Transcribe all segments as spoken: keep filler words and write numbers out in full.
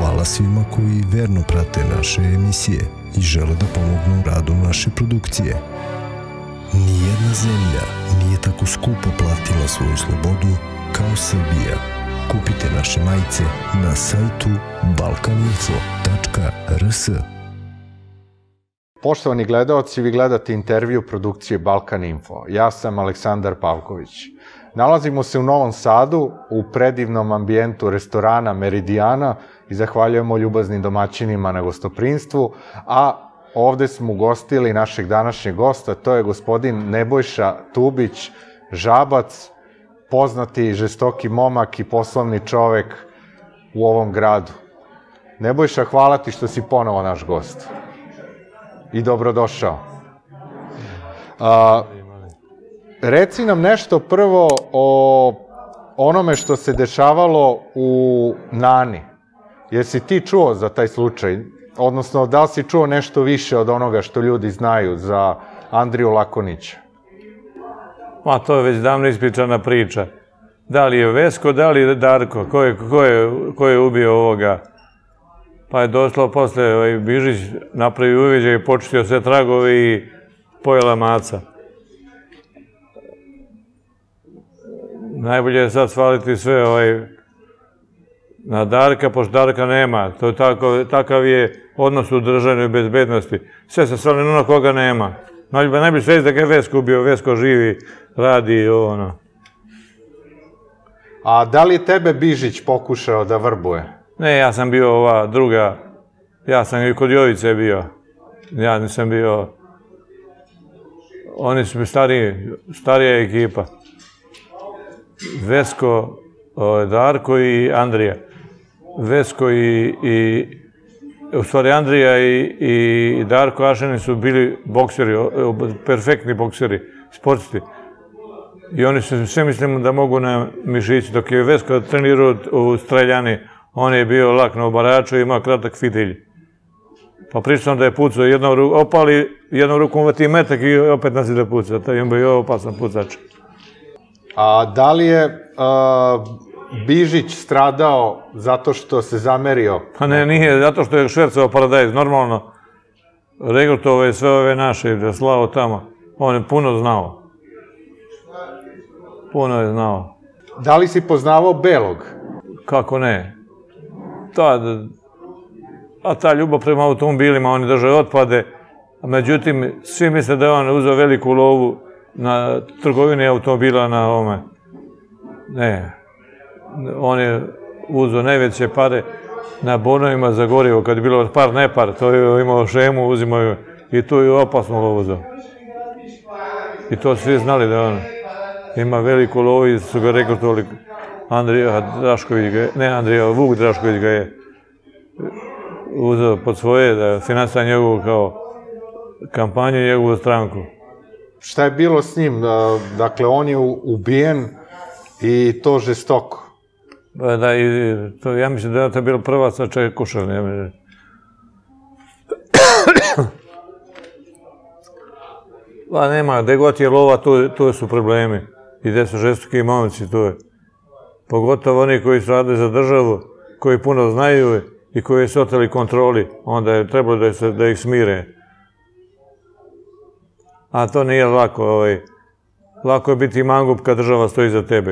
Hvala svima koji verno prate naše emisije i žele da pomognu radu naše produkcije. Nijedna zemlja nije tako skupo platila svoju slobodu kao Srbija. Kupite naše majice na sajtu balkaninfo tačka r s. Poštovani gledaoci, vi gledate intervju produkcije Balkan Info. Ja sam Aleksandar Pavković. Nalazimo se u Novom Sadu, u predivnom ambijentu restorana Meridijana i zahvaljujemo ljubaznim domaćinima na gostoprinstvu, a ovde smo ugostili našeg današnjeg gosta, to je gospodin Nebojša Tubić, Žabac, poznati žestoki momak i poslovni čovek u ovom gradu. Nebojša, hvala ti što si ponovo naš gost. I dobrodošao. Reci nam nešto prvo o onome što se dešavalo u Nani. Jesi ti čuo za taj slučaj? Odnosno, da li si čuo nešto više od onoga što ljudi znaju za Andriju Lakonića? Ma, to je već davno ispričana priča. Da li je Vesko, da li je Darko? Ko je ubio ovoga? Pa je došlo posle, Bižić napravio uviđaj i počistio sve tragove i pojela maca. Najbolje je sad svaliti sve na Darka, pošto Darka nema. Takav je odnos u državnoj bezbednosti. Sve se svalili na ono koga nema. Najbolje sve da ga je Vesko ubio, Vesko živi, radi i ono. A da li je tebe Bižić pokušao da vrbuje? Ne, ja sam bio ova druga, ja sam i kod Jovice bio, ja nisam bio, oni su mi starija ekipa, Vesko, Darko i Andrija. Vesko i, u stvari Andrija i Darko Ašeni su bili bokseri, perfektni bokseri, sportisti. I oni su sve mislili da mogu na mišići, dok je Vesko trenirao u streljani. On je bio lak na obaraču i imao kratak fitilj. Pa pričao da je pucao, opali, jednom rukom uvati metak i opet nas ide pucao. To je bio opasan pucač. A da li je Bižić stradao zato što se zamerio? Pa ne, nije, zato što je švercao paradajz, normalno. Regrutovao je sve ove naše, da slao tamo. On je puno znao. Puno je znao. Da li si poznavao Belog? Kako ne? A ta ljubav prema automobilima, oni drže otpade, međutim, svi misle da je on uzeo veliku lovu na trgovini automobila na ovome. Ne, on je uzeo najveće pare na bonovima za gorivo, kad je bilo par ne par, to je imao šemu, uzimao je i tu je opasno lovu uzeo. I to svi znali da je on ima veliku lovu i su ga rekli toliko. Andrija Drašković ga je, ne Andrija, Vuk Drašković ga je uzeo pod svoje da finansira njegovu kao kampanju i njegovu stranku. Šta je bilo s njim? Dakle, on je ubijen i to žestoko. Da, ja mislim da je to bilo prva sa Čekušan. Pa nema, gde god je lova, tu su problemi. I gde su žestoki momci, tu je. Pogotovo oni koji su radili za državu, koji puno znaju i koji su oteli kontroli, onda je trebalo da ih smire. A to nije lako. Lako je biti mangup kad država stoji za tebe.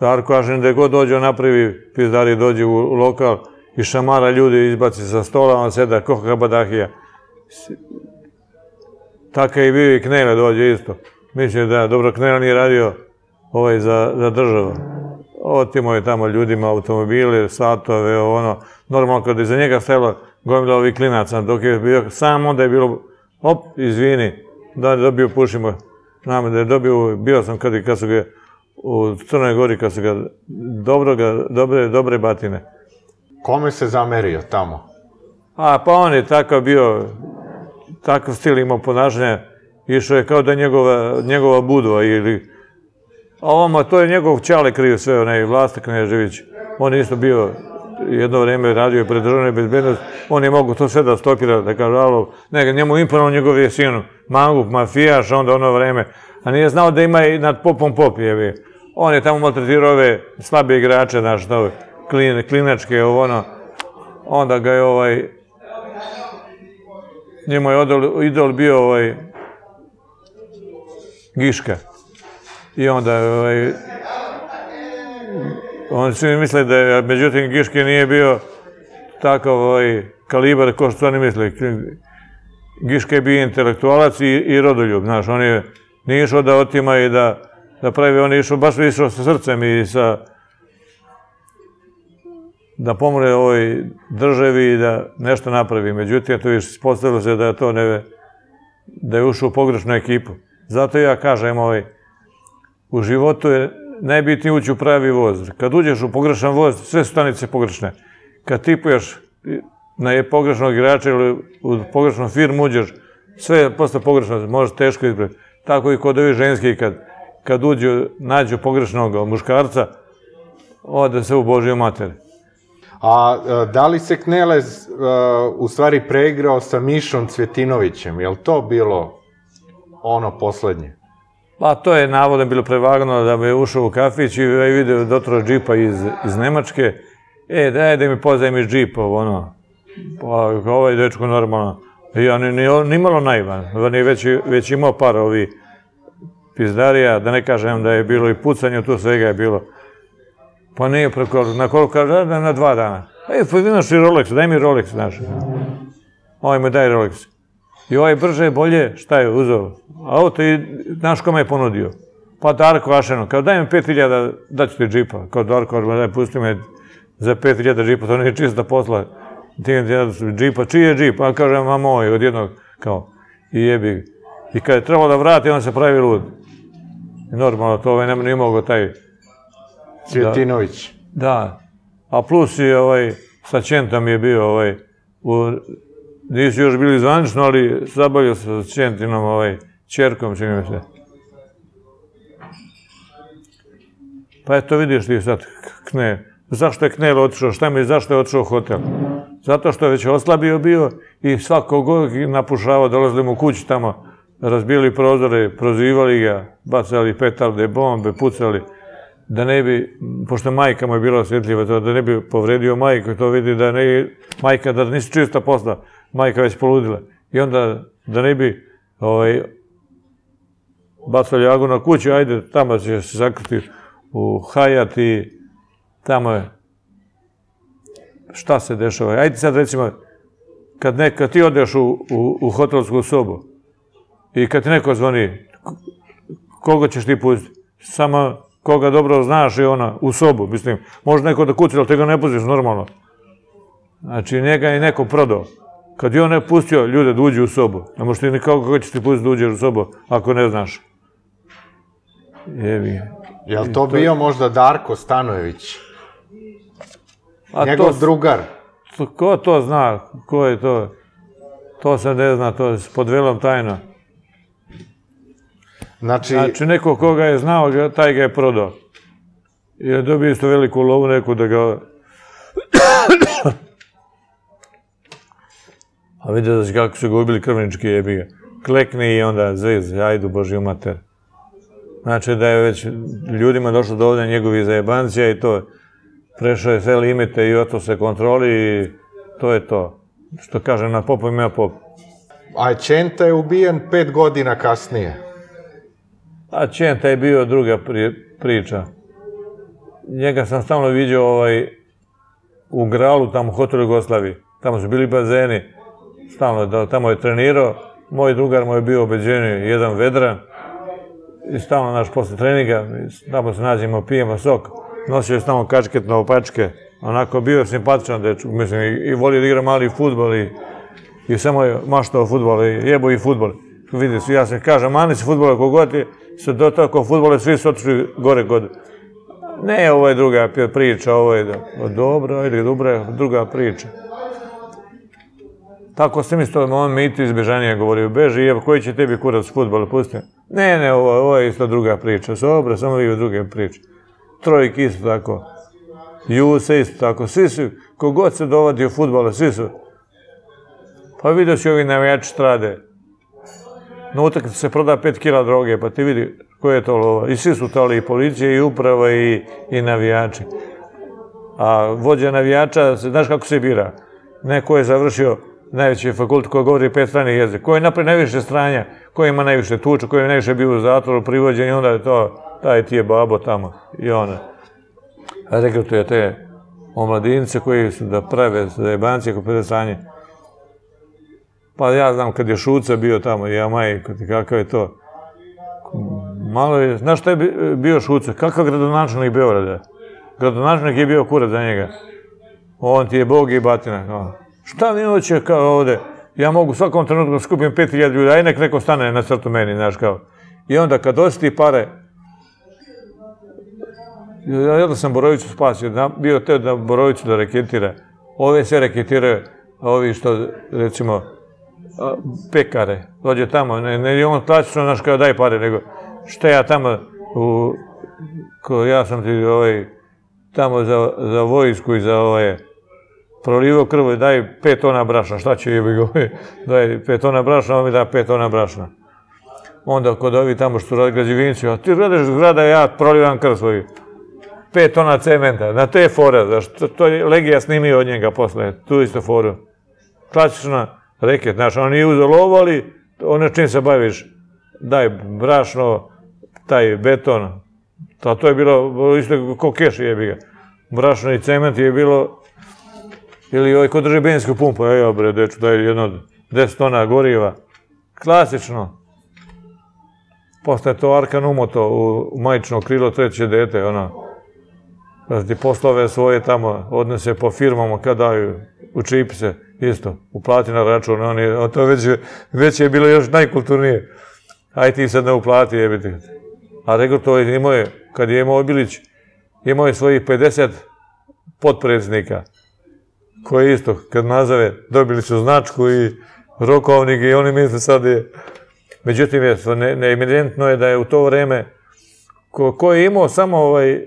Darko Ašin, gde god dođe, on napravi pizdari, dođe u lokal i šamara ljudi, izbaci sa stola, on seda, koha badahija. Tako je bio i Knele dođe isto. Mislim da, dobro, Knela nije radio ovaj za državu. Otimo je tamo ljudima automobile, satove, ono. Normalno, kada je za njega stajalo gomila ovih klinaca, dok je bio sam, onda je bilo, op, izvini, da je dobio, pušimo, nama da je dobio, bio sam kada su ga, u Crnoj Gori, kada su ga, dobre batine. Kome se zamerio tamo? A, pa on je takav bio, takav stil imao ponašanja, išao je kao da njegova budva ili, a ovamo, to je njegov ćale kriv sve, onaj Vlasta Knežević. On je isto bio, jedno vreme radio pred državnoj bezbednosti, on je mogo to sve da stopira, da kaže, alo, ne, njemu imponovao njegov sinu, mangup, mafijaš, onda ono vreme, a nije znao da ima i nad popom pop, jevi. On je tamo maltretirao ove slabe igrače, znaš, klinačke, ono, onda ga je ovaj, njemu je idol bio ovaj Giška. I onda ovaj, on svi misle da je, međutim, Giški nije bio takav ovaj kalibar kao što oni misle. Giška je bio intelektualac i rodoljub, znaš, on je nije išao da otima i da pravi, on je išao, baš išao sa srcem i sa, da pomogne ovoj državi i da nešto napravi. Međutim, to je ispostavilo se da je to ne, da je ušao u pogrešnu ekipu. Zato ja kažem, ovaj, u životu je najbitnije ući u pravi voz. Kad uđeš u pogrešan voz, sve su stanice pogrešne. Kad tipuješ na pogrešnog igrača ili u pogrešnu firmu uđeš, sve je postao pogrešno, može teško izgledati. Tako i kod ovi ženski, kad uđu, nađu pogrešnog muškarca, ode se u Božju materiju. A da li se Knelez u stvari preigrao sa Mišom Cvjetinovićem? Je li to bilo ono poslednje? Pa to je navodno bilo prevagano da bi ušao u kafić i vidio dotrao džipa iz Nemačke. E, daj da mi pozajem iz džipa, ono. Pa kao ovaj dečko normalno. I on je nimalo naivan. On je već imao par ovih pizdarija, da ne kažem da je bilo i pucanje, tu svega je bilo. Pa nije preko, na koliko kaže, na dva dana. E, pa imaš i Rolex, daj mi Rolex, znaš. Ovo mi daj Rolex. I ovaj brže, bolje, šta je uzeo? Auto i znaš kome je ponudio? Pa Darko Ašeno, kao daj mi pet hiljada, daću ti džipa. Kao Darko, daj, pusti me za pet hiljada džipa, to nije čista posla. Džipa, čiji je džip? A kažem, a moj, od jednog, kao, i jebi. I kada je trebalo da vrati, on se pravi lud. Normalno, to ovaj ne mogo taj... Cvjetinović. Da. A plus i ovaj, sa Čentom je bio ovaj, nisu još bili zvanično, ali zabavio se sa Čentinom, ovaj, čerkom, čini mi se. Pa eto, vidiš ti sad, Kne. Zašto je Knel otišao, šta mi, zašto je otišao u hotel? Zato što je već oslabio bio i svakog napušavao, dolazili mu kući tamo, razbili prozore, prozivali ga, bacali petarde, bombe, pucali. Da ne bi, pošto majka mu je bila osjetljiva, da ne bi povredio majku, to vidi da ne, majka, da nisi čista posla, majka već poludila. I onda, da ne bi bacali agu na kuću, ajde, tamo će se zakriti u Hajat i tamo je, šta se dešava. Ajde sad recimo, kad ti odeš u hotelsku sobu i kad ti neko zvoni, koga ćeš ti pustiti? Samo... koga dobro znaš i ona, u sobu, mislim, može neko da kuci, ali te ga ne pustiš normalno. Znači, njega je neko prodao. Kad je on ne pustio ljude da uđe u sobu, ne možeš ti nikako kako ćeš ti pustiti da uđeš u sobu, ako ne znaš. Jebi. Je li to bio možda Darko Stanojević? Njegov drugar? Ko to zna, ko je to? To se ne zna, to je pod velom tajna. Znači, neko koga je znao, taj ga je prodao. I je dobio isto veliku lovu neku da ga... A vidio da kako su ga ubili krvnički jebiga. Klekni i onda zviz, ajdu Božju mater. Znači da je već ljudima došlo do ovdje njegovi zajebancija i to prešao je sve limite i oto se kontroli i to je to. Što kažem, na popu ima pop. A Čenta je ubijen pet godina kasnije. A Čenta je bio druga priča. Njega sam stalno vidio u Gralu, tamo u hotelu Jugoslaviji. Tamo su bili bazeni, stalno, tamo je trenirao. Moj drugar mu je bio ubeđeni, jedan Vedran. I stalno naš posle treninga, tamo se nađemo, pijemo sok. Nosio je stalno kačket na opačke. Onako bio je simpatičan dečko, mislim, i volio da igra mali futbol i samo je maštao futbol i jebo i futbol. Vidi se, ja se kažem, mani se futbola kogod je, se dotakao futbola, svi su otišli gore god. Ne, ovo je druga priča, ovo je dobro, ili dobra, druga priča. Tako sam isto, on mi ti izbežanije govorio, beži, jeb, koji će tebi kurac futbola pustiti? Ne, ne, ovo je isto druga priča, sobra, samo vi u druge priče. Trojk isto tako, Juse isto tako, svi su, kogod se dovodi u futbola, svi su. Pa vidio si ovi navijači strade. Na utakmici se proda pet kila droge, pa ti vidi koje je to lova. I svi su tali, i policija, i uprava, i navijači. A vođa navijača, znaš kako se bira? Neko je završio najveći fakultet koja govori pet stranih jezika, koja je napravio najviše stranja, koja ima najviše tuča, koja je najviše bio u zatvoru, privođen i onda je to, taj ti je babo tamo i ona. A rekao tu je te omladinice koji su da prave zajebanci ako pete stranje. Pa ja znam kad je Šuca bio tamo, ja majko ti kakav je to. Malo je, znaš šta je bio Šuca? Kakav gradonačelnik Beograda? Gradonačelnik je bio kurac za njega. On ti je bog i batina. Šta mi hoće kao ovde? Ja mogu u svakom trenutku skupim pet hiljada ljudi, a i nek neko stane na crtu meni, znaš kao. I onda kad osjeti pare... Ja da sam Borovicu spasio, bio teo da Borovicu da reketira. Ove sve reketiraju, ovi što, recimo, pekare. Dođe tamo, ne on klasično, znaš kao daj pare, nego šta ja tamo, ja sam ti tamo za vojsku i za ove... Prolivo krvo i daj pet tona brašna, šta će je bilo, daj pet tona brašna, on mi da pet tona brašna. Onda kod ovi tamo što radi građevinci, a ti radiš zgrada, ja prolivam krv svoju. Pet tona cementa, na te fore, znaš, to je Legija snimio od njega posle, tu isto foru. Klasična reket, znaš, on nije uzelo ovo, ali ono čim se baviš, daj brašno, taj beton, a to je bilo isto ko keš je bilo. Brašno i cement je bilo... Ili ovaj ko drži benzinsku pumpu, evo bre, deču, daj jedno deset tona goriva. Klasično. Posle je to Arkan umoto u majčno krilo treće dete, ono. Ti poslove svoje tamo odnese po firmama kad daju, u čipse, isto, uplati na račun, ono, to već je bilo još najkulturnije. Aj ti sad ne uplati, jebiti. A rekao to je imao je, kad je imao Obilić, imao je svojih pedeset potpredsjednika. Koji je isto, kad nazave, dobili su značku i rokovnik i oni misle sad je... Međutim, neevidentno je da je u to vreme ko je imao samo ovaj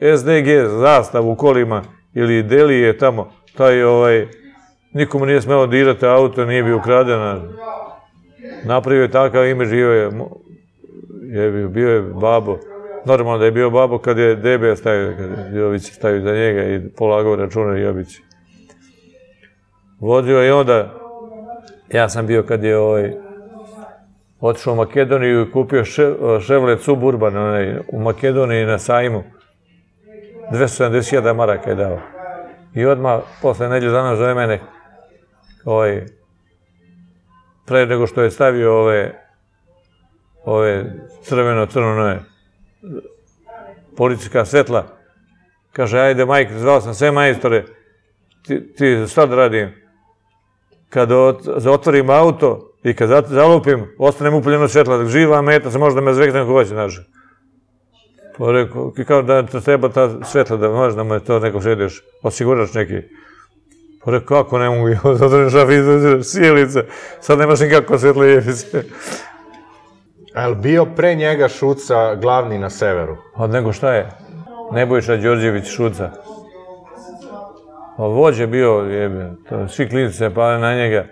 S D G zastav u kolima ili delije tamo, taj ovaj... Nikomu nije smelo dirati auto, nije bio ukradena. Napravio je takav ime, živio je, bio je babo. Normalno da je bio babo kad je D B stavio, kad je Jovice stavio za njega i polagao račune Jovice. Vodio i onda, ja sam bio kad je otišao u Makedoniju i kupio Chevrolet Suburban u Makedoniji na sajmu. dvesta sedamdeset hiljada maraka je dao. I odmah, posle nedelju dana zove mene, pre nego što je stavio ove crveno-crno policijska svetla, kaže, ajde majke, zvao sam sve majstore, ti sad radim. Kada otvorim auto i kada zalupim, ostanem upaljeno svetla. Živa meta se možda me zvekne ako hoće, znaš. Pa rekao, kao da treba ta svetla, da možda me to neko središ, osigurač neki. Pa rekao, kako ne mogu, zatvorim šafizu, sjelice, sad nemaš nikako svetla jebice. A je li bio pre njega Šuca glavni na severu? Od nego šta je? Nebojša Đorđević Šuca. Vođ je bio, svi klinici se pale na njega,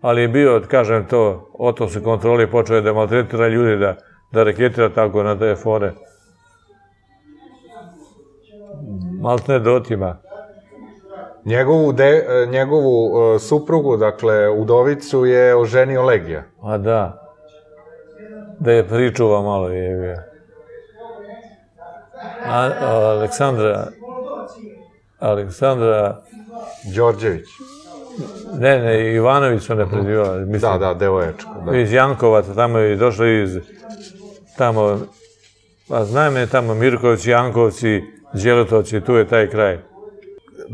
ali je bio, kažem to, oto se kontroli, počeo je da maltretira ljudi, da reketira tako na te fore. Maltene do otima. Njegovu suprugu, dakle, Udovicu, je oženio Legija. A da, da je pričuva malo je bio. Aleksandra... Aleksandra... Đorđević. Ne, ne, Ivanović su ne prezivala, mislim. Da, da, devojačko. Iz Jankovaca, tamo je došla iz... Tamo... Pa znam je tamo Mirkovci, Jankovci, Đeletovci, tu je taj kraj.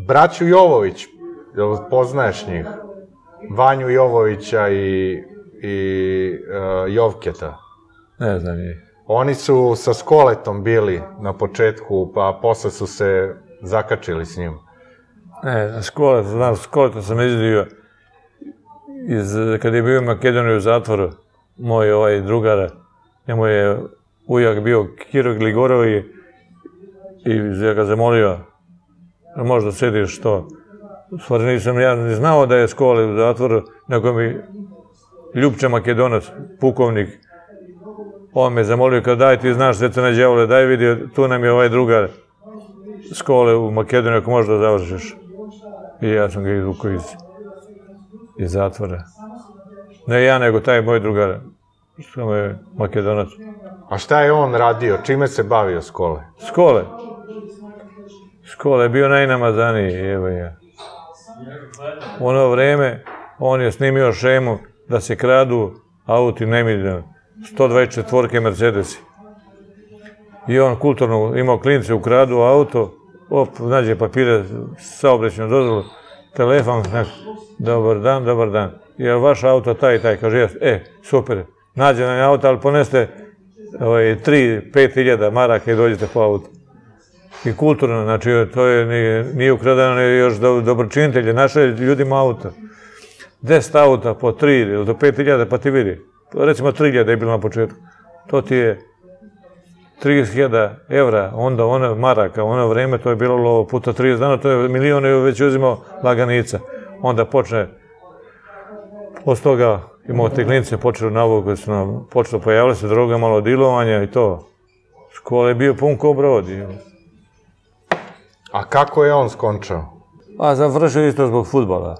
Braću Jovović, jel poznaješ njih? Vanju Jovovića i... i Jovketa. Ne znam njih. Oni su sa Skoletom bili na početku, pa posle su se... zakačili s njim? Ne, Skoleta, znam, Skoleta sam izgledio kada je bio u Makedoniji u zatvoru, moj ovaj drugara, njemu je ujak bio Kirog Ligorovi i ja ga zamolio, možda sediš to. Stvar nisam ja ni znao da je Skoleta u zatvoru, nego mi Ljupče Makedonac, pukovnik, on me zamolio, kao daj ti znaš, Ceca na đavole, daj vidi, tu nam je ovaj drugar. Skole u Makedoniju, ako možda završiš. I ja sam ga izvukao iz zatvora. Ne ja, nego taj moj drugar, samo je Makedonac. A šta je on radio? Čime se bavio Skole? Skole? Skole je bio najnamazaniji, evo ja. U ono vreme, on je snimio šemu da se kradu auti nemiljene, sto dvadeset četvorke Mercedesi. I on kulturno imao klince, ukradu auto, op, nađe papire, saobraćajnu dozvolu, telefon, dobar dan, dobar dan. Je li vaš auto taj i taj? Kaže, jes, e, super, nađe nam je auto, ali poneste tri do pet hiljada maraka i dođete po auto. I kulturno, znači, to nije ukradano još dobročinitelje, naše ljudima auto. Deset auta po tri ili do pet hiljada, pa ti vidi. Recimo, tri hiljada je bilo na početku. To ti je trideset hiljada evra, onda ono maraka, ono vreme, to je bilo lovo puta trideset dana, to je milijon i već uzimao laganica. Onda počne, od toga imao te klinice, počelo navuku, počelo pojavljala se droga, malo dilovanja i to. Škola je bio pun ko brod. A kako je on skončao? A završio isto zbog futbala.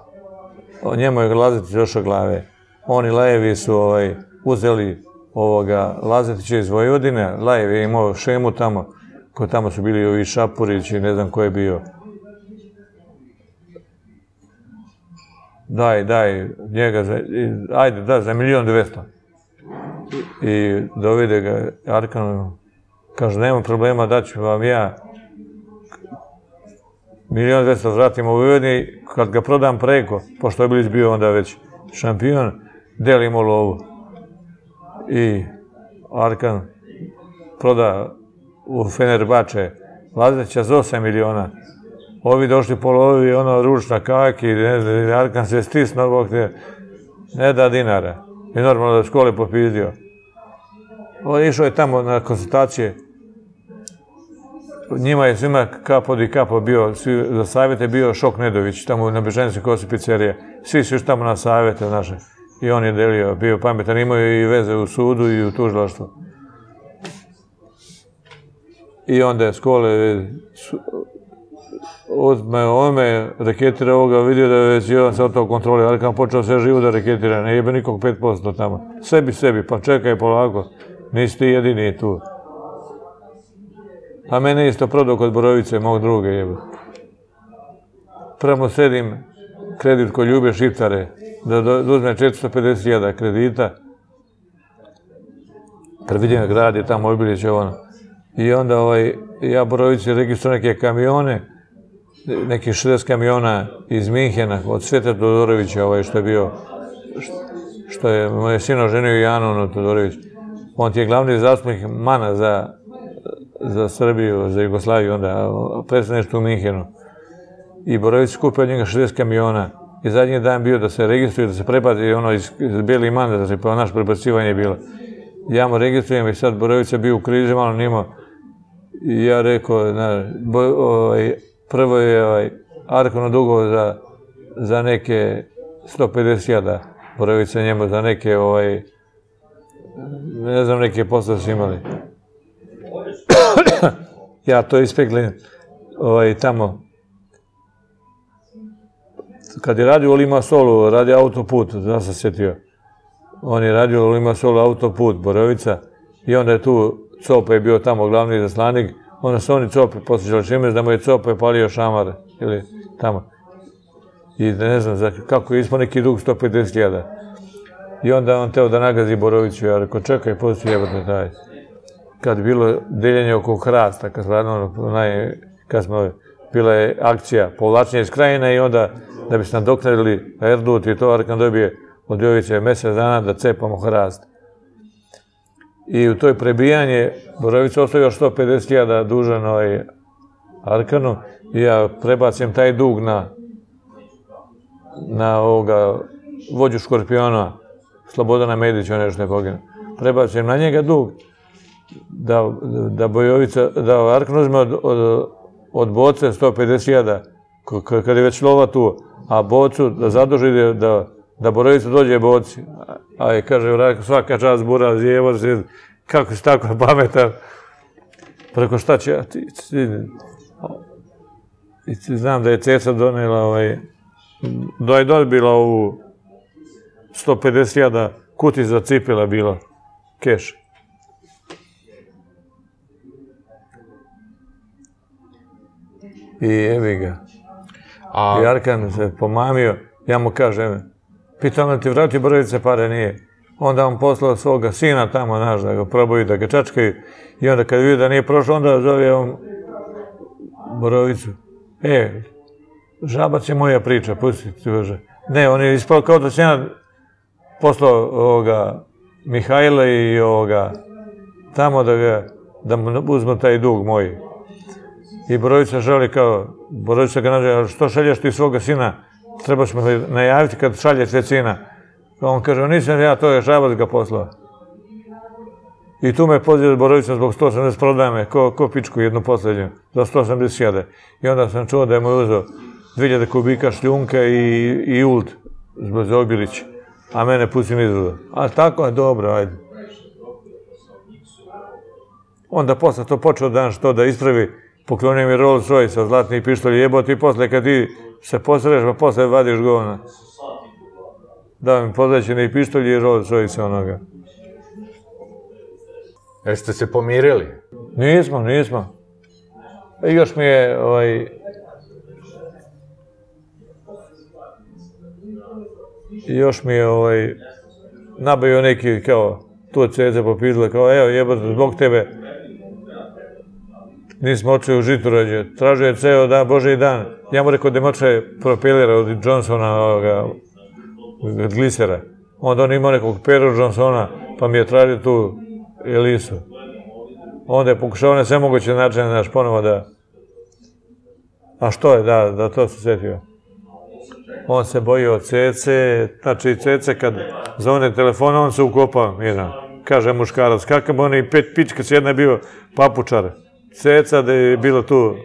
Njemu je Lazetić došao glave. Oni Lajevi su uzeli Lazetića iz Vojvodine. Lajevi je imao šemu tamo, koji tamo su bili ovi Šapurić i ne znam ko je bio. Daj, daj, njega, ajde, da, za milijon dvesta. I dovede ga Arkanu, kaže, nema problema, daću vam ja milijon dvesta vratim u Vojvodini, kad ga prodam preko, pošto je Obilić bio onda već šampion, delimo lovu. I Arkan proda u Fenerbače Lazetića za osam miliona. Ovi došli po lovi, ono, ručna kaki, Arkan se stisnuo, bok te, ne da dinara. I normalno da je Škole popizdio. Išao je tamo na konsultacije. Njima je svima kapo di kapo bio, za savjete bio Šok Nedović, tamo na Bežanjskoj kosi pizzerije. Svi su još tamo na savjete naše. I on je delio, bio pametan, imao je i veze u sudu i u tužilaštvu. I onda je Škole odmeo ome, reketira ovoga, vidio da je već jedan se od toga kontrolio, ali kada počeo sve živo da reketira, ne jebe nikog pet posto tamo. Sebi, sebi, pa čekaj polako, nisi ti jedini tu. A mene isto prodao kod Borovice, mog druge jebe. Prvo sedim kredit ko ljube Šiptare, da uzme četiristo pedeset hiljada kredita. Kad vidim grad je tamo Obilić je ono. I onda ja Borovici registru neke kamione, nekih šezdeset kamiona iz Minhena, od Sveta Todorovića što je bio, što je moj sin oženio i Anon Todorović. On ti je glavni zastupnik Mana za za Srbiju, za Jugoslaviju, onda predstavništvo u Minhenu. I Borović skupio od njega šezdeset kamiona. I zadnji dan bio da se registruje, da se prepazi ono iz Beli Manda, da se pa naš prebacivanje je bilo. Ja mu registrujem i sad Borovica bio u krizi, malo nimao. I ja rekao, prvo je Arkono dugo za neke sto pedeset hiljada. Borovica njemu za neke, ne znam, neke poslove su imali. Ja to ispekli tamo. Kad je radio u Limasolu, radio autoput, da sam se sjetio. On je radio u Limasolu autoput, Borovica, i onda je tu, Copa je bio tamo glavni zaslanik, onda su oni Copi posjećali čime da mu je Copa palio šamar, ili tamo. I ne znam kako je ispao neki dug sto pedeset hiljada. I onda on teo da nagazi Boroviću, ja rekao, čekaj, poslije jebate taj. Kad je bilo deljenje oko hrasta, kad smo, bila je akcija povlačenja iz krajina i onda da bi se nadoknadili erdut i to Arkan dobije od Jovice mesec dana da cepamo hrast. I u toj prebijanje Borovica ostavio sto pedeset hiljada dužan Arkanu i ja prebacim taj dug na na ovoga vođu Škorpiona, Slobodana Medića, on je još ne poginu. Prebacim na njega dug da Arkan uzme od boce sto pedeset hiljada kada je već lova tu, a bocu da zaduži da Borovica dođe boci. A je, kaže, svaka čast bura, zjevo se, kako si tako pametan. Preko šta će, Znam da je Ceca donela, da je dobila ovu sto pedeset hiljada kuti za cipela bila, keša. I evi ga. I Arkan se pomamio, ja mu kažem, pitao me ti vrati Borovice pare, nije. Onda on poslao svoga sina tamo, znaš, da ga probaju, da ga čačkaju. I onda kad vidio da nije prošlo, onda zove on Borovicu. E, žabac je moja priča, pusti ti Bože. Ne, on je ispao kao da se jedan poslao ovoga Mihajla i ovoga tamo da ga, da mu uzme taj dug moj. I Borovica želi kao, Borovica ga nađe, ali što šalješ ti svoga sina? Trebaš mu najaviti kad šalješ sve sina. On kaže, nisam ja, to je žabac ga poslao. I tu me pozivio Borovica zbog sto osamdeset prodaje me, ko pičku jednu poslednju, za sto osamdeset hiljada. I onda sam čuo da je mu uzeo dve hiljade kubika šljunka i uld za Obilić, a mene pustim izvoda. A tako je dobro, ajde. Onda posle to počeo dan što da ispravi, poklonio mi Rolls Royce sa zlatnih pištolj jebot i posle kad ti se posreš, pa posle vadiš govna. Da mi pozvećene i pištolj i Rolls Royce onoga. Jeste se pomirili? Nismo, nismo. I još mi je, ovaj... Još mi je, ovaj... Nabavio neki, kao, tu Ceca popizla, kao, evo jebate, zbog tebe nismo očeli u Žitorađe. Tražio je ceo dan, Bože i dan. Ja mu rekao da ima oče propelera od Johnsona, ovoga, od glisera. Onda on imao nekog peru Johnsona, pa mi je tražio tu Elisu. Onda je pokušao na sve moguće načine, znaš, ponovo da... A što je, da, da to se setio. On se bojio Cece, znači Cece kad zovne telefona, on se ukopao jedan. Kaže muškarac, kakav on i pet pička, jedna je bio papučar. Ceca da je bilo tu,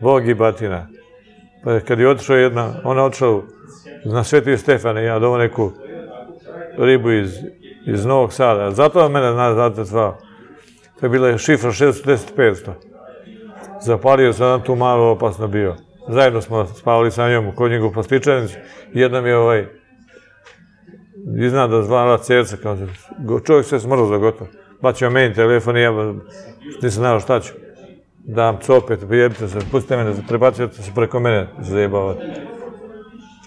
Bog i batina. Pa kad je otišao jedna, ona otišao na Sveti Stefane, ja dovo neku ribu iz... iz Novog Sada. Zato je mene znate zvao. To je bila šifra šest deset petsto. Zapalio sam tu malo, opasno bio. Zajedno smo spavali sa njom u Konjegu Postičanicu. Jedna mi je ovaj... iznada zvala Ceca. Čovjek se smrzao gotovo. Bacio meni telefon i ja nisam znao šta ću. Dam copet, prijebite se, pustite mene, trebacite se preko mene zajebavati.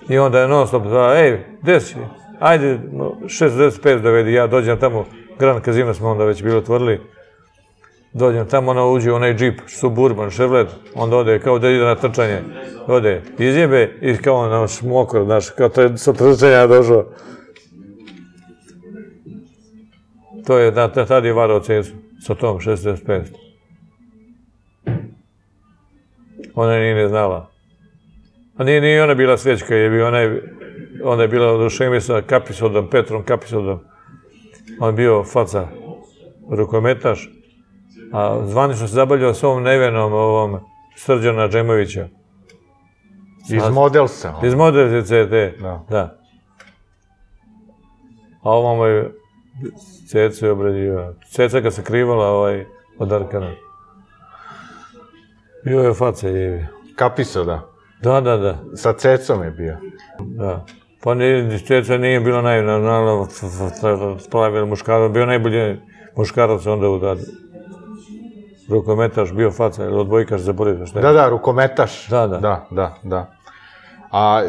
I onda je non stop zvala, ej, gde si? Ajde, šest deset pet dovedi, ja dođem tamo, Gran Kazina smo onda već bili otvorili, dođem tamo, ona uđe u onaj džip, Suburban, Chevrolet, onda ode, kao da ide na trčanje, ode, izjebe i kao ono mokro, znaš, kao sa trčanja došao. To je, tada je varao Cecu, sa tom šest deset pet. Ona nije ne znala. A nije ni ona bila svećka, je bio onaj... Onda je bila oduševljena sa Kapisodom, Petrom Kapisodom. On je bio faca, rukometaš. A zvanično se zabavljao s ovom nevenom, ovom Srđana Džemovića. Iz Modelse. Iz Modelse C T, da. A ovamo je Cecu je obradio. Ceca ga se krivala od Arkana. Bio je faca jevi. Kapisoda? Da, da, da. Sa Cecom je bio. Da. Pa Ceca nije bilo najbolje, naravno, spravio muškarac, bio najbolji muškarac onda u tada. Rukometaš, bio faca, ili odbojkaš, zaboravio što je. Da, da, rukometaš. Da, da. Da, da, da. A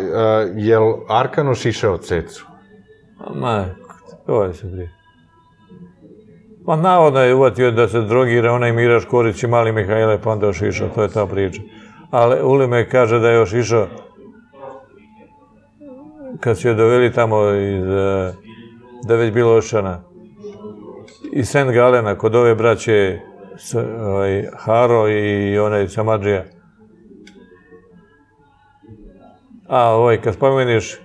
je li Arkan ošišao Cecu? Ma, to je se prije. Pa navodno je uvatio da se drogira onaj Mira Škorić i mali Mihajle, pa onda ošišao, to je ta priča. Ali Ulemek kaže da je ošišao kad su joj doveli tamo, da je već bilo ošana. I Sent Galena, kod ove braće Haro i onaj Samadžija. A ovaj, kad spomeniš,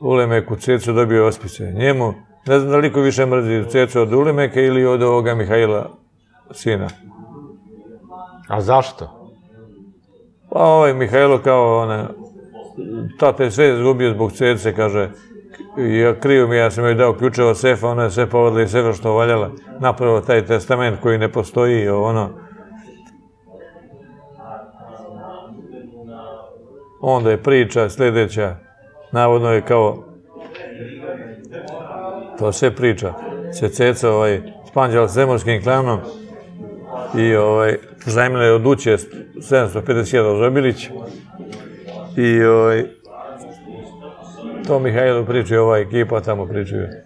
Ulemek u Cecu dobio ospice. Njemu, ne znam da li ko više mrzi Cecu od Ulemeka ili od ovoga Mihajla, sina. A zašto? Pa ovaj Mihajlo kao ona... Tata je sve izgubio zbog Cece, kaže, kriju mi, ja sam joj dao ključeva sefa, ona je sve povadila i sve što valjala, napravila taj testament koji ne postoji, ono. Onda je priča sljedeća. Navodno je kao... To sve priča. Se Ceca spanđala s zemunskim klanom i zajmila je od Uće sedamsto pedeset hiljada od Obilić. I to Mihajlo pričuje, ova ekipa tamo pričuje.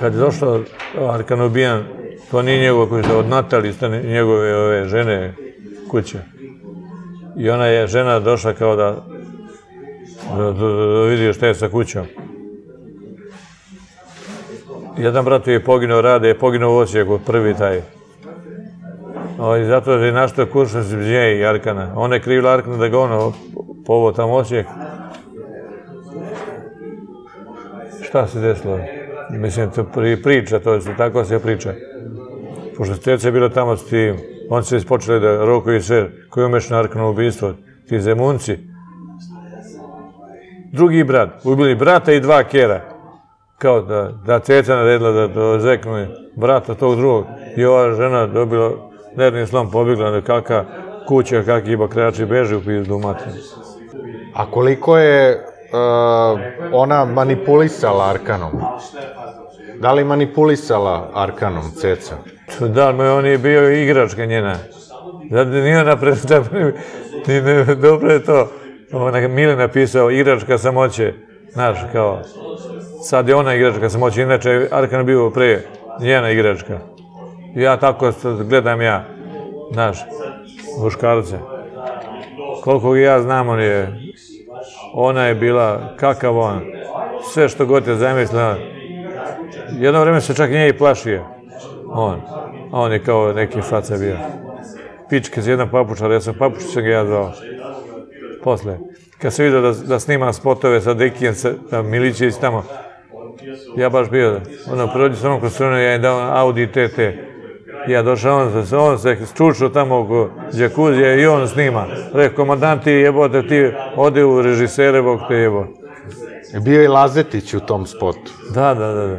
Kad je došla Arkan ubijan, to nije njegova kuća, od Natalije, njegove žene kuće. I ona je žena došla kao da vidi šta je sa kućom. Jedan brat je poginuo, Rade je poginuo u Osijeku, prvi taj. I zato je našto kućnost nje i Arkana. Ona je krivila Arkana da ga ono povao tamo Osijek. Šta se desilo? Mislim, priča, to je tako se priča. Pošto Ceca je bila tamo s tim, oni se ispočeli da rokuju sve, koji je umešano Arkanovo ubistvo, ti Zemunci. Drugi brat, ubili brata i dva kjera. Kao da Ceca naredila da to zeknuje brata tog drugog. I ova žena dobila nervni slom, pobjegla na kakva kuća, kakvi bakrači beže u pizdu mater. A koliko je... ona manipulisala Arkanom? Da li manipulisala Arkanom Ceca? Da, on je bio igračka njena. Zato nije ona predstavlja, dobro je to. Mile napisao, igračka samoće, znaš, kao, sad je ona igračka samoće, inače Arkan bio pre njena igračka. Ja tako gledam ja, znaš, muškarce. Koliko ja znam, on je... Ona je bila, kakav on, sve što god je zamislila. Jedno vreme se čak nje i plašio. On. A on je kao neki faca bio. Pičke se jedna papučara, ja sam papučića ga ja zvao. Posle. Kad se vidio da snima spotove sa Dekijem, sa Milićević tamo, ja baš bio, ono, prođu sa onom konstruirano, ja im dao Audi T T. Ja došao, on se čučio tamo oko džakuzija i on snima. Rekao, komandant ti jebote, ti ode u režisere, bog te jebo. Bio je Lazetić u tom spotu. Da, da, da.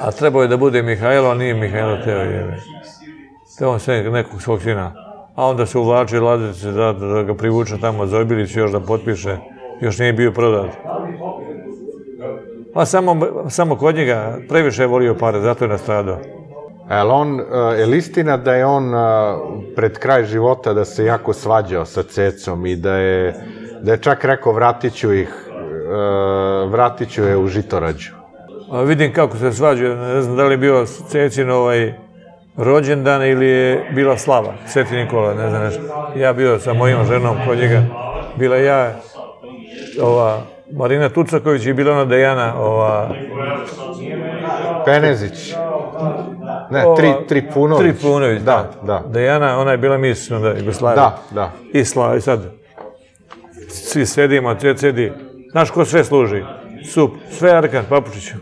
A trebao je da bude Mihajlo, a nije Mihajlo teo jebe. Teo on sve nekog svog sina. A onda se uvlačio Lazetić da ga privuče tamo za Obilić još da potpiše. Još nije bio prodat. Pa samo kod njega previše je volio pare, zato je nastradao. Je li istina da je on pred kraj života da se jako svađao sa Cecom i da je čak rekao vratit ću ih, vratit ću je u Žitorađu? Vidim kako se svađaju, ne znam da li je bio Cecin rođendan ili je bila slava, Sveti Nikola, ne znam nešto. Ja bio sa mojim ženom kod njega, bila ja, ova... Marina Tucaković i bila ona Dejana, ova... Penezić. Ne, Tripunović. Tripunović, da. Dejana, ona je bila mis Jugoslavije. Da, da. I slava, i sad. Svi sedimo, sve sedi. Znaš ko sve služi? Sup, sve Arkan, Papučić.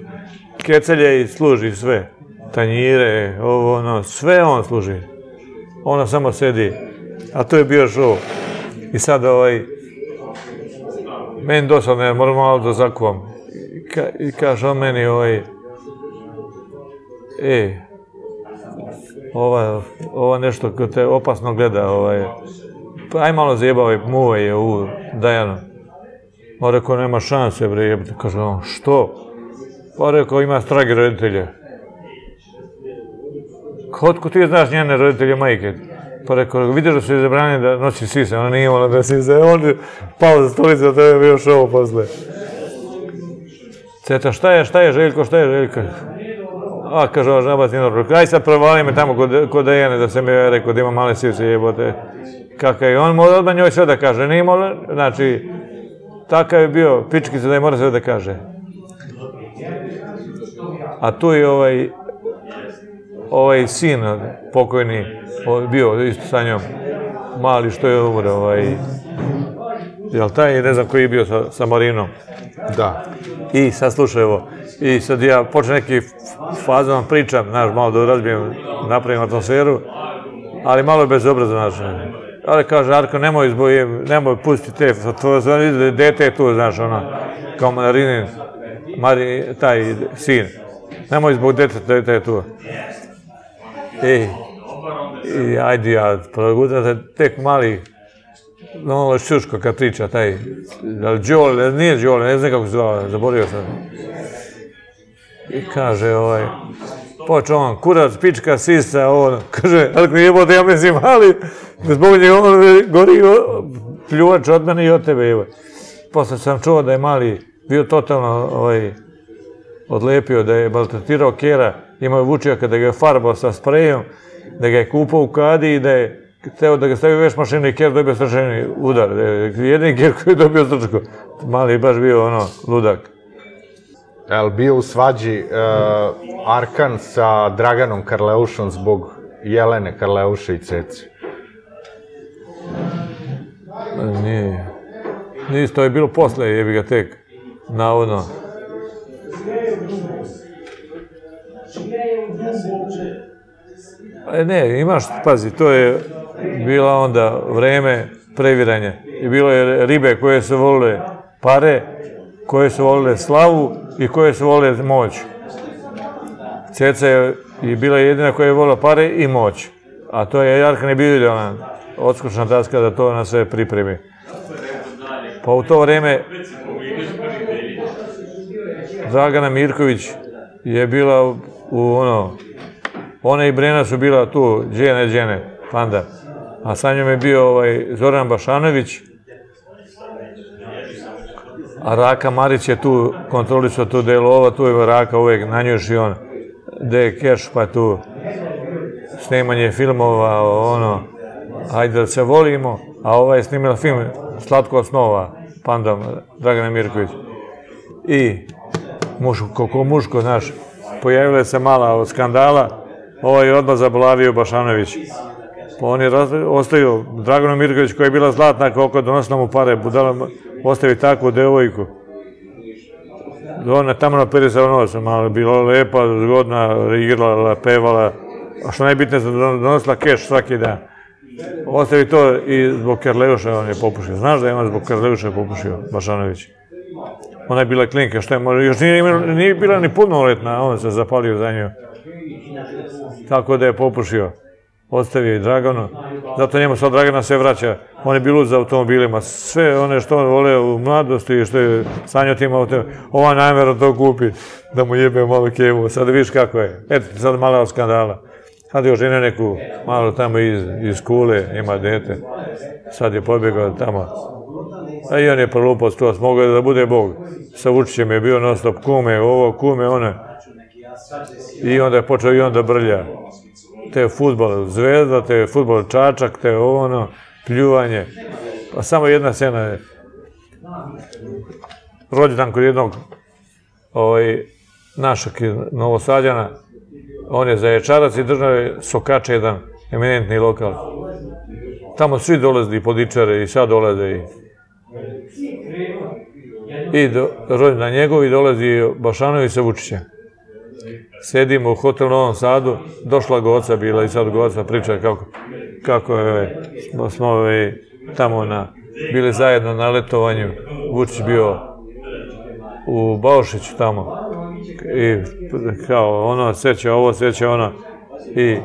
Kecelje i služi sve. Tanjire, ovo, ono, sve on služi. Ona samo sedi. A to je bio šov. I sad, ovaj... Meni dosadno je, moram malo da zakuvam. I kaže on meni, ovaj... E, ova nešto ko te opasno gleda, ovaj... Aj malo zajebavaj, muvaj je u Dajanu. On rekao, nema šanse, bre, jebite. Kaže on, što? Pa rekao, ima strage roditelje. Otko ti znaš njene roditelje majke? Pa rekao, vidiš da su izabranili da nosi sise, ona nije imala da sise, on je pao za stolicu, to je bio šovo posle. Ceta, šta je, šta je Željko, šta je Željko? A, kaže ova žaba, ti dobro, aj sad provali me tamo kod Dejane, da sam joj rekao da ima male sise, jebote. Kaka je, on mora odmah njoj sve da kaže, nije mora, znači, takav je bio, pičkica da je mora sve da kaže. A tu je ovaj... ovaj sin pokojni bio isto sa njom, mali što je umro, jel taj, ne znam koji je bio sa Marinom. Da. I sad slušaj ovo, i sad ja počnem neki fazom pričam, znaš, malo da razbijem, napravim atmosferu, ali malo je bezobrazno, znaš. Ali kaže, Arko, nemoj izbojem, nemoj pusti te, dete je tu, znaš, ono, kao Marinin, taj sin. Nemoj zbog dete, dete je tu. Ej, I ajde ja, progutao tek mali, ono šuško kad priča, taj, Đole, nije Đole, ne znam kako se zvala, zaboravio sam. I kaže, ovaj, počeo on, kurac, pička, sisa, ovo, kaže, ali jebote, ja mislim, ali, zbog njega ono gori pljuvač od mene i od tebe, evo. Posle sam čuo da je mali bio totalno, ovaj, odlepio, da je maltretirao Kjera, imao je vučio kada ga je farbao sa sprejom, da ga je kupao u kadi i da je hteo da ga stavio veš mašinu i Kjer dobio srčani udar. Jedini Kjer koji je dobio srčko. Mali je baš bio ono, ludak. Je li bio u svađi Arkan sa Draganom Karleušom zbog Jelene Karleuše i Cece? Nije. Nisto je bilo posle, jebi ga tek, navodno. Ne, imaš, pazi, to je bila onda vreme previranja. I bilo je ribe koje su volile pare, koje su volile slavu i koje su volile moć. Ceca je bila jedina koja je volila pare i moć. A to je Arkan je bio idealan, odskušna taska da to na sve pripremi. Pa u to vreme Dragana Mirković je bila u ono... Ona i Brenna su bila tu, džene, džene, panda. A sa njom je bio Zoran Bašanović. A Raka Marić je tu kontrolisao tu delu, ova tu je Raka uvek, na njuš i on. Gde je keš, pa tu snimanje filmova, ono, hajde da se volimo. A ova je snimila film Slatko osnova, pandom, Dragana Mirković. I, kako muško, znaš, pojavila se mala od skandala. Ovo je odmah zabolavio Bašanović. On je ostavio Draganu Mirković koja je bila zlatna koliko donosila mu pare, ostavi takvu devojku. Ona tamo naperisao nosom, ali bila lepa, zgodna, igrala, pevala, a što najbitnije donosila keš svaki dan. Ostavi to i zbog Karleuša on je popušio. Znaš da je on zbog Karleuša popušio Bašanović? Ona je bila klinka, što je možda, još nije bila ni punoletna, on se zapalio za nju. Tako da je popušio. Ostavio i Draganu. Zato njemu sad Dragana sve vraća. On je bio lud za automobilima. Sve one što on vole u mladosti i što je sanjao tim automobilima. Ova namjera to kupi. Da mu jebe malo kevu. Sad vidiš kako je. Eto, sad mala skandala. Sad je oženio neku malo tamo iz Kule. Ima dete. Sad je pobjegao tamo. A i on je prolupao skroz. Mogo je da bude Bog. Sa Vučićem je bio non stop kume, ovo kume, one. I onda je počeo i onda brlja. Te futbol zvezda, te futbol čačak, te ono, pljuvanje. Pa samo jedna scena je. Rođendan kod jednog našeg Novosađana, on je zaječarac i držao je Sokače, jedan eminentni lokal. Tamo svi dolaze i podičare i sad dolaze i... I rođendan njegov i dolazi Bašanović sa Vučićem. Sedimo u hotelu u Novom Sadu, došla Goca bila i sad Goca priča kako smo tamo bili zajedno na letovanju. Vučić bio u Baušiću tamo i kao ono, Ceća ovo, Ceća ono i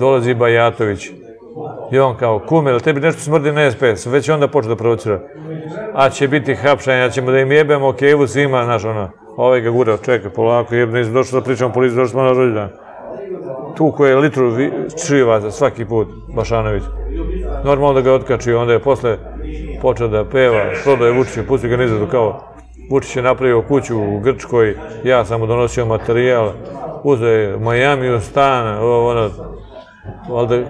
dolazi Bajatović. I on kao, kume, ali tebi nešto smrdi na S P S, već onda počne da provocira. A će biti hapšanje, a ćemo da im jebemo kevu svima, znaš ono. Ovaj ga gura, čekaj, polako, jebno, nisam došao da pričamo policiju, došli smo na rođendan. Tu koja je litru šriva za svaki put, Bašanović. Normalno da ga otkačio, onda je posle počeo da peva, prodao je Vučića, pustio ga nizadu kao. Vučić je napravio kuću u Grčkoj, ja sam mu donosio materijal, uzeo je Miami u stan, ono,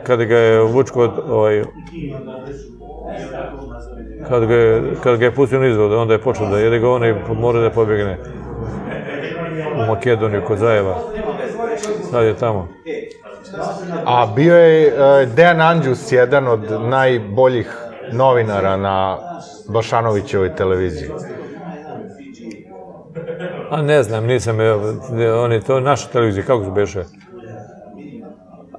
kada ga je Vučko, kada ga je pustio nizvod, onda je počeo da jede ga ono i mora da pobjegne u Makedoniju, kod Zajeva. Sad je tamo. A bio je Dejan Anđus, jedan od najboljih novinara na Bašanovićevoj televiziji. A ne znam, nisam, to je naša televizija, kako se beše?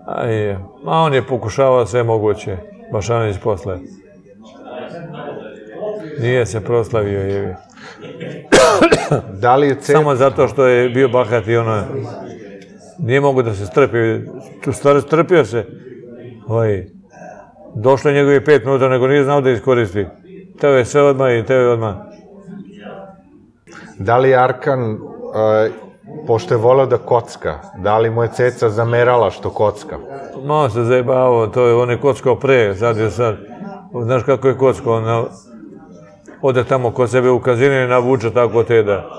A on je pokušavao sve moguće, Bašanović posle. Nije se proslavio, jevi. Samo zato što je bio bahat i ono... Nije mogo da se strpi, strpio se došlo njegovi pet minuta, nego nije znao da iskoristi. Teo je sve odmah i teo je odmah. Da li Arkan, pošto je voleo da kocka, da li mu je Ceca zamerala što kocka? Malo se zajebavao, on je kockao pre, sad je sad. Znaš kako je kockao, on ode tamo kod sebe u kazini i navuče tako te da...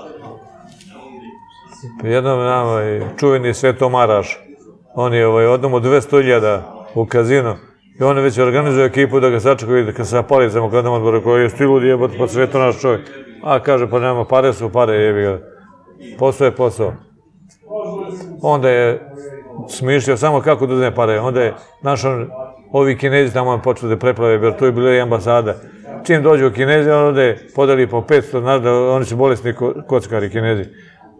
Jednom nama je čuveni Svetomaraš, on je odnom od dvesta hiljada u kazinu i on već organizuje ekipu da ga sačekaju sa palicama kada nam odbora koji je stiludi jebati pod sveto naš čovjek. A kaže pa nema pare su pare jebi ga, posao je posao. Onda je smišljao samo kako da uzme pare, onda je našao ovi Kinezi tamo počeli da preplave jer tu je bila i ambasada. Čim dođu u Kinezi onda je podali po petsto, znaš da oni su bolesni kockari Kinezi.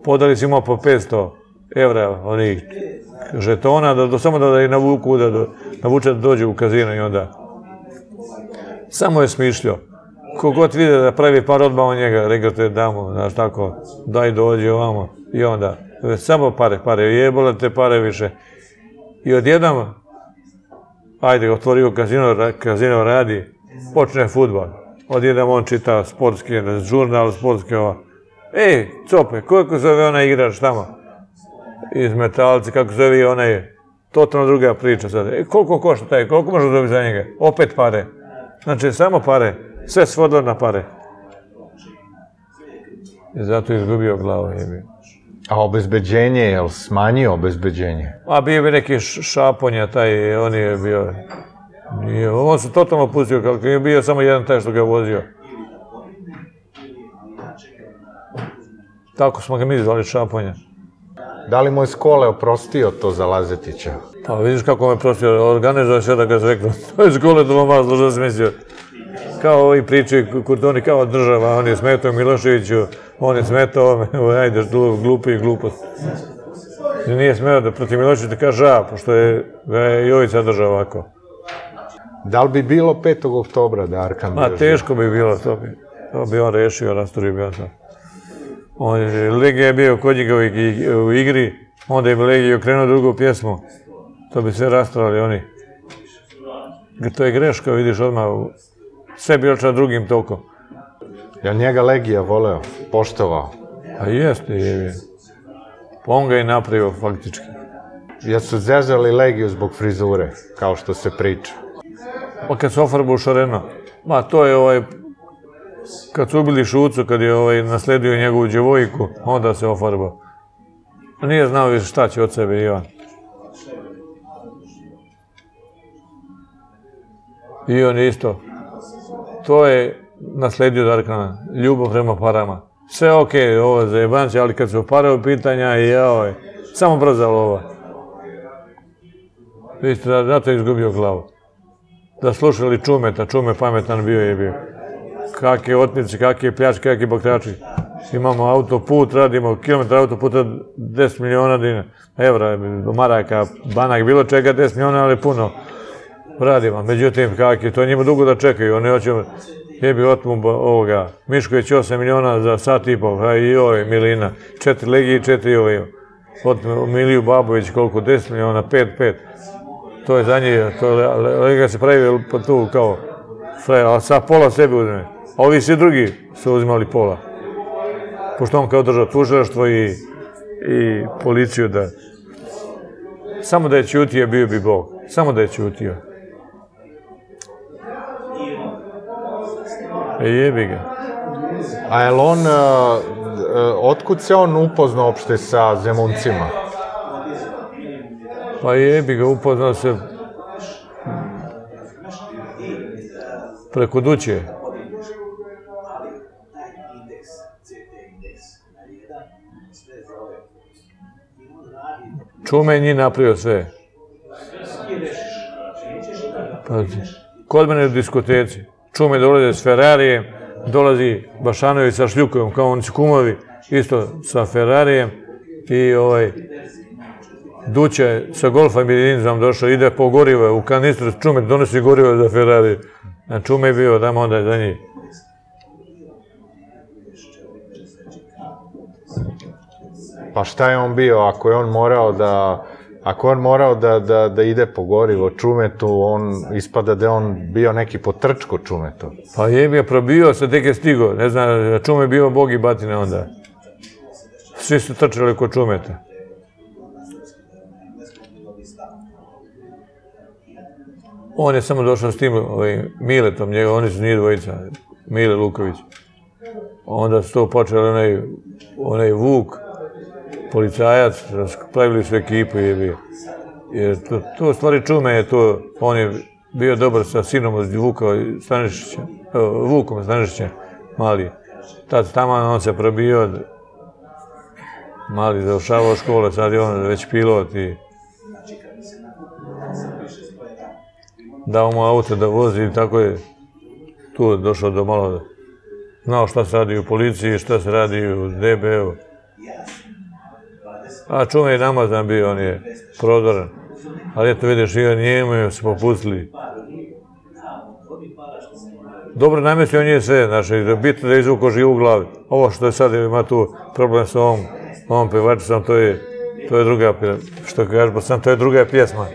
Podali si imao po petsto evra onih žetona, samo da ih navuku, da navuče da dođe u kazinu i onda. Samo je smišljao. Kogod vide da pravi par odmah od njega, rekao te damo, znaš tako, daj dođi ovamo i onda. Samo pare, pare, jebole te pare više. I odjednom, ajde, otvorio kazino, kazino radi, počne fudbal. Odjednom on čita sportski, žurnal sportski ova. Ej, cope, kako zove onaj igrač tamo? Iz Metalci, kako zove i ona je. Totalno druga priča sad. E, koliko košta taj, koliko možda dobiti za njega? Opet pare. Znači, samo pare. Sve svodilo na pare. I zato je izgubio glavu. A obezbeđenje, je li smanjio obezbeđenje? A bio bi neki Šaponja taj, on je bio... On se totalno opustio, kako je bio samo jedan taj što ga vozio. Tako smo ga mi zvali Šaponja. Da li mu je Skole oprostio to za Lazetića? Pa vidiš kako me oprostio, organizuje sve da ga zveknu. To je Skole to vam zložao smislio. Kao ovi priče, oni kao država, on je smetao Miloševiću, on je smetao ovome, ajde, glupi i glupost. Nije smeo da protiv Miloševića kaže A, pošto je Jovica država ovako. Da li bi bilo petog oktobra da Arkan država? Ma, teško bi bilo, to bi on rešio, rasturio bi on to. Legija je bio kod njega u igri, onda je Legija okrenuo drugu pjesmu. To bi sve rastrali oni. To je greška, vidiš odmah. Sve bi očeo drugim tokom. Je li njega Legija voleo, poštovao? A jeste, je. On ga je napravio, faktički. Jel su zezali Legiju zbog frizure, kao što se priča? Pa kad se ofarba u šareno. Ma, to je ovaj... Kad su ubili Šucu, kad je nasledio njegovu djevojku, onda se ofarbao. Nije znao više šta će od sebe Ivan. I on isto. To je nasledio Darkana, ljubav prema parama. Sve okej, ovo je za jebanče, ali kad su pare u pitanja, jaoj, samo brzalo ovo. Vidite, zato je izgubio glavu. Da slušali Čumeta, Čume pametan bio je bio. Kakve otmice, kakve pljačke, kakve baktači. Imamo autoput, radimo kilometar autoputa deset miliona evra, maraka, banak, bilo čega deset miliona, ali puno radimo. Međutim, kakve, to njima dugo da čekaju, oni hoće, jebi otmu ovoga, Mišković osam miliona za sat i pol, a i ove Milina, četiri legije i četiri ove, otmu Miliju Babović, koliko, deset miliona, pet, pet. To je za njih, legija se pravi po tu kao, a sad pola sebi uzme. A ovi svi drugi su uzimali pola. Pošto on kao držao tužilaštvo i policiju da... Samo da je ćutio, bio bi Bog. Samo da je ćutio. E jebi ga. A je li on... Otkud se on upoznao uopšte sa Zemuncima? Pa jebi ga, upoznao se... Preko Duće. Čume je njih napravio sve. Kod mene u diskoteci. Čume dolaze s Ferrarijem, dolazi Bašanović sa Šljukovim, kao oni su kumovi, isto sa Ferrarijem. I Duća je sa Golfom jedinicom došao, ide po gorivo, u kanistru Čume donosi gorivo za Ferrarije. Čume je bio tamo onda za njih. Pa šta je on bio ako je on morao da Ako on morao da, da, da ide po gorivo Čumetu, on ispada da je on bio neki potrčko Čumetu. Pa je mi je probio, sad tek je stigo. Ne znam, Čume je bio bog i batina onda. Svi su trčali ko Čumeta. On je samo došao s tim Miletom njega, oni su njih dvojica, Mile Luković. Onda su to počeli onaj Vuk, policajac, pravili su ekipu i je bio. Jer to u stvari Čume je to, on je bio dobar sa sinom od Vuka Stanišića, Vukom Stanišića, mali. Tad tamo on se probio, mali završavao škole, sad je on već pilot i dao mu auto da vozi i tako je tu došao do malo, znao šta se radi u policiji, šta se radi u de be u. A Čume je namazan bio, on je prodoran. Ali eto vidiš, i on njemu je se popustili. Dobro namestio nije sve, znači, bitno da izvuko živu u glavi. Ovo što je sad ima tu problem sa ovom, ovom pevačicom, to je druga, što kažeš, pa sam, to je druga pjesma.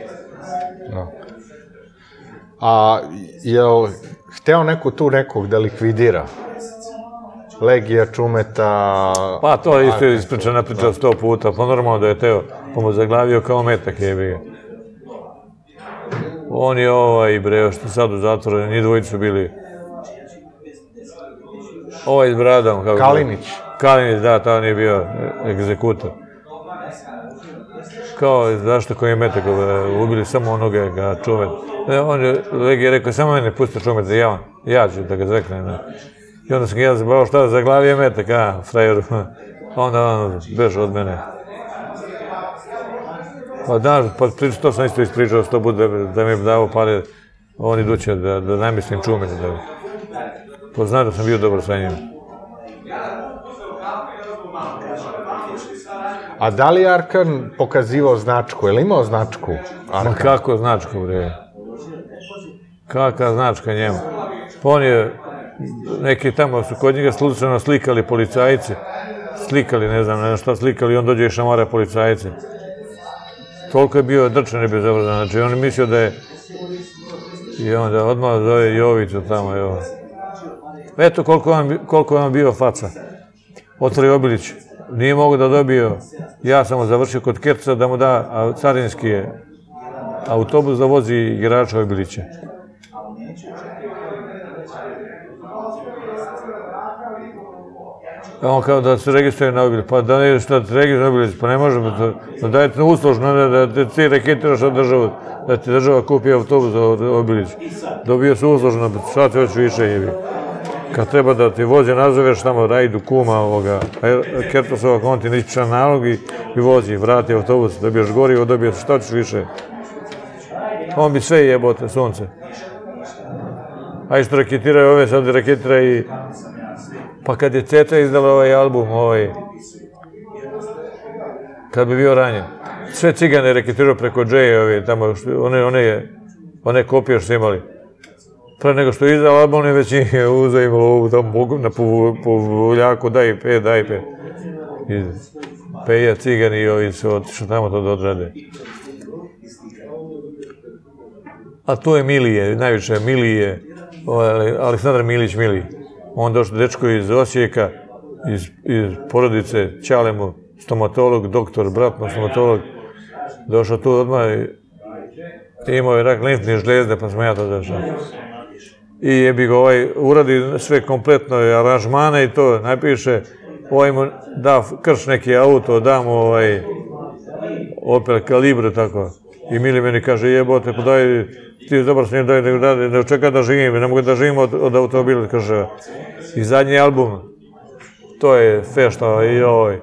A je li hteo neko tu nekog da likvidira? Legija, Čumeta... Pa to je isto ispričana priča sto puta, pa normalno da je teo, pa mu zaglavio kao metak je bio. On je ovaj, bre, što sad u zatvoru, njih dvojici su bili... Ovaj s bradom... Kalinić. Kalinić, da, taj on je bio egzekutor. Kao, zašto koji je metak, ubili samo onoga ga Čumet. On je, Legija, rekao, samo mene pusti Čumet, ja ću da ga zeknem. I onda sam ja zabavao šta za glavi je metak, a, frajeru. Onda on beže od mene. Pa danas, pa to sam isto ispričao, sto bude da mi je davo pare, on iduće da namislim Čumet. Pa znam da sam bio dobar sa njim. A da li je Arkan pokazivao značku? Je li imao značku? Ma kako značku, bre? Kaka značka njemu? Pa on je... Neki tamo su kod njega slučajno slikali policajice, slikali, ne znam, ne znam šta slikali, i on dođe i šamara policajice. Toliko je bio drčan i bezobrazan, znači on je mislio da je... I onda odmah zove Jovicu tamo, evo. Eto koliko je on bio faca. Otvori Obilić, nije mogo da dobio, ja sam mu završio kod Kerca da mu da carinski je autobus da vozi igrača Obilića. On kao da se registruje na Obilić, pa da ne šta ti registruje na Obilić, pa ne možemo to, da je to usložno, da ti reketiraš na državu, da ti država kupi autobus za Obilić. Dobio se usložno, šta ti hoći više jebi. Kad treba da ti vozi, nazoveš tamo rajdu kuma ovoga, Kertosova konti, nispičan nalog i vozi, vrati autobus, dobiješ gorivo, dobiješ šta ćeš više. On bi sve jebote, sunce. A išto reketiraju ove, sad reketiraju i... Pa kad je Ceca izdala ovaj album, ovaj, kad bi bio ranjen, sve cigane reketirao preko Džeje, tamo, one kopije što imali. Pre nego što je izdala album, on je već uzeo imalo ovu tamo na povuljaku, daj pe, daj pe. Peja cigani i ovi su otišli tamo to da odrade. A to je Milije, najviše Milije, Aleksandar Milić Milije. On došao dečko iz Osijeka, iz porodice Ćalemu, stomatolog, doktor, brat mu stomatolog. Došao tu odmah i imao je rak limfnih žlijezda, pa sam ja to došao. I jebi ga ovaj, uradi sve kompletno, aranžmane i to, napiše, ovaj mu da krš neki auto, da mu ovaj Opel Kalibru, tako. I Mili meni kaže, jebote, pa daj, ti dobar sam njim, ne očekaj da živim, ne mogu da živim od automobila, kaže. I zadnji album, to je fešta i ovaj,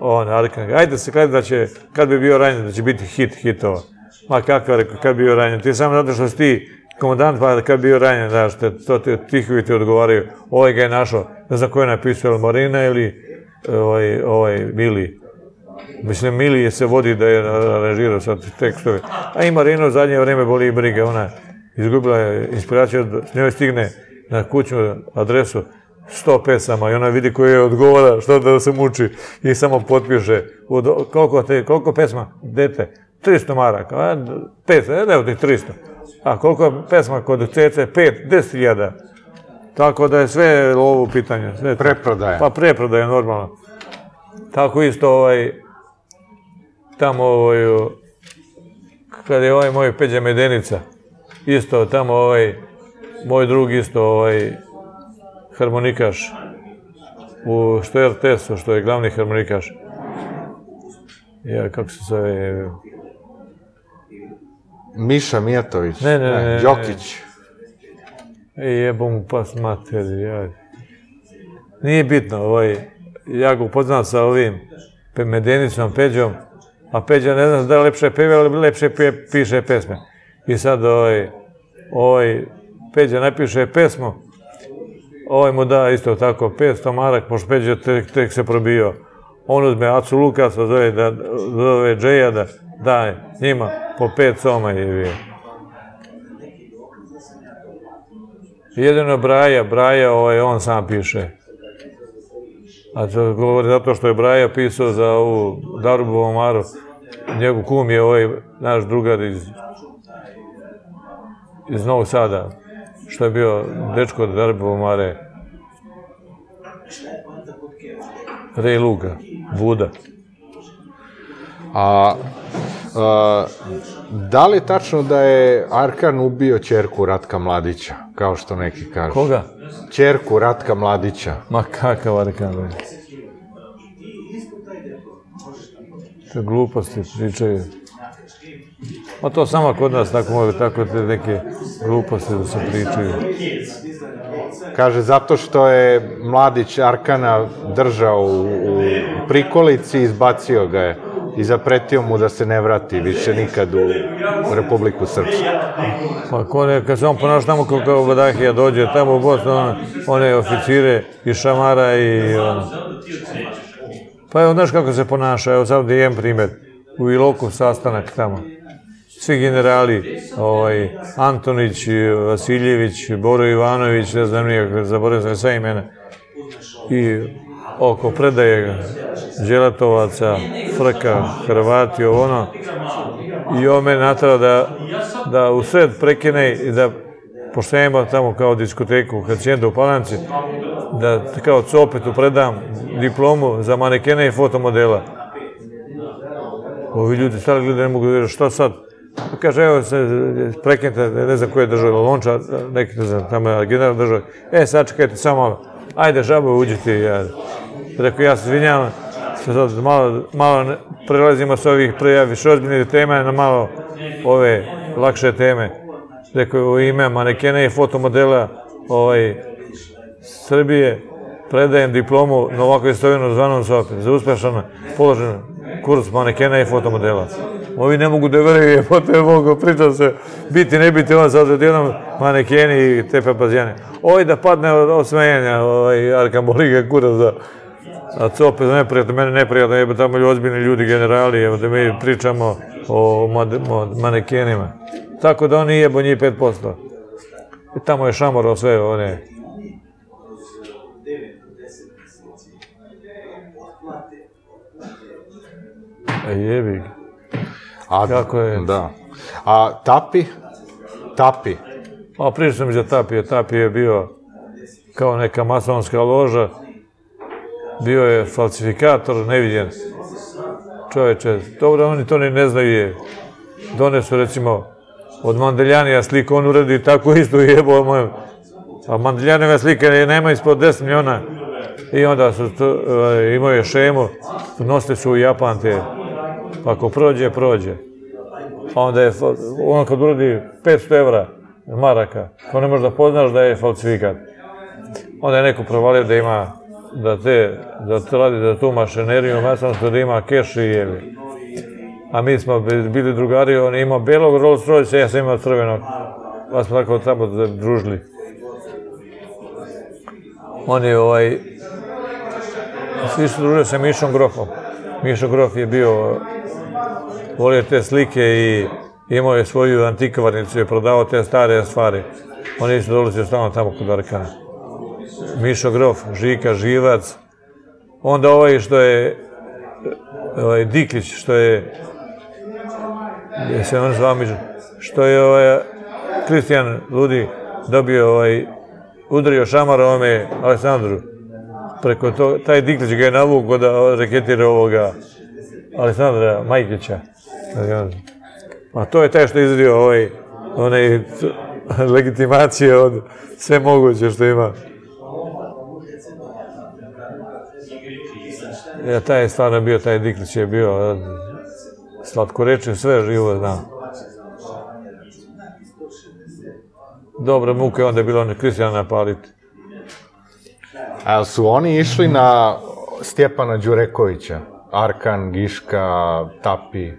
on, Arkan. Ajde se kladi da će, kad bi bio ranjen, da će biti hit, hitova. Ma kakva, rekao, kad bi bio ranjen, ti samo zato što si ti komandant, pa kad bi bio ranjen, znaš, to tihovi ti odgovaraju. Ovaj ga je našao, ne znam ko je napisao, ili Marina ili ovaj Mili. Mislim, Milije se vodi da je aranžirao sad tekstove. A i Marina u zadnje vreme boli i briga. Ona izgubila je inspiraciju, s njoj stigne na kućnu adresu sto pesama i ona vidi koju je odgovara, što da se muči i samo potpiše. Koliko pesma? Dete. tristo maraka, evo ti tristo. A koliko je pesma kod Cece? pet, deset hiljada. Tako da je sve ovo u pitanju. Preprodaje. Pa preprodaje, normalno. Tako isto tamo kada je ovaj moj Peđa Medenica, isto tamo moj drug isto harmonikaš u što je er te esu, što je glavni harmonikaš. Ja, kako se zove... Miša Mijatović. Ne, ne, ne. Đokić. Jebo mu pas materi, jaj. Nije bitno, ovaj... Ja ga upoznam sa ovim Medenicom, Peđom, a Peđa ne znam da je lepše peva, ali lepše piše pesme. I sad ovaj Peđa napiše pesmu, ovaj mu da isto tako petsto maraka, pošto Peđa tek se probio. On uzme Acu Lukasa, zove Džeja da daje njima po pet soma je bio. Jedino Braja, Braja on sam piše. A to govori zato što je Braja pisao za ovu Darubu Omaru. Njegov kum je ovaj naš drugar iz Novog Sada, što je bio dečko od Darubu Omare. Rej Luka, Vuda. A da li je tačno da je Arkan ubio ćerku Ratka Mladića, kao što neki kažu? Koga? Ćerku Ratka Mladića. Ma kakav Arkan? Te gluposti pričaju. Ma to samo kod nas tako mogu, tako te neke gluposti da se pričaju. Kaže, zato što je Mladić Arkana držao u prikolici, izbacio ga je i zapretio mu da se ne vrati više nikad u Republiku Srpsku. Pa kad se on ponaša tamo kako Badahija dođe, tamo u Bosnu one oficire i šamara i ono. Pa evo, znaš kako se ponaša, evo sad jedan primjer, u Iloku sastanak tamo. Svi generali, Antonić, Vasiljević, Boro Ivanović, ne znam nije, zaboravim sam sve imena. I oko predaje Đelatovaca, Frka, Hrvati, ovo ono. I ovo mene natrao da u sred prekine i da, pošto ja imam tamo kao diskoteku, kad ćem da u Palanci, da kao copetu predam diplomu za manekene i fotomodela. Ovi ljudi stali gledaju, ne mogu da vjeruju, šta sad? Kaže, evo se prekinite, ne znam ko je držao, Lonča, neki ne znam, tamo je general držao. E, sad čekajte samo malo, ajde žabe uđite. Rekao, ja se izvinjam, malo prelazimo s ovih više ozbiljnih tema na malo ove lakše teme. Rekao, u ime manekena i fotomodela Srbije predajem diplomu na ovako istovinu zvanom sopi za uspešan položen kurs manekena i fotomodela. Ovi ne mogu da veruju, potom je mogo, pričao se, biti, ne biti, on sad odjednom manekeni i te papazijane. Ovo je da padne od smenjenja, Arkambolika, kurac, da. A to opet neprijatno, mene neprijatno, jer tamo ozbiljni ljudi, generali, evo da mi pričamo o manekenima. Tako da oni jebo njih pet posto. I tamo je šamorao sve, one... Jebi ga. Kako je? Da. A Tapi? Tapi. A pričao sam za Tapija. Tapija je bio kao neka masonska loža. Bio je falsifikator, nevidjen. Čoveče, dobro, oni to ne znaju je. Donesu, recimo, od Mandeljanija sliku, on uredi tako isto jebo mojem. A Mandeljanija slika nema ispod deset miliona. I onda imao je šemu, nosili su u Japan te. Pa ako prođe, prođe. A onda je, on kad urodi petsto evra maraka, to ne možda poznaš da je falsifikat. Onda je neko provalio da ima, da te, da te radi za tu mašineriju, masonstvo da ima keš i jevi. A mi smo bili drugari, on je imao belog Rolls Royce, ja sam imao crvenog. Pa smo tako tamo družili. On je ovaj, svi su družili sa Mišom Grofom. Mišo Grof je bio, volio te slike i imao je svoju antikvarnicu i prodavao te stare stvari. Oni isto dolazio stalno tamo kod Arkana. Mišo Grof, Žika, Živac. Onda ovaj što je Diklić, što je gdje se on slamiđu, što je Kristijan Ludi dobio, udario šamar ovome Aleksandru. Preko to, taj Diklić ga je navukao da reketira ovoga Aleksandra Majkića. A to je taj što je izradio onaj legitimacije od sve moguće što ima. Ja, taj je stvarno bio, taj Diklić je bio slatkorečen, sve živo znao. Dobra muka je onda bilo ono Kristijana paliti. A su oni išli na Stjepana Đurekovića? Arkan, Giška, Tapi?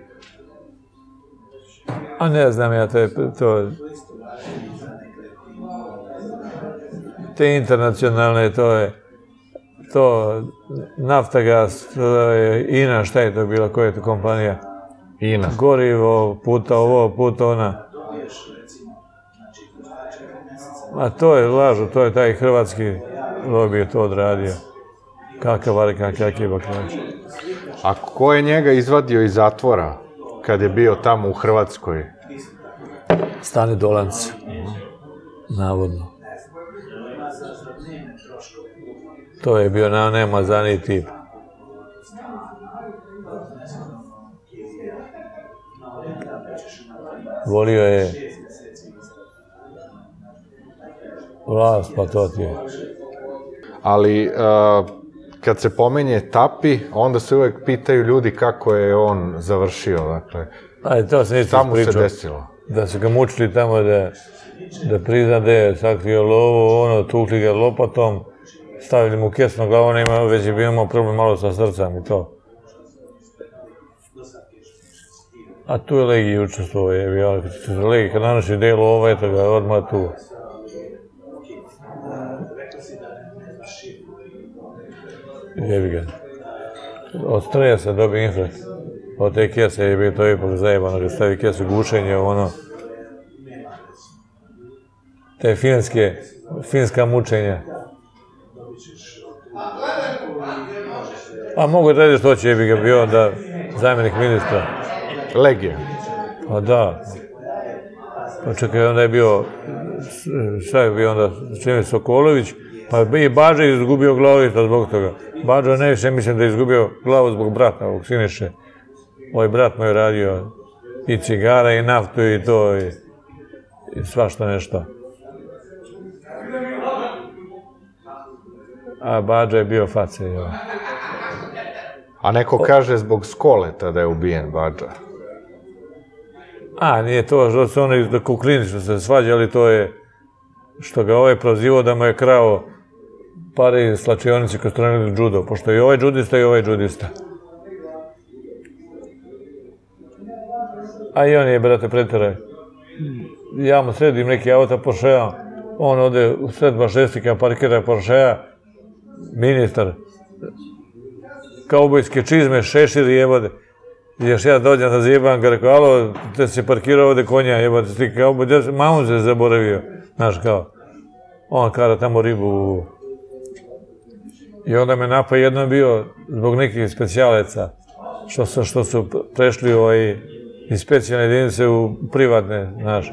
A ne znam ja, to je to... Te internacionalne, to je... To, Naftagas, Ina, šta je to bila, koja je to kompanija? Ina. Gorivo, puta ovo, puta ona. A to je lažo, to je taj hrvatski lobby to odradio. Kakav Arkan, kakav Baklanić. A ko je njega izvadio iz zatvora, kad je bio tamo u Hrvatskoj? Stane Dolanc, navodno. To je bio najmazaniji tip. Volio je vlast, pa to ti je. Ali, kad se pomenje Tapi, onda se uvek pitaju ljudi kako je on završio, dakle. Ali to se neću ispričao. Da su ga mučili tamo da prizna da je sakrio lovu, ono, tukli ga lopatom, stavili mu kesno glavu, nema, već je bio imao problem malo sa srcem i to. A tu je Legiji učestvo, je bio, Legiji kad nanoši delo ovo, eto ga, odmah tu. Jebi ga. Od stresa dobi infarkt. Od te kese je bio to ipak zajebano, kad stavi kesu gušenje, ono... Te finske, finska mučenja. A mogu da radiš to će bi ga bio onda zamjenik ministra. Legija. Pa da. Pa čekaj, onda je bio, šta je bio onda, Čević Sokolović, pa i Bađa je izgubio glavu i to zbog toga. Bađa najviše mislim da je izgubio glavu zbog brata, ovog Siniše. Moj brat mu je radio i cigara i naftu i to i svašta nešto. A Bađa je bio face, joj. A neko kaže zbog Skoleta da je ubijen Bađa. A, nije to, što su oni dok u klinično se svađali, to je što ga ovaj prozivao da mu je krao pare iz slačionici koji su trenirali džudo, pošto i ovaj džudista i ovaj džudista. A i on je, brate, preteraj. Ja mu sredim neki auto Porschea, on ode u sred bašestika, parkira Porschea, ministar, kaubojske čizme, šeširi jebade. Još ja dođem da zjebam ga, rekao, alo, te si parkirao ovde konja, jebate, ti kauboj, mamu se zaboravio, znaš kao. On kara tamo ribu. I onda me napao jednom bio zbog nekih specijalaca, što su prešli iz specijalne jedinice u privatne, znaš.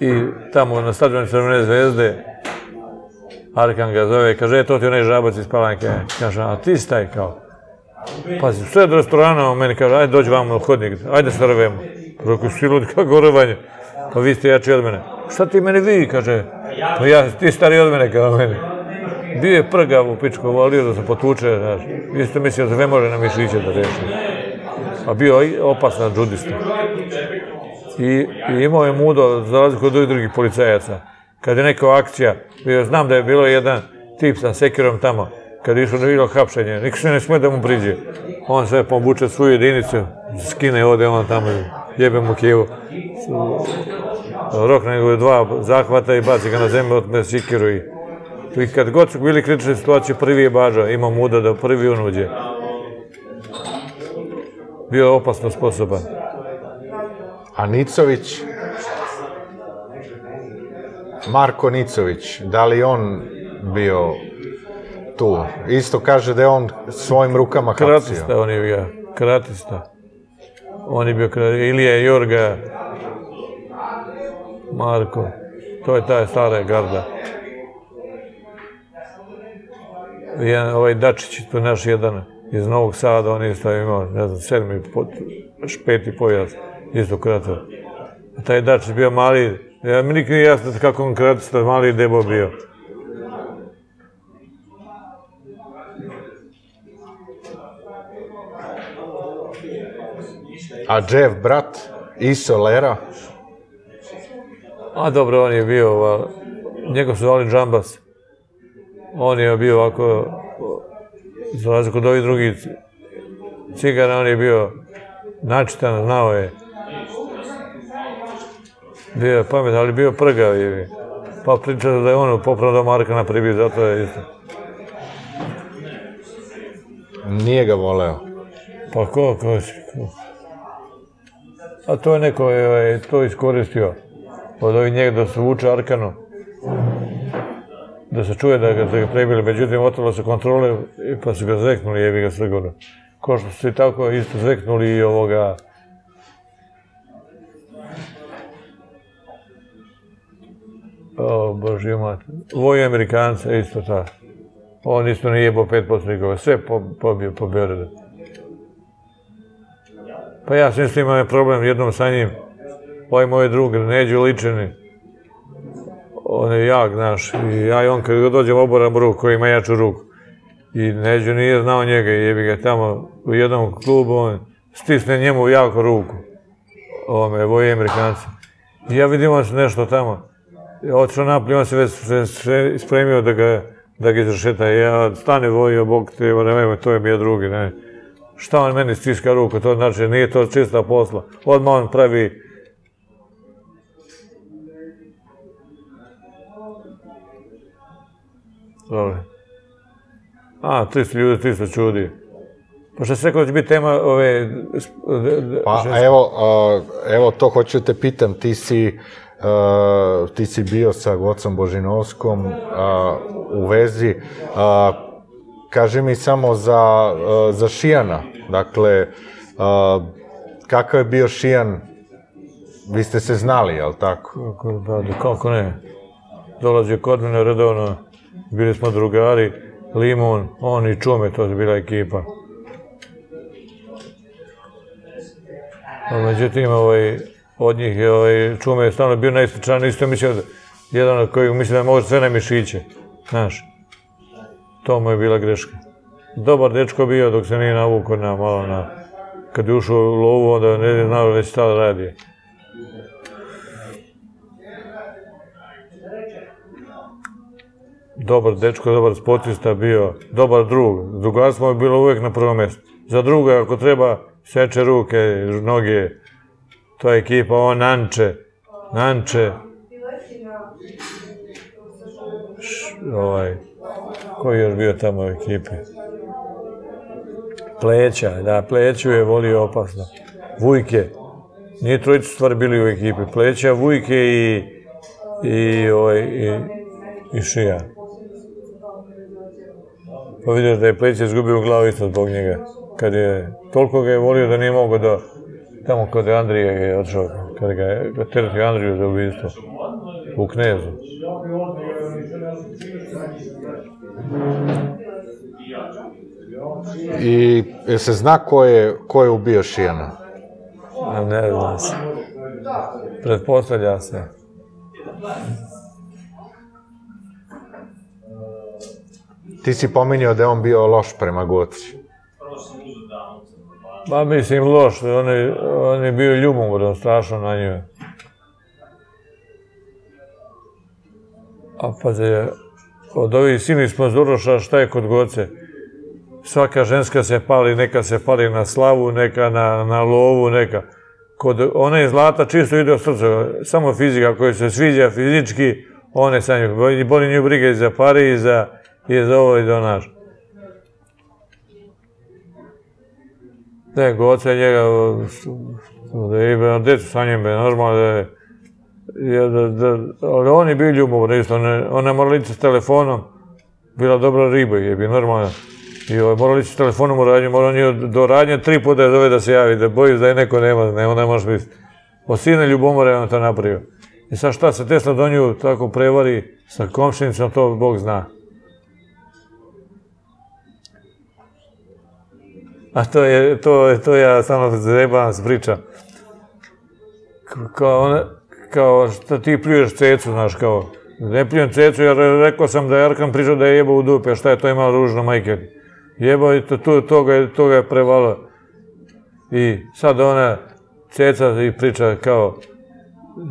I tamo na stadionu Crvene zvezde, Arkan ga zove, kaže, to ti onaj žabac iz Palanke. Kaže, a ti staj kao. Pazi, sve do restorana, on meni kaže, ajde dođi vam u hodnik, ajde se rvemo. Rekao, si lud, kako rvanje? Pa vi ste jači od mene. Šta ti meni vi, kaže, pa ja, ti stariji od mene, kao meni. Bio je prgav u pičku, volio da se potuče, znaš. Isto mislio, sve može na mišiće da reši. A bio je opasan džudista. I imao je mudo, za razliku od drugih policajaca. Kad je neka akcija, znam da je bilo jedan tip sa sekirom tamo, kad je išao na bilo hapšenje, niko se ne smije da mu priđe. On sve pobuče svoju jedinicu, skine, ode on tamo, jebe mu kivu. Rok njegove dva zahvata i baci ga na zemlju, otme sekiru i... I kad god su bili kritične situacije, prvi je Bađa, ima muda da prvi on uđe. Bio je opasno sposoban. A Nicović? Marko Nicović, da li on bio tu? Isto kaže da je on svojim rukama hapsio. Karatista on je bio, karatista. on je bio kralj, Ilija, Jorga, Marko, to je taj stara garda. Ovaj Dačić, to je naš jedan iz Novog Sada, on isto je imao, ne znam, sedmi, peti pojas, isto kratar. Taj Dačić bio mali, mi nikad nije jasno kako on kratar, mali debo bio. A Džev, brat, Iso, Lera? A dobro, on je bio, njega su zvali Džambas. On je bio ovako, za razliku od ovih drugih cigana, on je bio načitan, znao je. Bio je pametan, ali bio prgav je. Pa pričao da je on popravdao Markana pribio, zato je isto. Nije ga voleo. Pa ko, ko si? A to je neko je to iskoristio. Od ovih njega da se vuče Arkanu. Da se čuje da ga prebili. Međutim, otvorila se kontrole pa su ga zveknuli, jebi ga Srgoru. Ko što su i tako isto zveknuli i ovoga... O, Boži imate. Voju Amerikanca, isto ta. On isto ne jebao pet posljednika. Sve pobio, pobio reda. Pa ja sam isto imao problem jednom sa njim. Ovaj moj drug, Neđo Ličani. On je jak, znaš. I ja i on, kad dođem, oboram ruku, koji ima jaču ruku. I Neđo nije znao njega, jebi ga tamo u jednom klubu, on stisne njemu jako ruku. Ovome, Voje Amerikanci. I ja vidim on se nešto tamo. Otišao napolje, on se već spremio da ga izrašeta. I ja, stane Vojo, Bog te, nemoj, to je mi je drugi, ne. Šta on meni stiska ruku, to znači nije to čista posla. Odmah on pravi... Dobre. A, tristo ljudi, tristo čudi. Pa što se rekao će biti tema ove... Pa evo, to hoću te pitam, ti si... Ti si bio sa Gocom Božinovskom u vezi. Kaži mi samo za Šijana. Dakle, kakav je bio Šijan? Vi ste se znali, jel' tako? Kako ne? Dolazio kod mene redovno. Bili smo drugari. Limon, on i Čume, to je bila ekipa. Međutim, ovaj... Od njih je Čume stalno bio najsličan, isto mislio jedan od kojeg mislio da može sve na mišiće, znaš. To mu je bila greška. Dobar dečko bio dok se nije navukao na malo na... Kad je ušao u lovu, onda ne znao već šta radi. Dobar dečko, dobar sportista bio, dobar drug. Drugarstvo mu je bilo uvijek na prvom mjestu. Za druga, ako treba, seče ruke, noge. To je ekipa, ovo Nanče, Nanče, koji je još bio tamo u ekipi? Pleća, da, Pleću je volio opasno. Vujke, nije trojicu stvari bili u ekipi, Pleća, Vujke i Šija. Pa vidiš da je Pleća izgubio glavu isto zbog njega, kad je, toliko ga je volio da nije mogao da... Tamo kod Andrija je odšao, kada ga je teretio Andriju za ubistvo, u Knezu. I se zna ko je ubio Šijana? Ne zna se. Pretpostavlja se. Ti si pominjao da je on bio loš prema Goci. Ba, mislim, loš. On je bio ljubomoran, strašno na njoj. A pa, od ovih silnih sponzoroša, šta je kod Goce? Svaka ženska se pali, neka se pali na slavu, neka na lovu, neka. Kod ona je Zlata čisto ide u srce. Samo fizika koja se sviđa fizički, one sa njoj. Boli nju briga i za pare, i za ovo i za naš. Ne, Goca je njega, da je imao djecu sa njim, normalno da je, ali on je bio ljubomoran isto, ona je morala ići s telefonom, bila dobra riba je, normalno. I ovaj Moralić s telefonom u radnju, mora on je do radnje tri puta je zove da se javi, da bojiš da je neko nema, nema, ne možeš biti. Od sine ljubomore je on to napravio. I sad šta se Tesla do nju tako prevari sa komšinicom, to Bog zna. A to je, to ja samo zajebam s priča. Kao šta ti pljuješ Cecu, znaš, kao, ne pljujem Cecu jer rekao sam da je Arkan pričao da je jebao u dupe, šta je to imao ružno, majke. Jebao i to ga je prevalo. I sad ona Ceca i priča kao,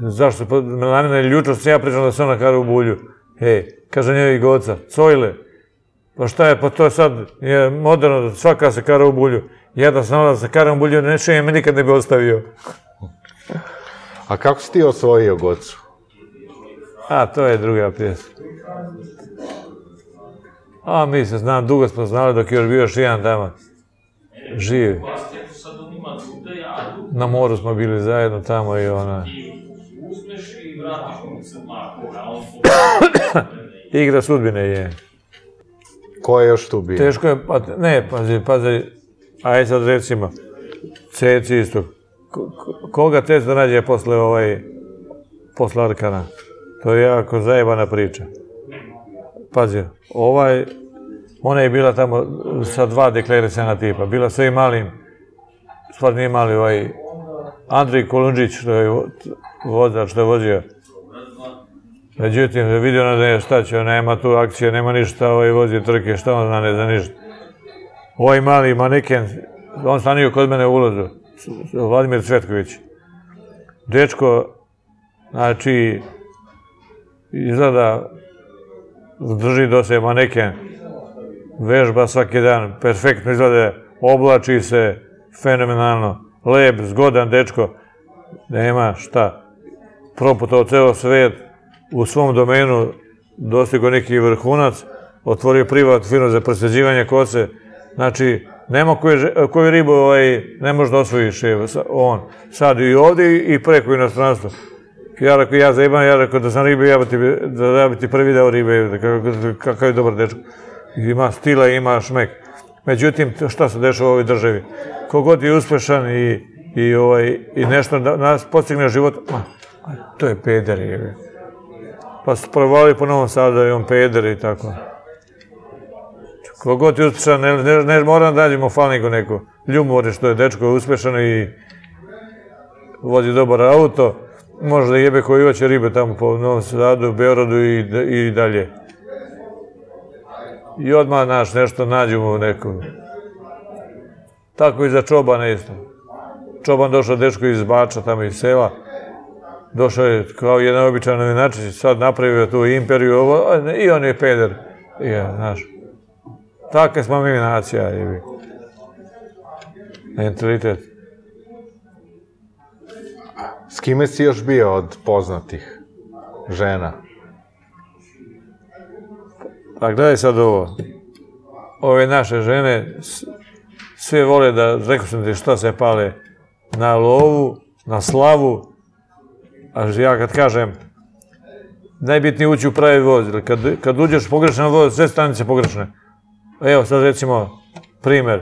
zašto, na mene ljučo se ja pričam da se ona kara u bulju. Hej, kaže njoj i goca, cojle. Pa šta je, pa to sad je moderno, svaka se kara u bulju. Ja da sam da se kara u bulju, nešto je me nikad ne bi ostavio. A kako si ti osvojio gocu? A, to je druga pjesma. A, mi se znam, dugo smo znali dok je još bio još jedan dama. Živi. Na moru smo bili zajedno tamo i ona... Igra sudbine je. Ko je još tu bio? Teško je, pa ne, pazi, pazi, aj sad recimo, Ceci isto. Koga Ceca nađe posle ovaj, posle Arkana? To je jako zajebana priča. Pazi, ovaj, ona je bila tamo sa dva deklarisana tipa, bila sa i malim, stvar nije mali ovaj, Andrij Kolundžić, što je vozač, što je vozio. Međutim, vidio ona da je šta će, nema tu akcije, nema ništa, ovaj vozi trke, šta on zna, ne zna ništa. Ovaj mali maneken, on stanio kod mene u ulozu, Vladimir Cvetković. Dečko, znači, izgleda, drži do se maneken, vežba svaki dan, perfektno izgleda, oblači se, fenomenalno, lep, zgodan dečko, nema šta, proputao ceo svet, u svom domenu dostigao neki vrhunac, otvorio privatnu firmu za presađivanje kose. Znači, nema koju ribu ne može da osvojiš, on. Sad i ovdje i preko inostranstva. Ja rekao, ja zajebam, ja rekao da sam ribe, ja bi ti prvi dao ribe, kakav je dobar dečko. Ima stila, ima šmek. Međutim, šta se dešava u ovoj državi? Kogod je uspešan i nešto nas postigne život, to je peder je. Pa su provali po Novom Sadu da je on peder i tako. Kogod je uspešan, ne moram da nađemo falniku neku. Ljubomorni što je dečko uspešan i vozi dobar auto. Može da jebe koji hoće ribe tamo po Novom Sadu, Beorodu i dalje. I odmah naš nešto nađemo u nekom. Tako i za Čobana isto. Čoban došao dečko iz Bača, tamo iz sela. Došao je kao jedan običan novinačić, sad napravio tu imperiju, i on je peder. Takve smo mi nacija. Mentalitet. S kime si još bio od poznatih žena? A gledaj sad ovo. Ove naše žene sve vole da, rekao sam ti, šta se pale na lovu, na slavu. A ja kad kažem, najbitnije ući u pravi voz, kad uđeš pogrešan voz, sve stanice pogrešne. Evo sad recimo, primer,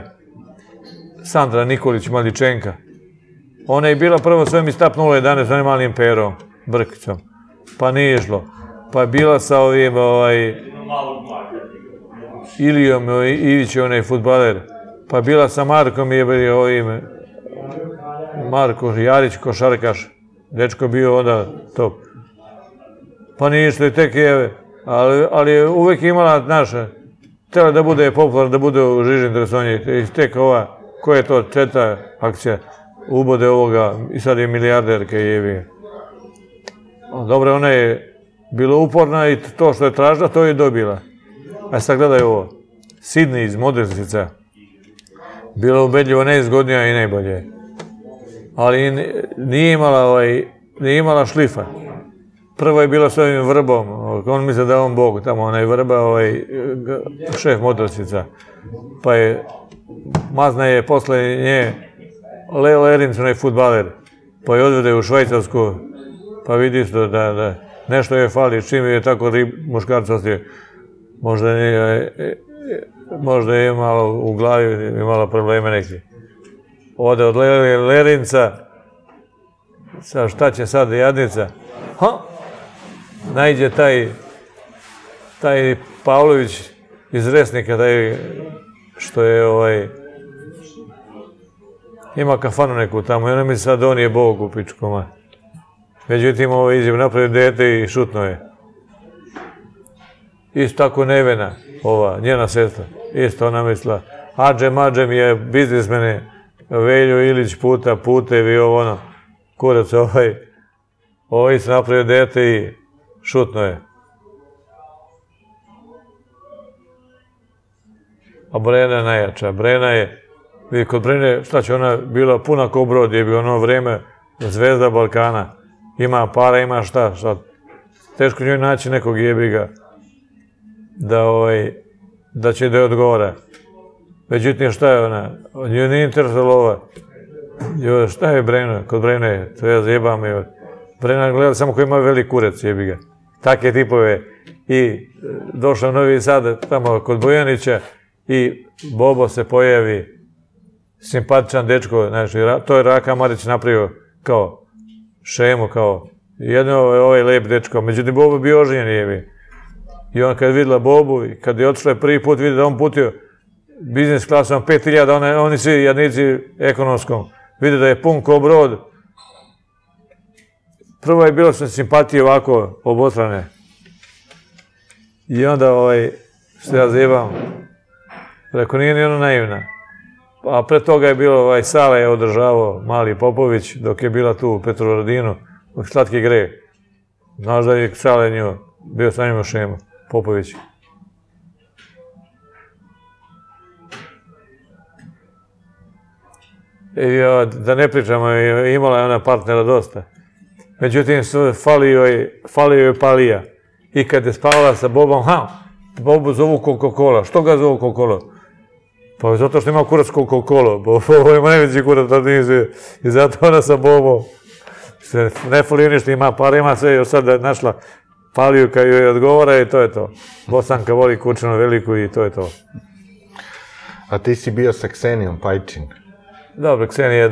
Sandra Nikolić, Mladičenka. Ona je bila prvo svojim istapnula jedanaest, onim malim perom, brkicom. Pa nije išlo. Pa je bila sa ovim, ovaj, Ilijom Ivić, onaj futbaler. Pa je bila sa Markom i ovim, Marko Jarić, košarkaš. Dečko bio onda top. Pa nije išlo i tek je, ali je uvek imala naša. Htjela da bude popularna, da bude u Žižnim dresonji. I tek ova, koja je to četa akcija, ubode ovoga i sad je milijarderka i jebije. Dobro, ona je bila uporna i to što je tražila, to je dobila. A sad gledaj ovo. Sidney iz Modelse. Bila ubedljivo najzgodnija i najbolje. Ali nije imala šlifa. Prvo je bila s ovim Vrbom, on misle da je on Bog, tamo onaj Vrba, šef Modrosica. Pa je, mazna je posle nje, Leo Erinc, onaj futbaler, pa je odvede u Švajcarsku, pa vidi se da nešto je fali, čim je tako muškarca ostavio. Možda je možda je imala u glavi, imala probleme neke. Ode od Lerinca, sa šta će sad jadnica? Ha! Najde taj, taj Pavlović iz Resnika, taj što je ovaj, ima kafanu neku tamo i ona mi sad on je bog u pičkoma. Međutim, ovo iđem napravio dete i šutno je. Isto tako Nevena, ova, njena sestra, isto ona mislila. Ađem, ađem je biznismene, Veljo Ilić puta, putevi, ovo ono. Kurac ovaj, ovo isto napravio dete i šutno je. A Brenna je najjača. Brenna je, vidi, kod Brenne, šta će, ona bila puna ko brod, je bi ono vreme zvezda Balkana. Ima para, ima šta, šta. Teško njoj naći nekog jebiga da će da je odgovara. Međutim, šta je ona? Njoj nije interesalo ova. Joj, šta je Brenna? Kod Brenna je, to ja zjebam je. Brenna gleda samo ko ima velik kurec, jebiga. Take tipove. I došla u Novi Sad, tamo kod Bojanića, i Bobo se pojavi, simpatičan dečko, znaš, to je Raka Marić napravio kao šemu, kao jedno ovaj lep dečko, međutim Bobo bio oženjen jevi. I on kad je videla Bobu, kad je otišla prvi put, vidi da on putio biznis klasom pet hiljada, oni svi jadnici ekonomskom, vidi da je pun ko brod. Prvo je bilo sam simpatije ovako obostrane. I onda ovaj, što ja zjebam, rekao, nije ni ono naivna. A pre toga je bilo, ovaj, Sala je održavao, Mali Popović, dok je bila tu u Petrovaradinu, Slatki greh. Znaš da je Sala nju, bio sa njima šema, Popović. Da ne pričamo, imala je ona partnera dosta. Međutim, falio je Palija. I kad je spavala sa Bobom, ha, Bobu zovu Coca-Cola. Što ga zovu Coca-Cola? Pa zato što ima kurac Coca-Cola, Bobo ima najveći kurac, i zato ona sa Bobom. Ne folio ništa, ima para, ima sve, još sad je našla Paliju kad joj odgovara i to je to. Bosanka voli Kučanu Veliku i to je to. A ti si bio sa Ksenijom Pajčin? Dobro, Ksenija je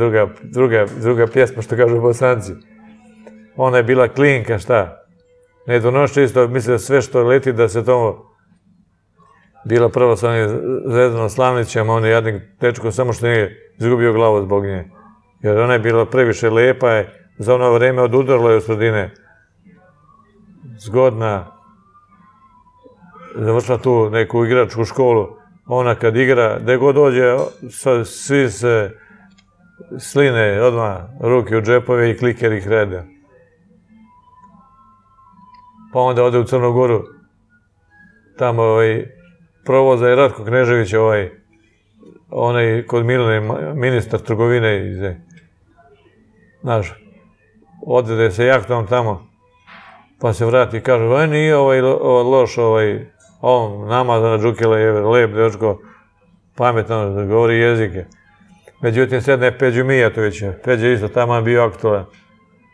druga pjesma što kažu Bosanci. Ona je bila klinka, šta? Nedonošće isto, misle sve što leti da se tomu... Bila prva sa onim Zvezdanom Slavnićem, on je jadnik dečko, samo što nije izgubio glavu zbog nje. Jer ona je bila previše lepa, je za ono vreme odudarla je od sredine. Zgodna, završila tu neku igračku školu. Ona kad igra, gde god dođe, svi se sline odmah, ruke u džepove i kliker ih rede. Pa onda ode u Crnu Goru, tamo ovaj... Provoza je Ratko Knežević, onaj kod Milane, ministar trgovine, znaš, odvede se jaktom tamo, pa se vrati i kaže, e, nije ovaj loš, on namazana džukila je lep, dečko, pametan, govori jezike. Međutim, sedne Peđu Mijatovića, Peđa isto tamo bio aktualan.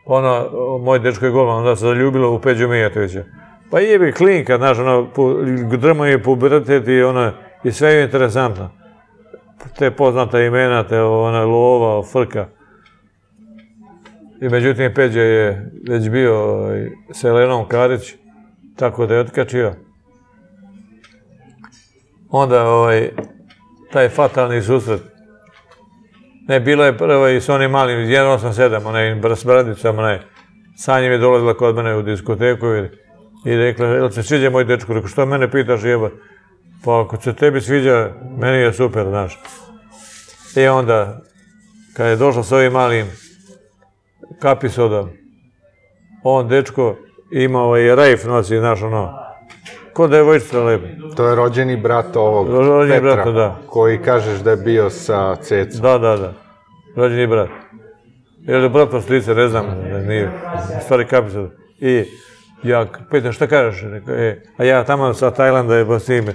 Ono, moj dečko je golman, onda se zaljubilo u Peđu Mijatovića. Pa jebi klinka, znaš, ono, drma je pubertet i ono, i sve je interesantno. Te poznata imena, te ona lova, frka. I međutim, Peđa je već bio s Elenom Karić, tako da je otkačio. Onda, ovaj, taj fatalni susret. Ne, bilo je prvo i s onim malim, jedan osam sedam, onaj, s bradicama, onaj. Sa njim je dolazila kod mene u diskoteku, jer... I rekla, jel se sviđa moj dečko? Rekao, što mene pitaš jeba? Pa ako se tebi sviđa, meni je super, znaš. I onda, kad je došla s ovim malim Kapisodom, on dečko imao je rajf nosi, znaš, ono, ko devojčica lepa. To je rođeni brat ovog Petra, koji kažeš da je bio sa Cecom. Da, da, da, rođeni brat. Jel je brat postrice, ne znam, nije, stvari Kapisod. I... Ja pitan, šta kažeš? A ja tamo sa Tajlanda je pa s njime.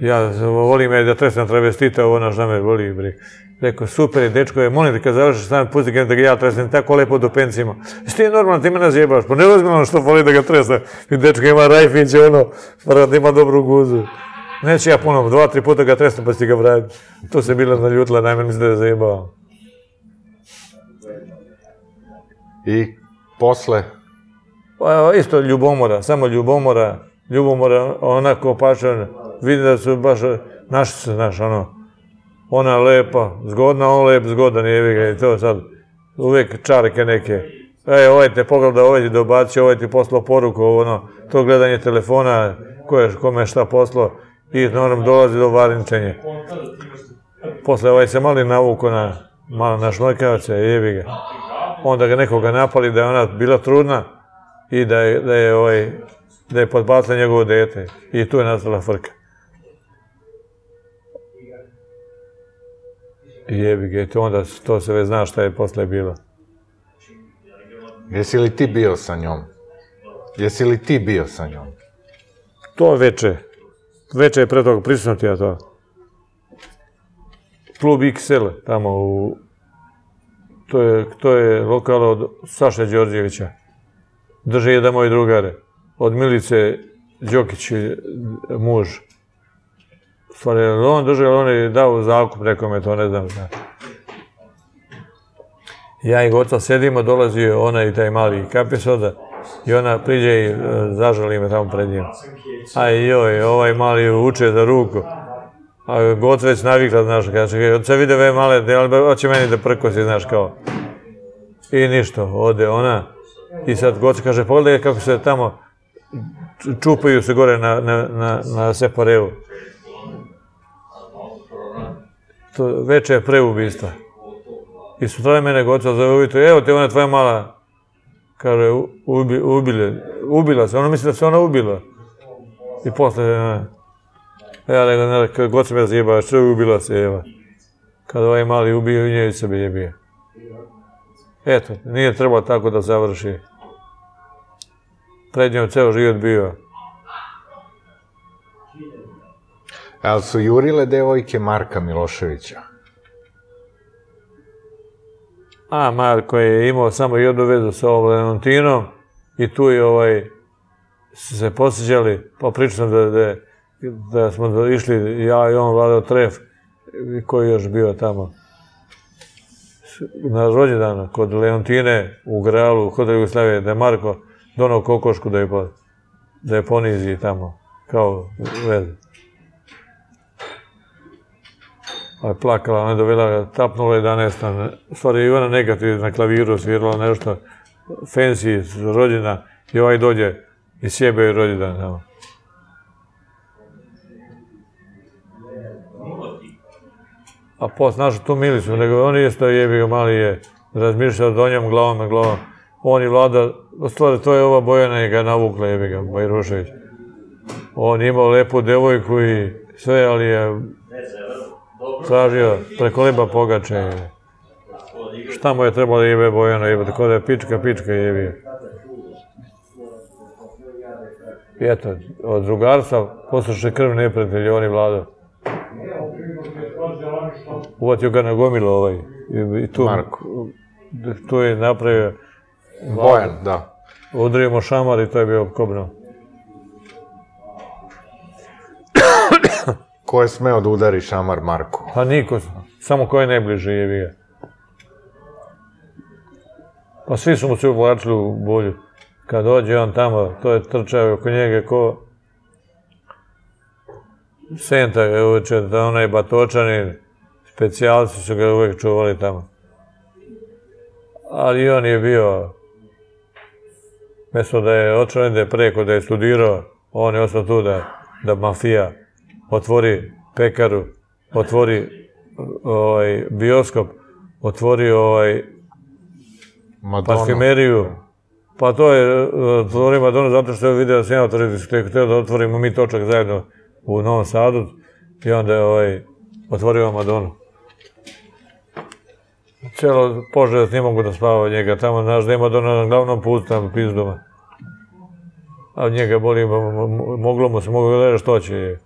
Ja volim da tresam travestita, ovo naš da me voli. Rekao, super je, dečko je, molim te kad završiš s nami, pusti da ga ja tresam tako lepo do pencima. Što je normalno, ti me nazjebaš, pa ne razmijem ono što voli da ga tresam. I dečko ima rajfiće, ono, pa da ima dobru guzu. Neće ja ponovno, dva, tri puta ga tresno pa si ga vrati. To se bila naljutila, najmen mi se da je zajebao. I posle? Pa isto ljubomora, samo ljubomora. Ljubomora, onako pačan, vidi da su baš, našli se, znaš, ono. Ona je lepa, zgodna, on lep, zgodan, jevi ga i to sad. Uvijek čarke neke. E, ovaj te pogleda, ovaj ti dobacio, ovaj ti poslao poruku, ono, to gledanje telefona, kome je šta poslao, i normalno dolazi do varničenja. Posle ovaj se mali navuko na, malo na šmrkavaca, jevi ga. Onda ga nekoga napali da je ona bila trudna i da je, ovaj, da je podbacila njegovo dete. I tu je nastala frka. Jebi ga, i onda to se već zna šta je posle bilo. Jesi li ti bio sa njom? Jesi li ti bio sa njom? To veče. Veče je pre toga, prisutno ti ja to. Klub iks el, tamo u... To je lokal od Saše Đorđevića. Drže jedan moj drugare. Od Milice Đokić, muž. Stvari, on drži, ali on je dao zakup nekome, to ne znam. Ja i goca sedimo, dolazi ona i taj mali Kapisoda i ona priđe i zažali me tamo pred njim. Aj joj, ovaj mali uče za ruku. A goca već navikla, znaš, kada se vide ve male, ali hoće meni da prkosi, znaš, kao. I ništa, ode ona i sad goca kaže, pogledaj kako se tamo čupaju se gore na separevu. Veče je pre ubistva. I sutra mene goca zove uvito, evo te ona tvoja mala, kaže, ubila se, ona misli da se ona ubila. I posle, evo, goca me zjebava, što je ubila se, evo. Kada ovaj mali ubio, i nje i sebe jebija. Eto, nije trebalo tako da završi. Pred njom ceo život bio. Ali su jurile devojke Marka Miloševića? A, Marko je imao samo jednu vezu sa ovom Leontinom i tu su se posjećali, pa pričam da smo išli, ja i on vladao Tref, koji je još bio tamo. Na rođendana, kod Leontine, u Gralu, kod Jugoslavije, da je Marko donao kokošku da je ponizi tamo, kao vezu. Pa je plakala, ona je dovela, tapnula jedanaest. Stvari, Ivana Negativ na klaviru svirala nešto, fancy, rođena, i ovaj dođe i sjebe joj rođendan. A post našao tu Milicu, nego on isto jebio, mali je razmišljao do njom glavom na glavom. On i Vlada, stvari, to je ova Bojana i ga navukla jebiga, Bajrušević. On je imao lepu devojku i sve, ali je... Tražio preko leba pogače. Šta mu je trebalo jebe Bojano jebe, tako da je pička, pička jebio. I eto, od drugarstva poslušaj krv neprijatelj, on je vladao. Uvatio ga na gomilu ovaj. Marko. Tu je napravio... Bojan, da. Udrio mu šamar i to je bio kobno. Ko je smeo da udari šamar Marku? Pa niko, samo ko je najbliže jebi ga. Pa svi su mu se uvlačili u bulju. Kad dođe on tamo, to je trčao oko njega ko... Senta ga je uveče, da onaj Batočanin, specijalci su ga uvek čuvali tamo. Ali on je bio... Mesto da je otišao negde preko, da je studirao, on je ostao tu da mafija... Otvori pekaru, otvori bioskop, otvori parfumeriju. Pa to je, otvori Madonu, zato što je vidio da se ja otvori diskoteku, htio da otvorimo mi točak zajedno u Novom Sadu i onda je otvorio Madonu. Cijelo Poževac ne mogu da spava njega, tamo znaš da je Madona na glavnom putu, tamo pizdoma. A njega boli, moglo mu se, mogu gledati što će.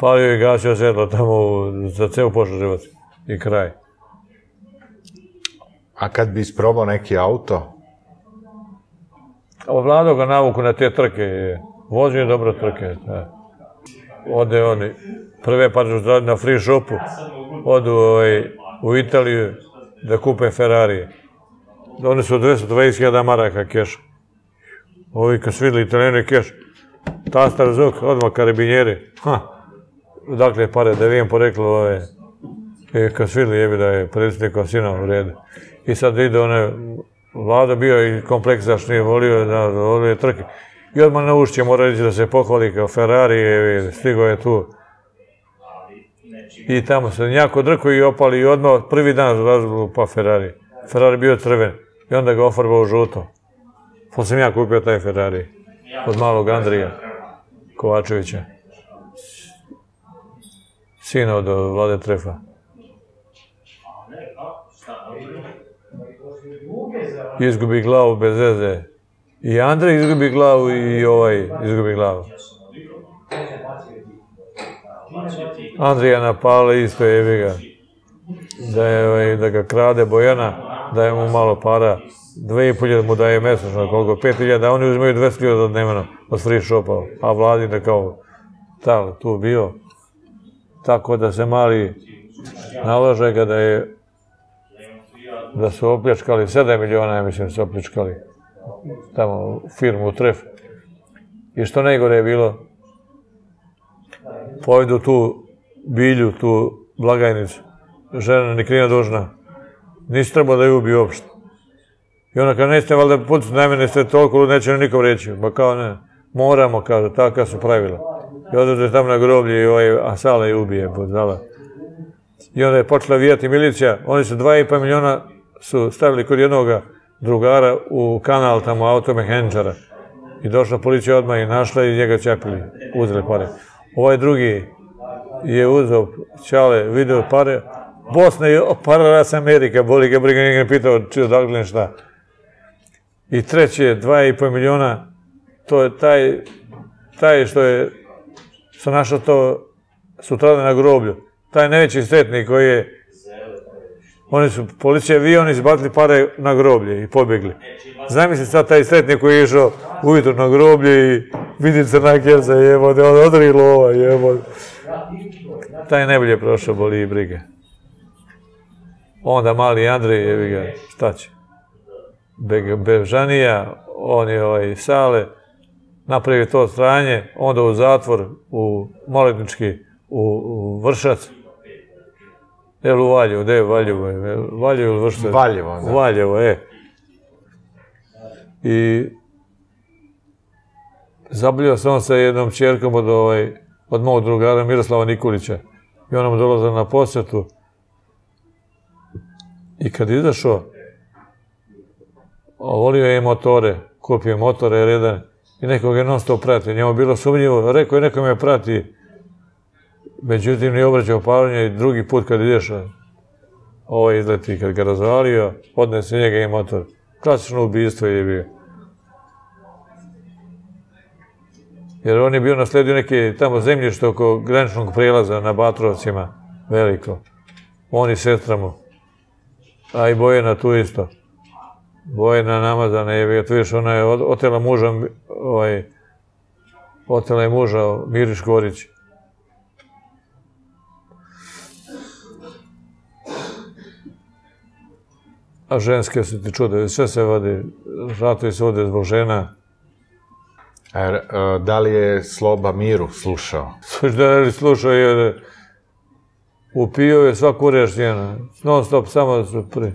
Palio i gasio svetlo tamo za ceo Požarevac i kraj. A kad bi isprobao neki auto? Ovladao ga navuku na te trke. Vozio je dobro trke. ode oni, prve pažu na free shopu, odu u Italiju da kupe Ferrarije. Oni su dvesta dvadeset hiljada maraka keša. Ovi kad su videli Italijani keš, tastar zvuk, odmah karabinjeri. Dakle pare, da vidim poreklo ove. Kad su videli jebi da je predsjednikov sina u redu. I sad ide one, Vlada bio i kompleksačni, volio je trke. I odmah na ušće mora reći da se pohvali kao Ferrari, stigo je tu. I tamo se njako drko i opali i odmah prvi dan razlupa Ferrari. Ferrari bio crven i onda ga ofarbao žuto. Pa sam ja kupio taj Ferrari od malog Andrija Kovačevića, sina od Vlade Trefa. Izgubi glavu bez veze. I Andrej izgubi glavu i ovaj izgubi glavu. Andrija napala isto jebi ga. Da ga krade Bojana, daje mu malo para. Dve i polje mu daje mesečno, koliko, pet hiljada, a oni uzmeju dvadeset hiljada dnevno od free shopa, a Vladina kao tal, tu bio. Tako da se mali nalaže ga da je, da su opljačkali, sedam miliona, ja mislim, su opljačkali tamo firmu u Tref. I što najgore je bilo, pojedu tu bilju, tu blagajnicu, žena ni krina dužna, nisi trebao da ju ubi uopšte. I ona kao, nećete valjda pucati na mene, ste toliko, neće ne nikom reći. Ba kao ne, moramo, kaže, tako su pravila. I odete tamo na groblje i ovaj Asala je ubije, budala. I onda je počela vijati milicija, oni su dva i pa miliona su stavili kod jednoga drugara u kanal tamo automehaničara. I došla policija odmah i našla i njega čapili, uzeli pare. Ovaj drugi je uzeo čale, video pare, Bosna i Pararac Amerika, boli ga briga, njega ne pitao odakle šta. I treći je dva i pol miliona, to je taj, taj što je, što našao to sutradan na groblju, taj najveći sretnik koji je, oni su, policija vi, oni izbacili pare na groblje i pobjegli. Zamisli sad taj sretnik koji je išao ujutro na groblje i vidi crna kjevca, jebode, on odri lova, jebode. Taj ne bolje prošao, boli i briga. Onda mali Andrej, jevi ga, šta će? Bežanija, on je ovaj Sale, napravi to stranje, onda u zatvor, u Malotnički, u Vršac. Jel u Valjevo, gde je Valjevo? Valjevo ili Vršac? Valjevo, da. Valjevo, e. I zabljio sam sa jednom čerkom od mog drugara Miroslava Nikolića. I ona mu dolaze na posetu. I kad izašao, volio je motore, kupio motore redan i nekog je non stop pratio. Njemu bilo sumnjivo, rekao je neko me prati. Međutim, nije obraćao pažnju i drugi put kad ideš, ovo izleti, kad ga razvalio, odnese njega i motor. Klasično ubistvo je bio. Jer on je bio nasledio neke tamo zemljište oko graničnog prelaza na Batrovcima, veliko. On i sestra mu. A i Bojena tu isto. Bojena namazana je, tu viš, ona je otela muža, otela je muža Miriš Gorić. A ženske se ti čude, sve se vode, ratovi se vode zbog žena. Da li je Sloba Miru slušao? Da li slušao je... Upio je svaku reč njena, non stop, samo da su pri...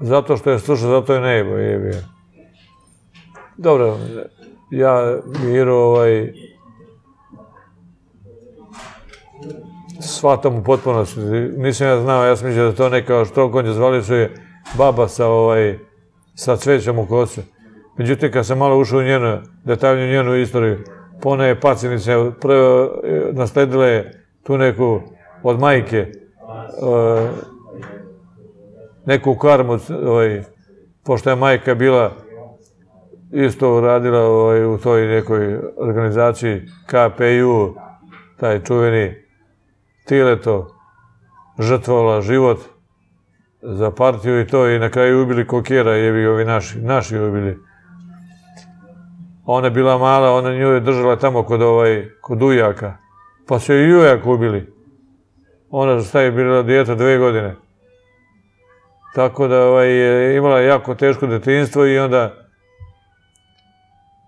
Zato što je slušao, zato je nejbo je bio. Dobro, ja Miru ovaj... Shvatam u potpunosti, nisam ja znao, ja sam mislio da to neka štrokonja, zvali su je baba sa ovaj... sa cvećom u kosu. Međutim, kad sam malo ušao u njenu, detaljnju njenu istoriju, pa ona je pacinica, prvo nasledila je tu neku, od majke, neku karmu, pošto je majka bila, isto uradila u toj nekoj organizaciji K P U, taj čuveni Tileto, žrtvovala život za partiju i to, i na kraju ubili Kokera, jebi ovi naši, naši ubili. Ona je bila mala, ona nju je držala tamo kod ujaka. Pa su joj ujak ubili. Ona je bila dijete dve godine. Tako da je imala jako teško detinjstvo i onda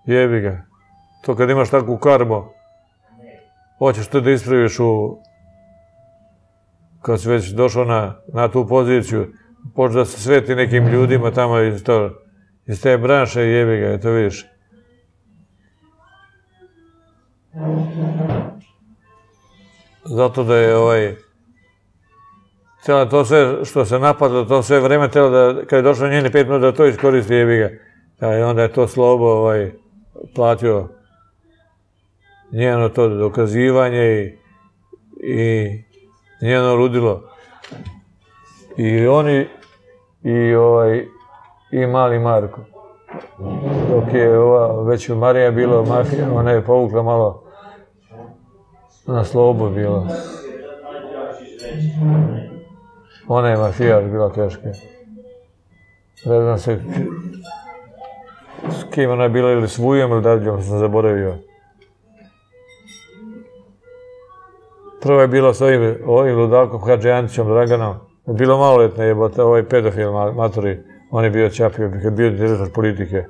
jebi ga. To kad imaš takvu karmu, hoćeš to da ispraviš kad si već došao na tu poziciju. Počeš da se sveti nekim ljudima tamo iz te branše i jebi ga, to vidiš. Zato da je ovaj... Htjela to sve što se napadlo, to sve vreme htjela da, kada je došlo njeni pet minuta, da to iskoristi jebi ga. I onda je to Slobo platio njeno to dokazivanje i njeno ludilo. I oni, i mali Marko. Dok je već Marija bila mafija, ona je povukla malo na Slobu bila. Ona je mafijaš bila teška. Ne znam se s kim ona je bila, ili s Vujom ili Dadljom, sam zaboravio. Prva je bila s ovim ludakom Hadžijanićom Draganom. Bilo maloletna jebota, ovaj pedofil maturi. On je bio Ćapio, kad bio direktor politike.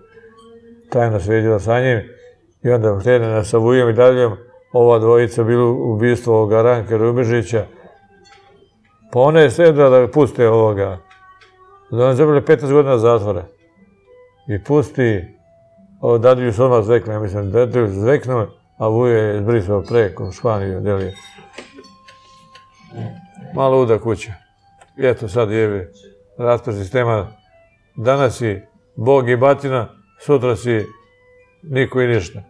Tajno svetila sa njim. I onda htjela sa Vujom i Dadljom. Ova dvojica bila ubijstvo Garanke Rubižića. Pa ona je sredila da puste ovoga. Ona je zabila petnaest godina zatvore. I pusti... Dadilju se odmah zvekne, ja mislim. Dadilju se zvekne, a Vujo je izbrisao preko Španiju, delije. Mala luda kuća. I eto sad je raspad sistema. Danas si Bog i batina, sutra si niko i ništa.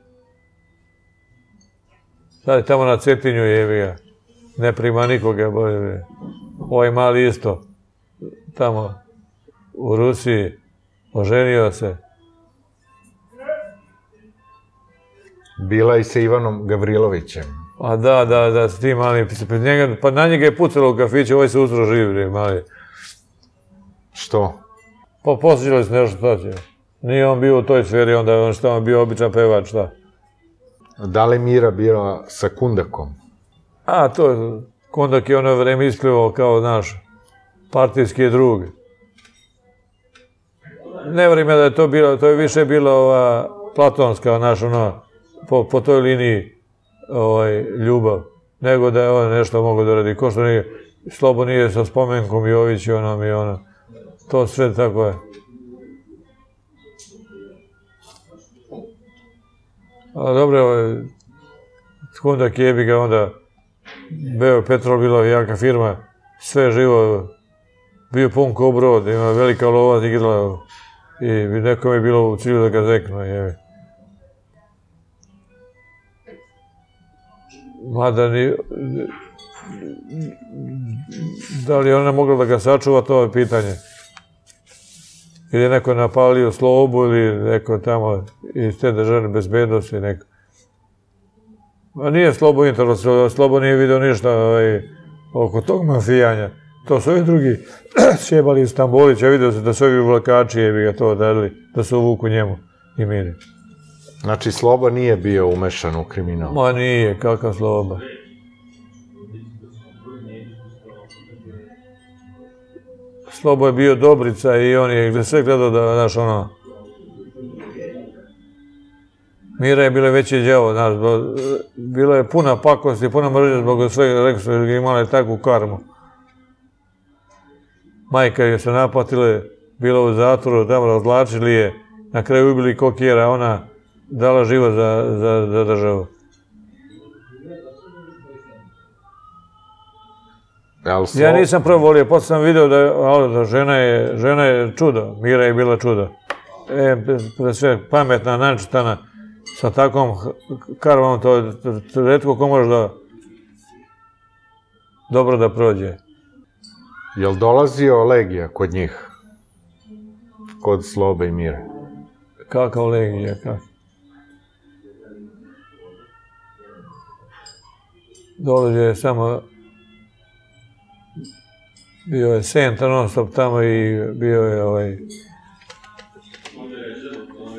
Sad je tamo na Cetinju jevija. Ne prima nikoga, bože. Ovaj mali isto, tamo u Rusiji, oženio se. Bila i sa Ivanom Gavrilovićem. A da, da, da, s tim malim. Pa na njega je pucalo u kafiću, ovaj se ustro živ, mali. Što? Pa posjećali se nešto, šta će. Nije on bio u toj sferi, onda je on šta, on bio običan pevač, šta. Da li Mira bila sa Kundakom? A, to je... Kondak je ono vreme isplivao kao naš partijski drug. Ne vreme da je to bilo, to je više bilo ova platonska naša, ono, po toj liniji ljubav, nego da je ono nešto mogo da radi. Ko što nije, Slobo nije sa Spomenkom Jović i onom i ono. To sve tako je. A dobro, Kondak jebi ga onda... Beo Petrol, bila jaka firma, sve živo, bio pun ko brod, ima velika lova igrala i nekom je bilo u cilju da ga zeknu, jevi. Mada ni... Da li je ona mogla da ga sačuva, to je pitanje. Ili je neko napalio Slobu, ili neko tamo iz te državne bezbednosti, neko. Nije Slobo interesovalo, Slobo nije vidio ništa oko tog mafijanja. To su ovi drugi sjebali iz Stambolića, vidio se da su ovi vlakači je bi ga to dadili, da su uvuku njemu i miri. Znači Slobo nije bio umešan u kriminal? Ma nije, kakav Slobo. Slobo je bio Dobrica i on je sve gledao da, znaš ono, Mira je bila veći djavo, znaš, bila je puna pakosti, puna mržnja zbog svega, rekao sam, imala je takvu karmu. Majka je se napatila, bila u zatvoru, tamo razvlačili je, na kraju ubili kokijera, ona dala život za državu. Ja nisam prvo volio, poslije sam vidio da žena je čudo, Mira je bila čudo. Pre sve pametna, načitana. Sa takvom karmom to je retko ko možda dobro da prođe. Je li dolazio legija kod njih? Kod Slobe i Mire? Kakav legija, kakav? Dolazio je samo... Bio je Senta non stop tamo i bio je ovaj...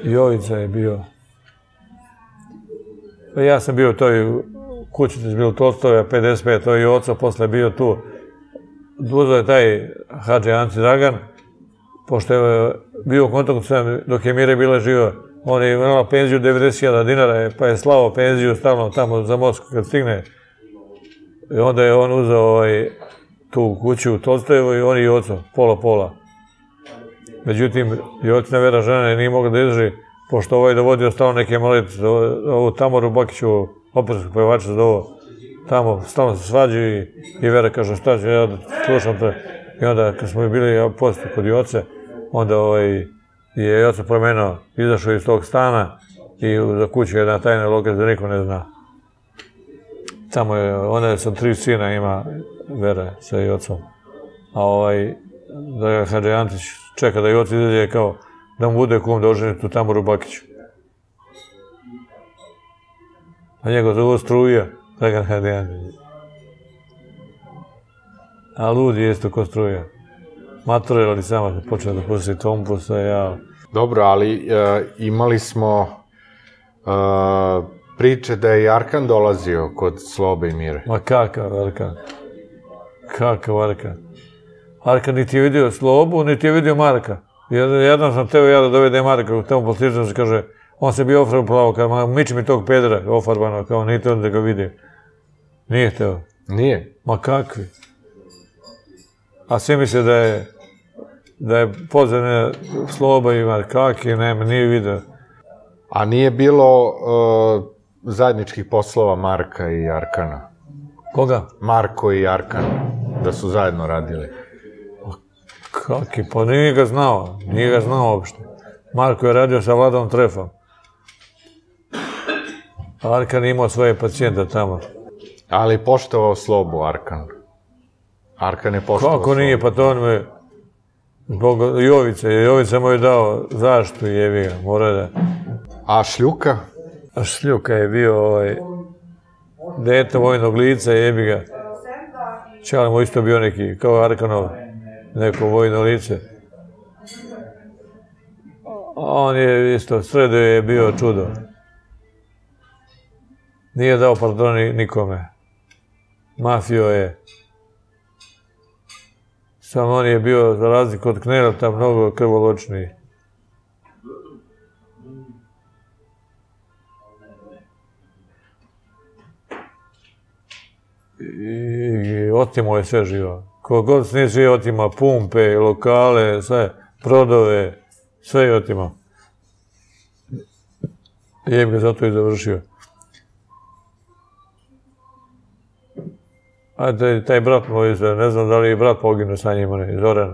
Jovica je bio. Ja sam bio u toj kući, to je bilo Tolstoja, pedeset pet, to je i oca, posle bio tu. Uzeo je taj Hadži Anci Dragan, pošto je bio u kontaktu sa njim dok je Mire bila živa. On je imala penziju devedeset hiljada dinara, pa je slao penziju stalno tamo za Moskvu kad stigne. I onda je on uzeo tu kuću u Tolstojevu i on i oca, pola-pola. Međutim, i ocina vera žena nije mogla da izdrži, pošto ovaj je dovodio stalno neke molitve, ovu Tamoru Bakiću, opersku pevača zove, tamo stalno se svađaju i Vera kaže šta ću, ja slušam te. I onda kad smo bili posto kod Joce, onda je Joce promenao, izašao iz tog stana i za kuću jedna tajna lokal da niko ne zna. Tamo je, onda sam tri sina ima Vera sa Jocom. A ovaj, da je Hadži Antić čeka da Joce izađe kao da mu bude kum da oženi tu Tamoru Bakiću. A njegov zove Struja, Dragan Hadži Antić. A ludi jeste ko Struja. Maturali sama se počela da pusti tompusa, ja... Dobro, ali imali smo priče da je Arkan dolazio kod Slobe i Mire. Ma kakav Arkan. Kakav Arkan. Arkan niti je vidio Slobu, niti je vidio Marka. Jednom sam teo ja da dovedem Marka u temu posličnom se kaže on se bio ofarbao plavo, kao miči mi tog pedra ofarbano, kao nije teo da ga vidim. Nije hteo. Nije? Ma kakvi. A svi misle da je da je pozivne Sloba i Marka, kakvi, nema, nije vidio. A nije bilo zajedničkih poslova Marka i Arkana? Koga? Marko i Arkan, da su zajedno radili. Kaki, pa nije ga znao, nije ga znao uopšte. Marko je radio sa Vladom Trefom. Arkan imao svoje pacijente tamo. Ali je poštovao Slobu Arkan. Arkan je poštovao Slobu. Kako nije, pa to on me... Zbog Jovice, Jovice mu je dao zaštu i jevi ga, mora da... A Šljuka? A Šljuka je bio ovaj... Dete vojnog lica, jebi ga. Čali mu isto bio neki, kao Arkanov. Neko vojno lice. On je isto, sredo je bio čudo. Nije dao pardon nikome. Mafio je. Samo on je bio, za razliku od Knerata, mnogo krvoločniji. I otimo je sve živo. Kogod se nije svi otima, pumpe, lokale, sve, prodove, sve je otima. Je bi ga zato i završio. A taj brat moj, ne znam da li je brat poginu sa njim, Zoran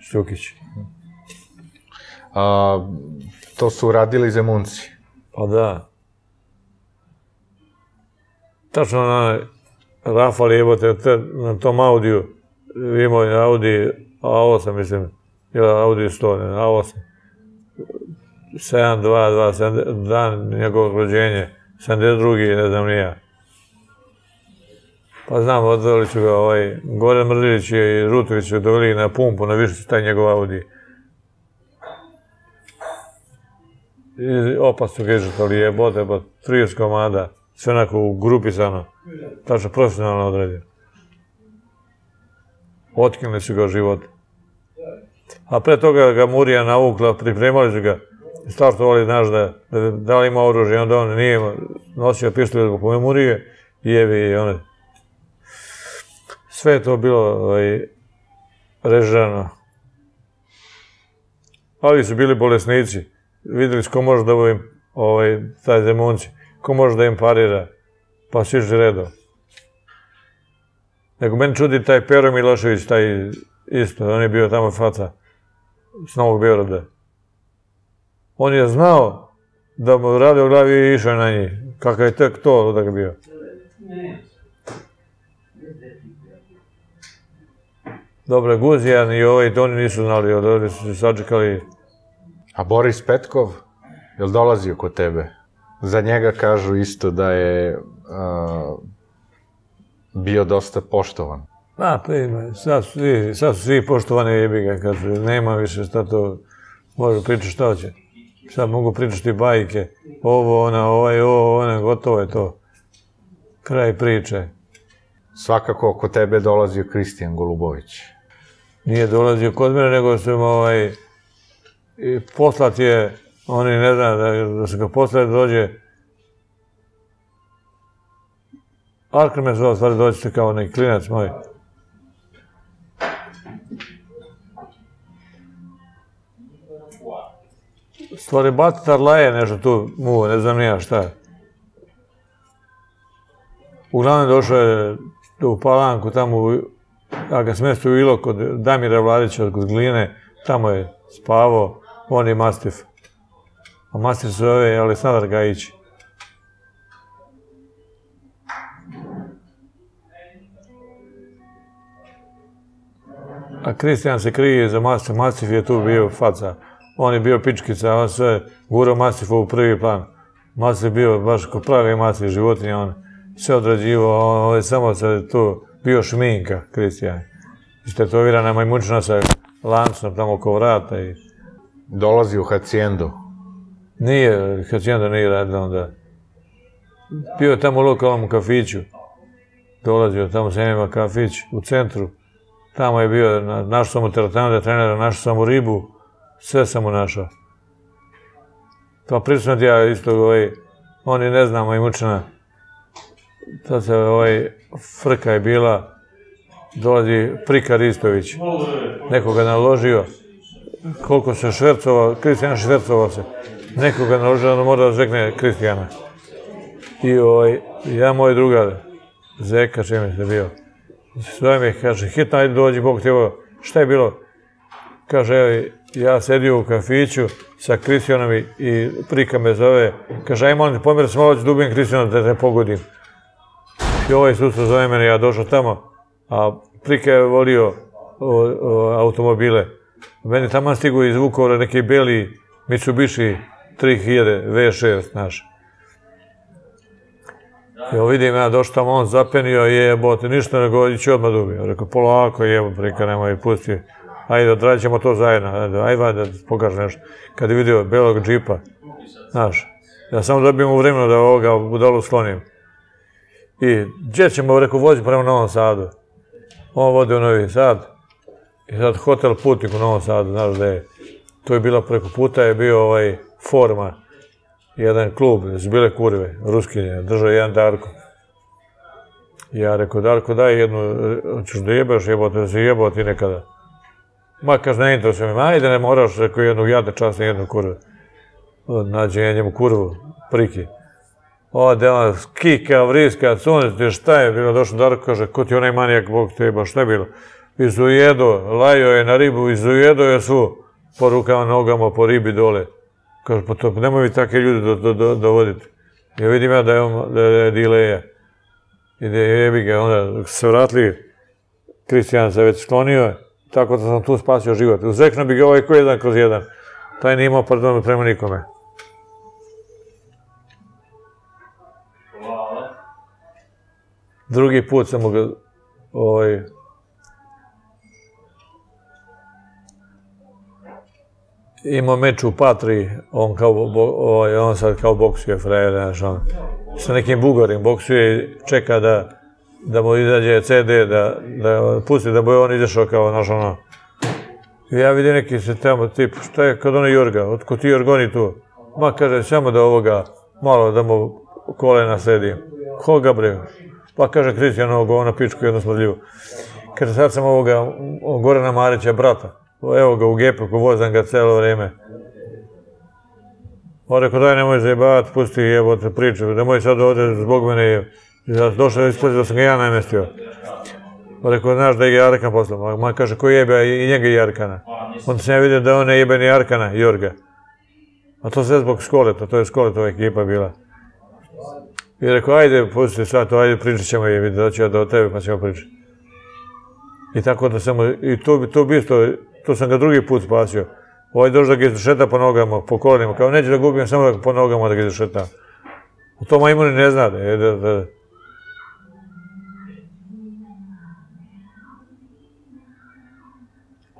Štukić. To su radili Zemunci? Pa da. Tačno na... Rafal jebote na tom Audiju, imao je Audi A osam, mislim, ili Audi sto, ne, A osam. sedam dva dva, dan njegovog rođenja, sedamdeset drugi, ne znam nija. Pa znam, odveli ću ga, ovaj, Goran Mrdilić i Rutović su doveli na pumpu, na više su taj njegov Audi. I opas su gežetali jebote, pa trideset komada. Sve onako ugrupisano, tačno profesionalno odredio. Otkinuli su ga od života. A pre toga ga Murija navukla, pripremali su ga. Startovali, znaš, da li ima oružje, onda on nije nosio pištolje zbog Murije i jevi i one. Sve je to bilo režirano. Ali su bili bolesnici. Videli su ko može da bavim taj Zemunci. Ko može da im parira, pa svi ži redom. Nego, meni čudi taj Pero Milošević, taj isto, on je bio tamo faca, s Novog Beograda. On je znao da mu radi u glavi i išao na njih, kakav je tek to da ga bio. Dobro, Guzijan i ovaj, to oni nisu znali, odavljali su se sačekali. A Boris Petkov, je li dolazio kod tebe? Za njega kažu isto da je bio dosta poštovan. Da, sad su svi poštovani jebiga, kad nema više šta to može pričati šta hoće. Šta mogu pričati bajke? Ovo, ona, ovaj, ovo, ona, gotovo je to. Kraj priče. Svakako, oko tebe je dolazio Kristijan Golubović. Nije dolazio kod mene, nego su im ovaj... Poslat je, oni ne zna da su ga poslali, dođe... Arkan me zvao, stvari dođe se kao onaj klinac moj. Stvari, Batar Laje nešto tu muo, ne znam nija šta. Uglavnom došao je u Palanku, tamo, a ga smesto u Ilok, kod Damira Vladića, kod Gline, tamo je spavao, on i Mastif. A Mastif se zove Aleksandar Gajić. A Kristijan se krije za Mastif, Mastif je tu bio faca. On je bio pičkica, on sve gurao Mastifa u prvi plan. Mastif je bio baš ko pravi Mastif, životinja, on sve odrađivao, on je samo se tu bio šminka, Kristijan. Istetovirana majmunčina sa lancom tamo oko vrata i... Dolazi u Haciendu? Nije, Haciendu nije radila onda. Bio je tamo u lokalnom kafiću. Dolazio tamo sa njima kafić u centru. Tamo je bio, našao sam mu teretanu da trenera, našao sam mu ribu. Sve sam mu našao. Pa prisutno ja isto ovaj, oni ne znamo i mučena. Ta se ovaj, frka je bila, dolazi Prikar Istović, nekoga naložio, koliko se švercovao, Kristijan švercovao se, nekoga naložio, onda mora da zvekne Kristijana. I ovaj, ja moj drugar, Zeca čim je se bio, sve mi kaže, hitno, ajde dođi, Bog ti ovo, šta je bilo? Kaže, evo, ja sedio u kafiću sa Kristijanom i Prika me zove, kaže, aj molim te pomjer se malo, ću dubim Kristijana da te pogodim. I ovaj sustav zove mene, ja došao tamo, a Prika je volio automobile. Meni tamo stigu iz Vukovara neki beli Mitsubishi tri hiljade V šest, znaš. Evo vidim, ja došao tamo, on zapenio, jebote, ništa ne govori, ću odmah dubim. Rekao, polako, jebo, Prika, nemoj, pusti. Ajde, odradit ćemo to zajedno, ajde, da pokažem nešto. Kad je vidio belog džipa, znaš, ja samo dobijem u vremenu da ovoga budalu sklonim. I gdje ćemo, reku, vozi prema Novom Sadu. On vodi u Novi Sad. I sad hotel Putnik u Novom Sadu, znaš da je. To je bilo preko puta, je bio ovaj Forma. Jedan klub, su bile kurve, ruskinje, držao jedan Darko. Ja reku, Darko, daj jednu, ćeš da jebeš, jebote, da si jebao ti nekada. Ma, kaži, ne interesuje mi, ajde, ne moraš, reku, jednog jada časna, jednog kurva. Nađe ja njemu kurvu, Priki. Ode, ona, kika, vriska, cunice, šta je bilo, došlo Darko, kaže, ko ti onaj manijak, Bog te jeba, šta je bilo? Izujedo, lajio je na ribu, izujedo je svu, po rukama, nogama, po ribi dole. Kaže, pa to, nemoj vi takve ljude dovoditi. Ja vidim ja da je dileja. Ide, jebi ga, onda se vratili, Kristijan se već sklonio je. Tako da sam tu spasio život. Uzrekno bi ga ovaj ko jedan kroz jedan. Taj nije imao pardon prema nikome. Drugi put sam mu ga... Imao meč u Patriji. On sad kao boksuje, frajer, znaš on. Sa nekim Bugarim boksuje i čeka da... da mu izađe ce de, da pusti, da mu je on izašao kao, znaš, ono... Ja vidim neki se tamo, tip, šta je kad ono Jorga, otko ti Jorgoni tu? Ma, kaže, samo da ovoga, malo da mu kolena sledim. Koga bre? Pa, kaže, Kristijan ovoga, ono pičku jednu smrdljivu. Kaže, sad sam ovoga, Gorana Marića, brata. Evo ga u gepu, vozam ga celo vreme. On rekao, daj, nemoj zajebavati, pusti jebote priče, nemoj sad ovdje zbog mene je... Došao je ispođe da sam ga ja namestio. Rekao, znaš da je Arkan poslao. Ma kaže, ko jebe i njega i Arkana. Onda sam ja vidio da on je jebe ni Arkana, Jorga. A to sve zbog Skoleta, to je Skoletova ekipa bila. I rekao, ajde, pusti sad to, ajde, pričat ćemo je, doći ja do tebe pa ćemo pričati. I tako da sam mu, i to bi isto, to sam ga drugi put spasio. Ovo je došao da ga izdušeta po nogama, po kolenima. Kao neću da gubim, samo da po nogama da ga izdušeta. To majmuni ne zna da je.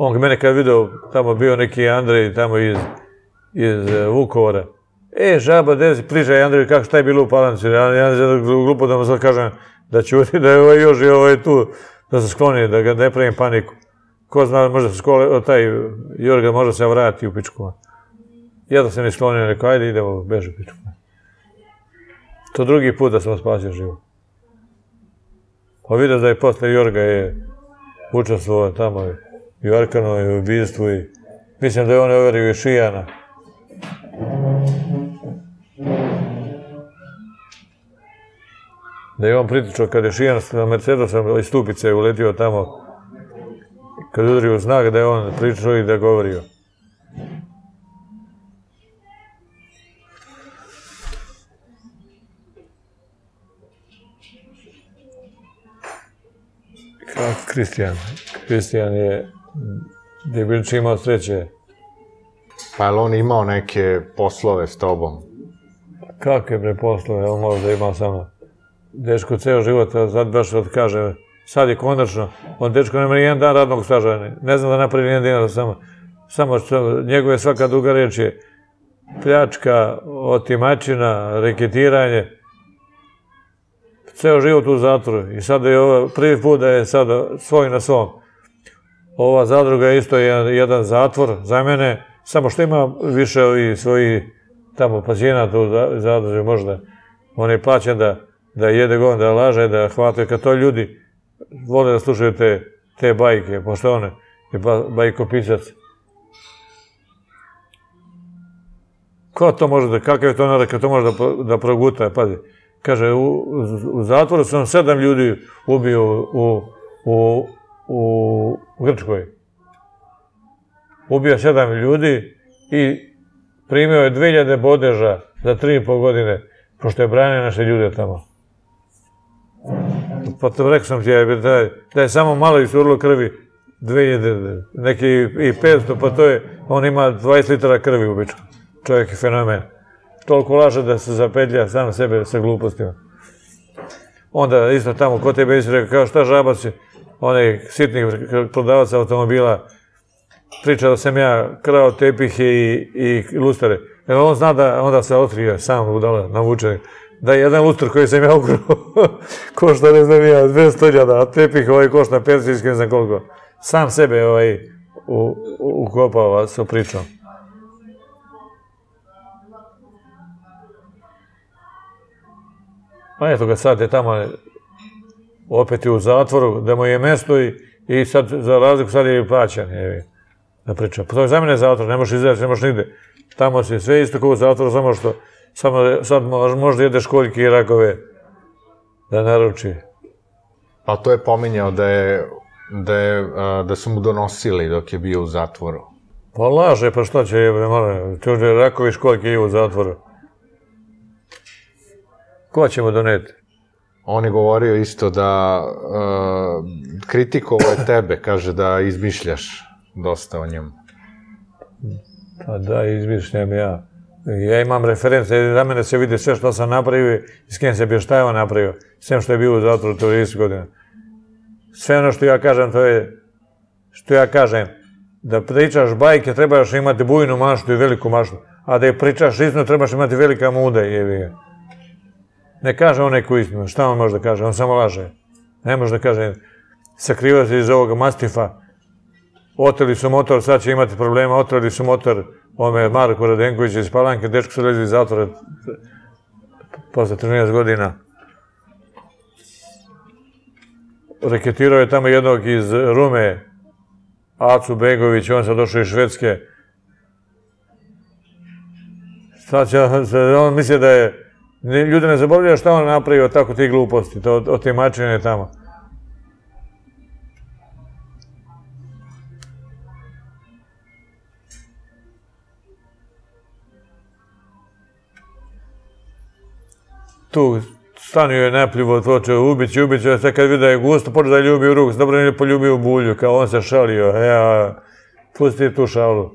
On mene kad vidio, tamo bio neki Andrej tamo iz iz Vukovara. E, žaba, gdje si, pričaj, Andriju, kako, šta je bilo u Palanci? Ja ne znam, glupo da mu sad kažem da ćuti, da je ovaj još i ovaj tu, da se skloni, da ga ne pravim paniku. Ko zna, možda se Skoleta, taj Jorga možda se vrati u Pičkova. Ja da se ne sklonio, rekao, ajde, idemo, beži u Pičkova. To drugi put da sam vas spasio živo. Pa vidio da je posle Jorga je učestvovao tamo i u Arkanovi, i u ubistvu i mislim da je on overio i Šijana. Da je on pritičao kada je Šijan na Mercedesom iz Stupice uletio tamo, kada je udario znak da je on pričao i da je govorio. Kristijan. Kristijan je Debilić imao sreće. Pa je li on imao neke poslove s tobom? Kakve bre poslove, on možda imao samo. Dečko ceo život, sad baš odkaže, sad je konačno, on dečko nema nijedan dan radnog staža, ne znam da napravi nijedan dinar samo. Samo što njegove svaka druga reč je pljačka, otimačina, reketiranje. Ceo život u zatvoru i sada je ovo, prvi put da je sada svoj na svom. Ova zadruga je isto jedan zatvor za mene, samo što ima više i svojih tamo pacijenata u zadruzi možda. On je plaćen da jede govno, da laže, da hvataju. Kad to ljudi vole da slušaju te bajke, pošto on je bajkopisac. Ko to može da, kakav je to narod kad to može da proguta, pazi. Kaže, u zatvoru sam sedam ljudi ubio u Grčkoj. Ubio sedam ljudi i primio je dve hiljade bodeža za tri i pol godine, pošto je branio naše ljude tamo. Pa to rekao sam ti, da je samo malo iscurilo krvi, dve hiljade, neki i petsto, pa to je, on ima dvadeset litara krvi u Bičku. Čovjek je fenomen. Toliko laže da se zapetlja sam sebe sa glupostima. Onda isto tamo, ko tebe isto rekao, kao šta žabac je, onaj sitnih prodavaca automobila, priča da sam ja krao tepihe i lustare. Jer on zna da, onda se otkrio sam udala, navučen, da je jedan lustar koji sam ja ukrao, košta ne znam ja, dvesta hiljada, a tepih ovaj košta persijski, ne znam koliko. Sam sebe ovaj ukopava sa pričom. Pa eto ga, sad je tamo opet u zatvoru, da mu je mesto i sad, za razliku, sad je i plaćan, je da priča. To je za mene zatvor, ne možeš izaći, ne možeš nigde. Tamo si sve isto kao u zatvoru, samo što sad možda jede školjke i rakove da naruči. Pa to je pominjao da su mu donosili dok je bio u zatvoru. Pa laže, pa šta će, ne moram, čuđe rakovi školjke i u zatvoru. Ko će mu doneti? On je govorio isto da kritikovao je tebe, kaže da izmišljaš dosta o njemu. Pa da, izmišljam ja. Ja imam reference, za mene se vidi sve što sam napravio i s kim se bještava napravio, s tem što je bio u zatvoru trideset godina. Sve ono što ja kažem, to je, što ja kažem, da pričaš bajke, trebaš imati bujnu maštu i veliku maštu, a da je pričaš istinu, trebaš imati velika muda, jevi ga. Ne kaže on neku istinu, šta on može da kaže, on samo laže. Ne može da kaže, sakrivao se iz ovoga mastifa, otrali su motor, sad će imati problema, otrali su motor, ome Marko Radenković iz Palanke, dečko se lezi iz zatvora posle trinaest godina. Reketirao je tamo jednog iz Rume, Acu Begović, on sad došao iz Švedske. Sad će, on misli da je ljudi ne zabavljaju šta on napravio od tako tih gluposti, od te mačine tamo. Tu stanio je nepljivo, počeo ubići, ubići, sve kad vidio je gusto, počeo da je ljubio ruku, se dobro nije poljubio bulju, kao on se šalio, eja, pusti tu šalu.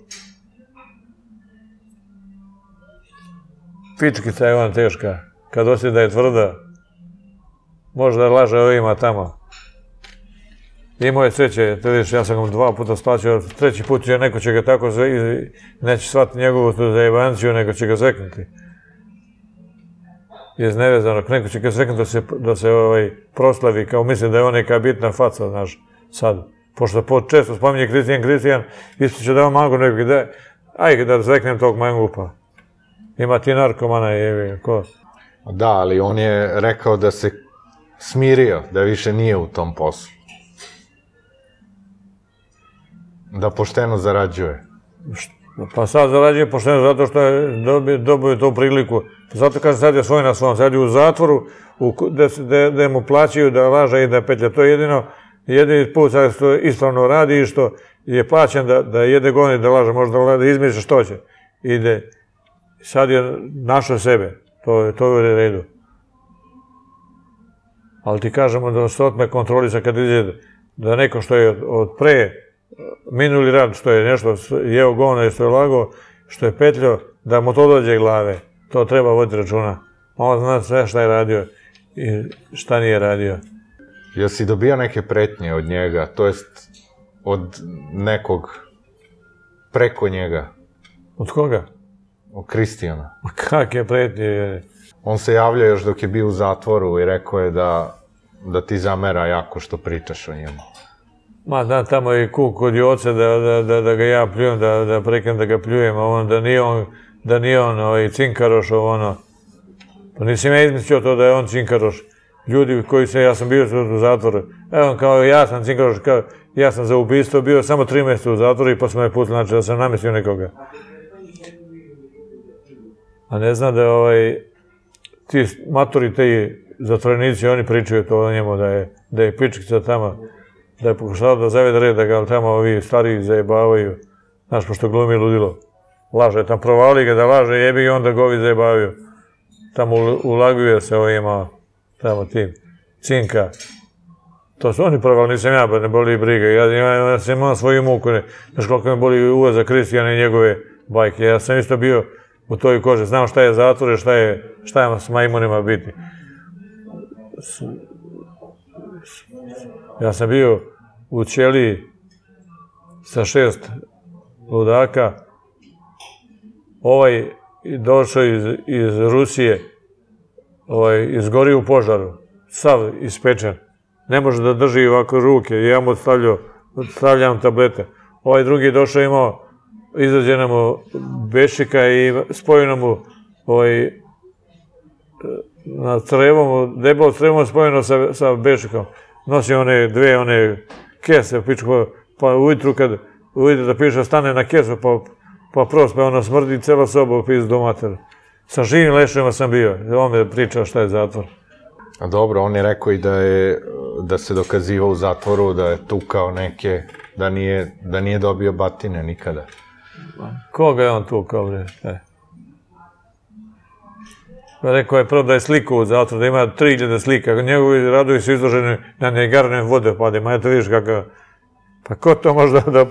Pičkica je ona teška, kad osjeti da je tvrda, može da laže ovima tamo. Imao je sreće, ja sam ga dva puta stlačio, treći put je neko će ga tako zveknuti, neće shvatiti njegovu zajebanciju, nego će ga zveknuti. Je znevezano, neko će ga zveknuti da se proslavi, kao misli da je on neka bitna faca, znaš, sad. Pošto često spominje Kristijan, Kristijan, isto će da vam mangu nekog ideje, ajde da zveknem tog mangupa. Ima ti narkomana, jevi, ko? Da, ali on je rekao da se smirio, da više nije u tom poslu. Da pošteno zarađuje. Pa sad zarađuje pošteno zato što je dobio tu priliku. Zato kažem sad je svoj na svom, sad je u zatvoru gde mu plaćaju da laže i da petlja. To je jedino, jedini put sad što ispravno radi i što je plaćen da jede govno i da laže, možda da izmišlja što će. Ide, sad je našao sebe, to je u redu. Ali ti kažemo da se otme kontrolisa kad izgleda da neko što je od pre minuli rad, što je nešto jeo govno i što je lago, što je petljao, da mu to dođe glave. To treba voditi računa. On zna sve šta je radio i šta nije radio. Jel si dobio neke pretnje od njega, to jest od nekog preko njega? Od koga? Od Kristijana. Kakve pretnje? On se javljao još dok je bio u zatvoru i rekao je da ti zamera jako što pričaš o njemu. Ma, znam, tamo je kuk od joce da ga ja pljujem, da preknem da ga pljujem, da nije on cinkarošov, ono. Pa nisam ja izmislio to da je on cinkaroš. Ljudi koji se, ja sam bio u zatvoru, evo, kao ja sam cinkaroš, ja sam za ubistvo bio samo tri mjeseca u zatvoru i pa sam me putili, znači da sam namestio nekoga. A ne znam da ovaj, ti matori, te zatvorenici, oni pričaju to o njemu, da je pičkica tamo. Da je pokušao da zavede red, da ga tamo ovi stariji zajebavaju. Znaš, pošto glumi ludilo. Laže, tam provali ga da laže, jebi i onda ga ovi zajebavaju. Tamo ulaguje se ovima, tamo tim, cinka. To su oni provali, nisam ja, pa ne boli briga. Ja sam imao svoju muku, znaš koliko me boli uva za Kristijana i njegove bajke. Ja sam isto bio u toj koži, znam šta je zatvor i šta je s majmunima biti. Ja sam bio u ćeliji sa šest ludaka. Ovaj došao iz Rusije, izgorio u požaru, sav ispečen. Ne može da drži ovako ruke, ja mu stavljam tablete. Ovaj drugi došao imao, izrađena mu bešika i spojeno mu na crevom, debelo crevom spojeno sa bešikom. Nosi one dve, one kese, pa ujutru kad ujde da piše, stane na kesu, pa prospe, ono smrdi cela soba u pizdu mater. Sa živim lešima sam bio, on me pričao šta je zatvor. A dobro, on je rekao i da se dokazivao u zatvoru, da je tukao neke, da nije dobio batine nikada. Koga je on tukao, bre? Rekao je prvo da je sliku u zatvoru, da ima tri hiljade slika. Njegovi radovi su izloženi na negarnim vodopadima. Eto vidiš kako... Pa ko to može da...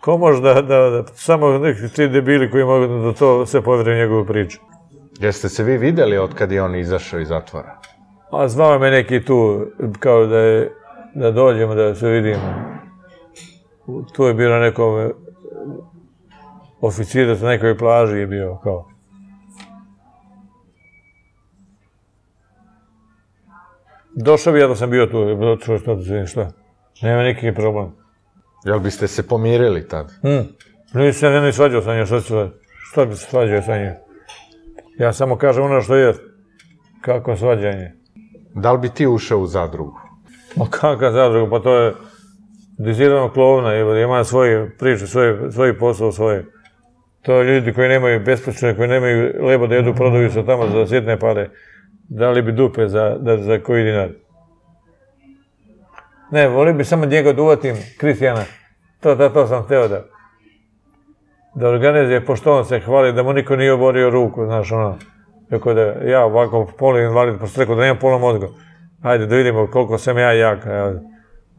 Ko može da... Samo neki ti debili koji mogu da to sve povjeruju njegovu priču. Jeste se vi videli od kada je on izašao iz zatvora? A znao me neki tu, kao da je... Da dođemo, da se vidimo. Tu je bilo nekom... Oficirac na nekoj plaži je bio, kao... Došao bi ja da sam bio tu, čuo što da se vidim šta. Nema nikakvi problem. Jel biste se pomirili tad? Nisam, ja ne svađao sa njim, šta bi se svađao sa njim? Ja samo kažem ono što je, kako svađanje. Da li bi ti ušao u zadrugu? Ma kakav zadrugu, pa to je dizirano klovna, ima svoje priče, svoji posao, svoje. To je ljudi koji nemaju bespočne, koji nemaju lebo da jedu, prodaju se tamo za sitne pare. Dali bi dupe za koji dinar. Ne, volio bi samo njega da uvatim, Kristijana. To sam hteo da... Da organizuje, pošto on se hvali, da mu niko nije oborio ruku, znaš, ono. Tako da ja ovako poluinvalid, pošto rekao da nemam pola mozga. Hajde, da vidimo koliko sam ja jak.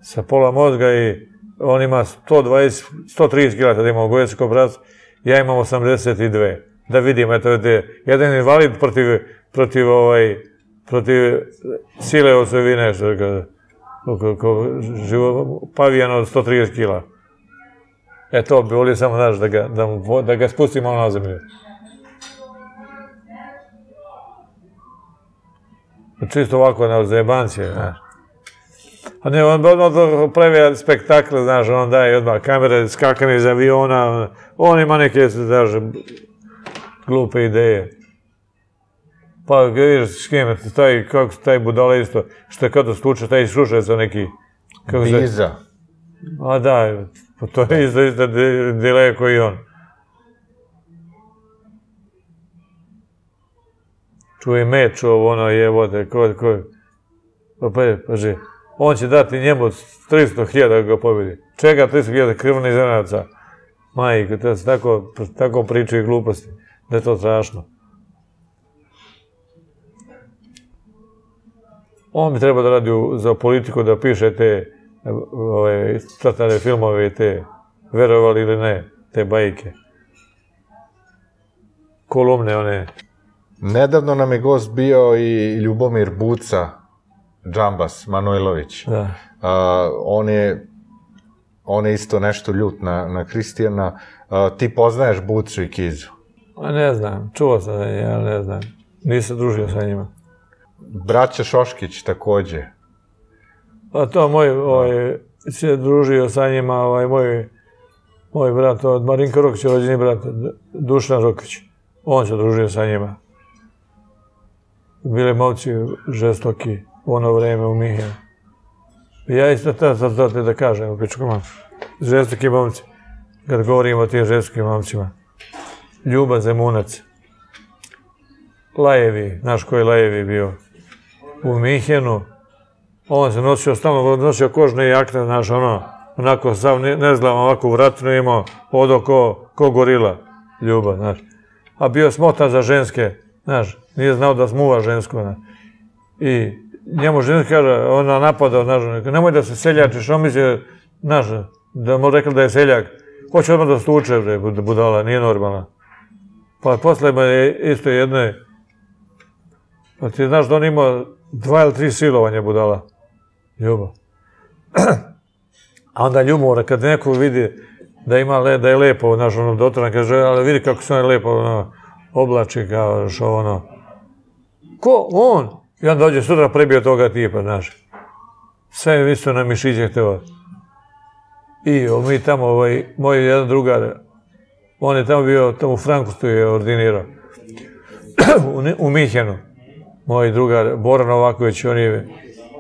Sa pola mozga i on ima sto dvadeset, sto trideset kilata, da imamo gojesko brac, ja imam osamdeset dva. Da vidim, eto, jedan invalid protiv... protiv sile osovine, što je kada. pavijana od sto trideset kila. E to bi volio samo, znaš, da ga spustimo na zemlju. Čisto ovako, na zajebancije, znaš. A ne, on odmah pleve spektakle, znaš, on daje odmah kamere, skakane iz aviona, on ima neke, znaš, glupe ideje. Pa vidiš s kim, taj budala isto, što kada sluča, taj sluša se neki... Biza. A da, to je isto isto delaj koji on. Čuje meč ovo, ono jebote, kod koji... Pa paži, on će dati njemu tristo hiljada ga pobedi. Čega tristo hiljada krvnih zrnaca? Majko, to se tako pričaju gluposti, da je to strašno. On bi trebao da radi za politiku, da piše te crtane filmove i te, verovali ili ne, te bajke. Kolumne one. Nedavno nam je gost bio i Ljubomir Buca, Džambas, Manojlović. On je isto nešto ljut na Kristijana. Ti poznaješ Bucu i Kizu? Ne znam, čuo sam da je, ali ne znam. Nisam družio sa njima. Braća Šoškić takođe. Pa to moj se družio sa njima, moj brat od Marinka Rokića, rođeni brat Dušan Rokić. On se družio sa njima. Bili momci žestoki u ono vreme u Mihajlu. Ja isto to te da kažem u pičkama. Žestoki momci. Kad govorimo o tim žestokim momcima. Ljuba Zemunac. Lajevi, znaš koji je Lajevi bio u Mihajlu. On se nosio, stalno nosio kožne jakne, znaš, ono, onako sav nezglavan, ovako vratno imao, odo ko gorila, Ljuba, znaš. A bio smotan za ženske, znaš, nije znao da smuva žensko, znaš. I njemu ženska kaže, ona napadao, znaš, nemoj da se seljačiš, on misli, znaš, da mu rekli da je seljak. Hoće odmah da stuče, bre, budala, nije normalna. Pa posle ima isto jedne, pa ti znaš da on imao dva ili tri silovanja budala, Ljuba. A onda ljubomora, kad neko vidi da je lepo, znaš, ono, dotrana, kaže, ali vidi kako se ono lepo, ono, oblači kao što ono. Ko? On! I onda dođe sutra prebio toga tipa, znaš. Sve isto na mišiće hteo. I mi tamo, moj jedan drugar, on je tamo bio, tamo u Frankustu je ordinirao. U Mihajlu. Moj drugar Boran Novaković, on je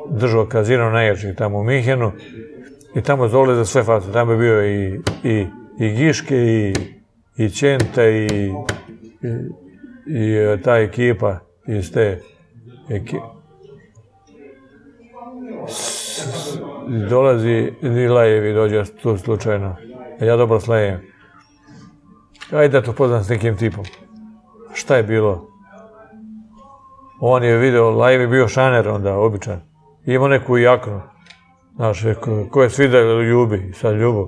držao kazino najjačih tamo u Mihajlu. I tamo zove za sve face. Tamo je bio i Giške, i Čenta, i... i ta ekipa iz te ekipa dolazi i Lajevi dođe tu slučajno, ja dobro s Lajevi, ajde da to poznam s nekim tipom. Šta je bilo? On je video, Lajevi bio šaner onda, običan, imao neku jaknu, znaš, koje svi da ljubi, sad ljubav.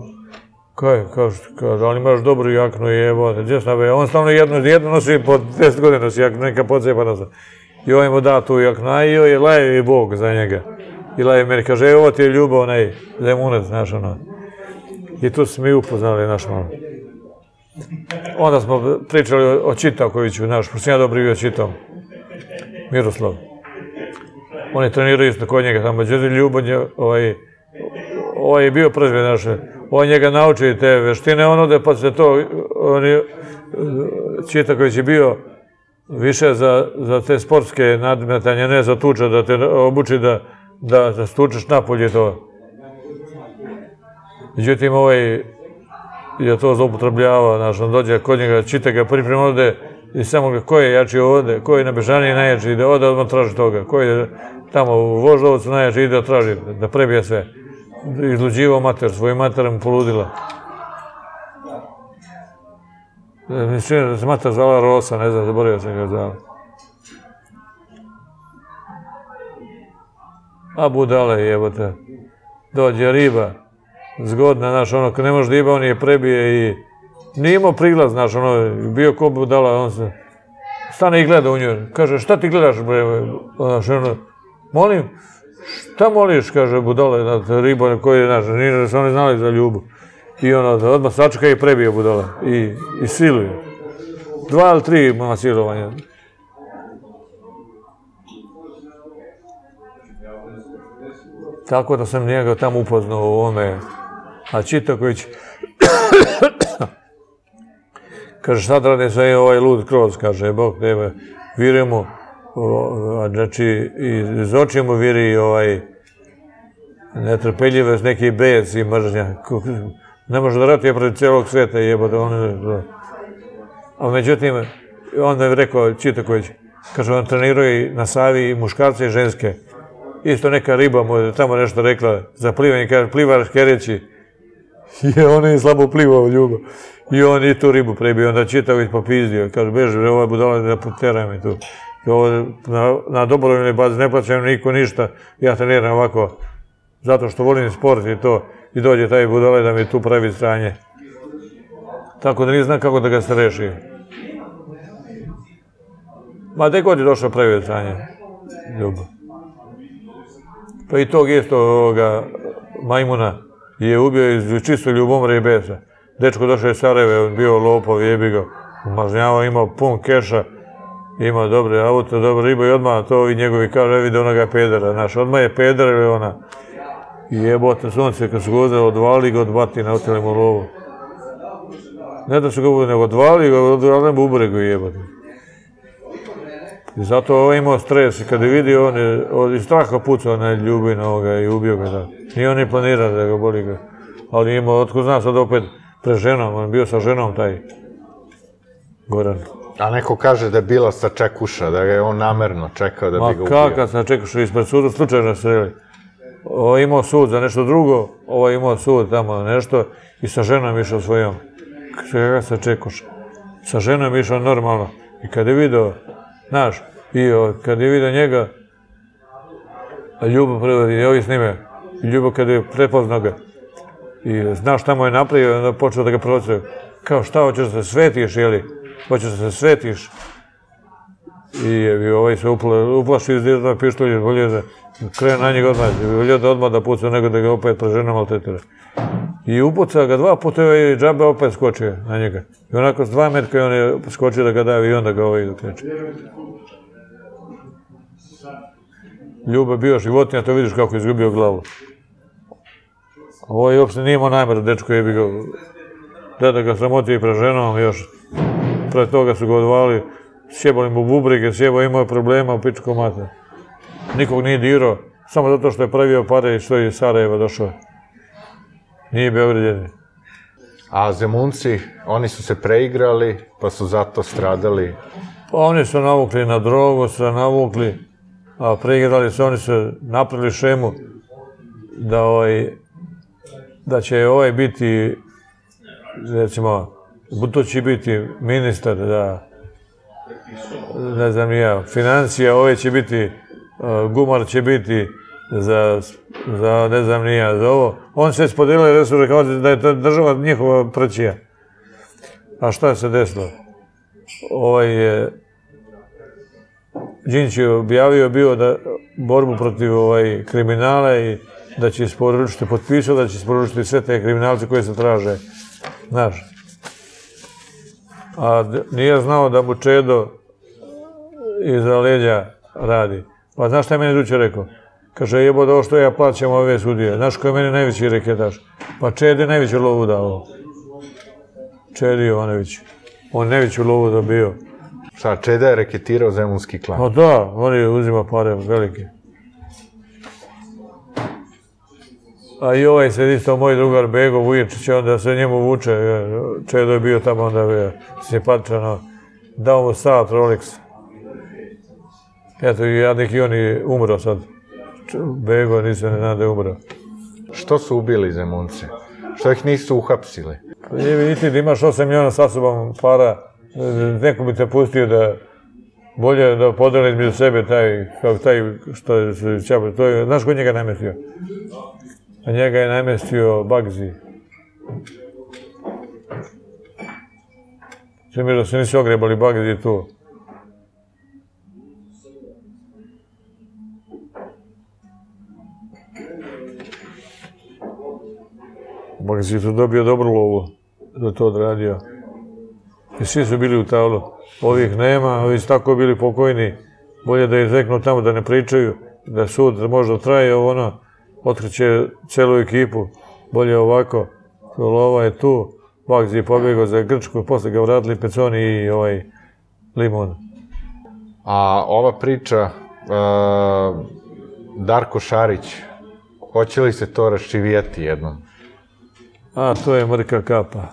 Kaj, kaže, ali imaš dobru jaknu, jevo, djesna be, on stavno jedno nosi, po deset godina nosi jaknu, neka podsepa nosa. I on mu da tu jaknu, a i on je Lajevi bog za njega. I Lajevi meni kaže, evo ti je Ljubav, onaj Zemunac, znaš, ono. I tu smo mi upoznali, znaš, malo. Onda smo pričali o Čitakoviću, znaš, pošto sam ja dobro bio Čitom, Miroslav. On je trenirao isto kod njega, tamo, međutim, Ljubav je, ovaj, ovaj je bio prvi, znaš, on njega nauči te veštine, on ode pa se to, Čitaković je bio više za te sportske nadmetanje, ne za tuče, da te obuči da stučeš napolje to. Međutim, ovaj je to zloupotrebljavao, znaš, on dođe kod njega, Čita ga priprema ovde i samo ga, ko je jači ovde, ko je na Bežaniji najjači, ide ovde, odmah traži toga, ko je tamo u Voždovcu najjači, ide traži, da prebije sve. Izluđivao mater, svojim materom poludila. Mislim da se mater zvala Rosa, ne znam, zaboravio sam ga zvala. A budale jebote. Dođe riba, zgodna, znaš, ono, kad ne može riba, on je prebije i... Nije imao priglaz, znaš, ono, bio ko budala, on se... Stane i gleda u njoj, kaže, šta ti gledaš, bre, znaš, ono, molim... šta moliš, kaže, budale, riba koji je, znaš, niže se oni znali za ljubu. I ono, odmah sačka i prebija budale i siluje. Dva ili tri ima silovanja. Tako da sam njega tamo upoznao u ovome, a Čitaković, kaže, šta radi se ovaj lud kroz, kaže, bok tebe, vire mu, znači, iz očije mu viri ovaj netrpeljivost, neki bejec i mržnja. Ne može da ratuje protiv celog sveta, jebate, ono... A međutim, onda je rekao Čitaković, kaže, on treniruje na Savi i muškarce i ženske. Isto neka riba mu je tamo nešto rekla za plivanje, kaže, plivaš kereći. I on je slabo plivao, ljubav. I on i tu ribu prebio, onda Čitaković popizdio. Kaže, beži, ovo je budala da poteraj mi tu. Na dobrovoljnoj bazi ne plaćam niko ništa, ja treniram ovako. Zato što volim sport i to. I dođe taj budala da mi tu pravi stranje. Tako da nije zna kako da ga se reši. Ma, gde god je došao pravi stranje, ljubav. Pa i tog isto majmuna je ubio iz čistog ljubomore i besa. Dečko došao iz Sarajeva, bio lopov, jebi ga, umažnjavao, imao pun keša, imao dobre auto, dobre riba i odmah to ovi njegovi kaže, vidi onoga pedera, znaš, odmah je pedera ili ona. I jebote sunce, kad su ga odvali, odvali ga od batina, oteli mu lovu. Ne da su ga ubili, nego odvali ga, odvali mu ubregu jebote. I zato ovo je imao stres i kada je vidio, on je iz straha pucao na ljubina ovoga i ubio ga. Nije on ni planirao da ga boli ga. Ali je imao, otko zna sad opet, pre ženom, on je bio sa ženom taj Goran. A neko kaže da je bila sa Čekuša, da je on namerno čekao da bi ga ubio. Ma kaka sa Čekuša, ispred suda slučajno sreli. Ovo je imao sud za nešto drugo, ovo je imao sud tamo nešto i sa ženom išao svojom. Kaka sa Čekuša. Sa ženom išao normalno i kada je vidio, znaš, i kada je vidio njega, Ljubo, i ovi snime, Ljubo kada je prepoznao ga, i znaš šta mu je napravio, onda je počeo da ga provocirao. Kao, šta, hoćeš da se svetiš, jeli? Hoćeš da se svetiš? I ovaj se uplašio iz djeteta pištolja, volio da krene na njega odmah, volio da odmah da pucao, nego da ga opet prežena maltretira. I upucao ga dva puta i džabe opet skočio na njega. I onako s dva metka i on je skočio da ga davi i onda ga ovaj dokreče. Ljubav bio životinja, to vidiš kako je izgubio glavu. Ovo je uopšte nije imao najmera, dečko jebi ga. Deda ga sramotio i preženao još. Pre toga su ga odvali, sjebali mu bubrige, sjebao, imao je problema u pičku mate. Nikog nije dirao, samo zato što je pravio pare i što je iz Sarajeva došao. Nije Beograd jedini. A Zemunci, oni su se preigrali, pa su zato stradali? Pa oni su navukli na drogu, su navukli, a preigrali se, oni su napravili šemu da će ovaj biti, recimo, budući biti ministar, da, ne znam ni ja, financija, ovaj će biti, Gumar će biti, za, ne znam ni ja, za ovo. On se spodelio resursa kao da je država njihova prćija. A šta se desilo? Ovaj je... Đinć je objavio bio da borbu protiv kriminala i da će isporučiti, potpisao da će isporučiti sve te kriminalce koje se traže. Znaš. A nije znao da mu Čedo iza leđa radi. Pa znaš šta je meni Duće rekao? Kaže, jebo da ovo što ja plaćam ove sudije. Znaš ko je meni najveći reketaš? Pa Čedi je najveću lovu dao. Čedi Jovanović. On najveću lovu dobio. Šta, Čeda je reketirao zemunski klan? No da, on je uzima pare velike. A i ovaj se isto moj drugar Bego Vujičić, onda se njemu vuče. Čedo je bio tamo, onda je simpatičan. Dao mu sat Rolex. Eto, i jadnik i on je umro sad. Bego, nisam ne znam da je umrao. Što su ubili Zemunci? Što ih nisu uhapsili? Vidite da imaš osam miliona sa sobom para, neko bi te pustio da bolje da podeli između sebe taj, kao taj što je Čabar. Znaš ko njega je namestio? Njega je namestio Bagzi. Čim je da se nisi ogrebali Bagzi tu. Bak si tu dobio dobru lovu da to odradio. I svi su bili u tavlu. Ovih nema, ovi su tako bili pokojni. Bolje da ih reknu tamo da ne pričaju, da sud možda traje, ono, otkriće celu ekipu. Bolje ovako, lova je tu. Bakzi je pobjegao za Grčku, posle ga vratili Peconi i ovaj Limon. A ova priča, Darko Šarić, hoće li se to raščivijati jednom? A, to je mrka kapa.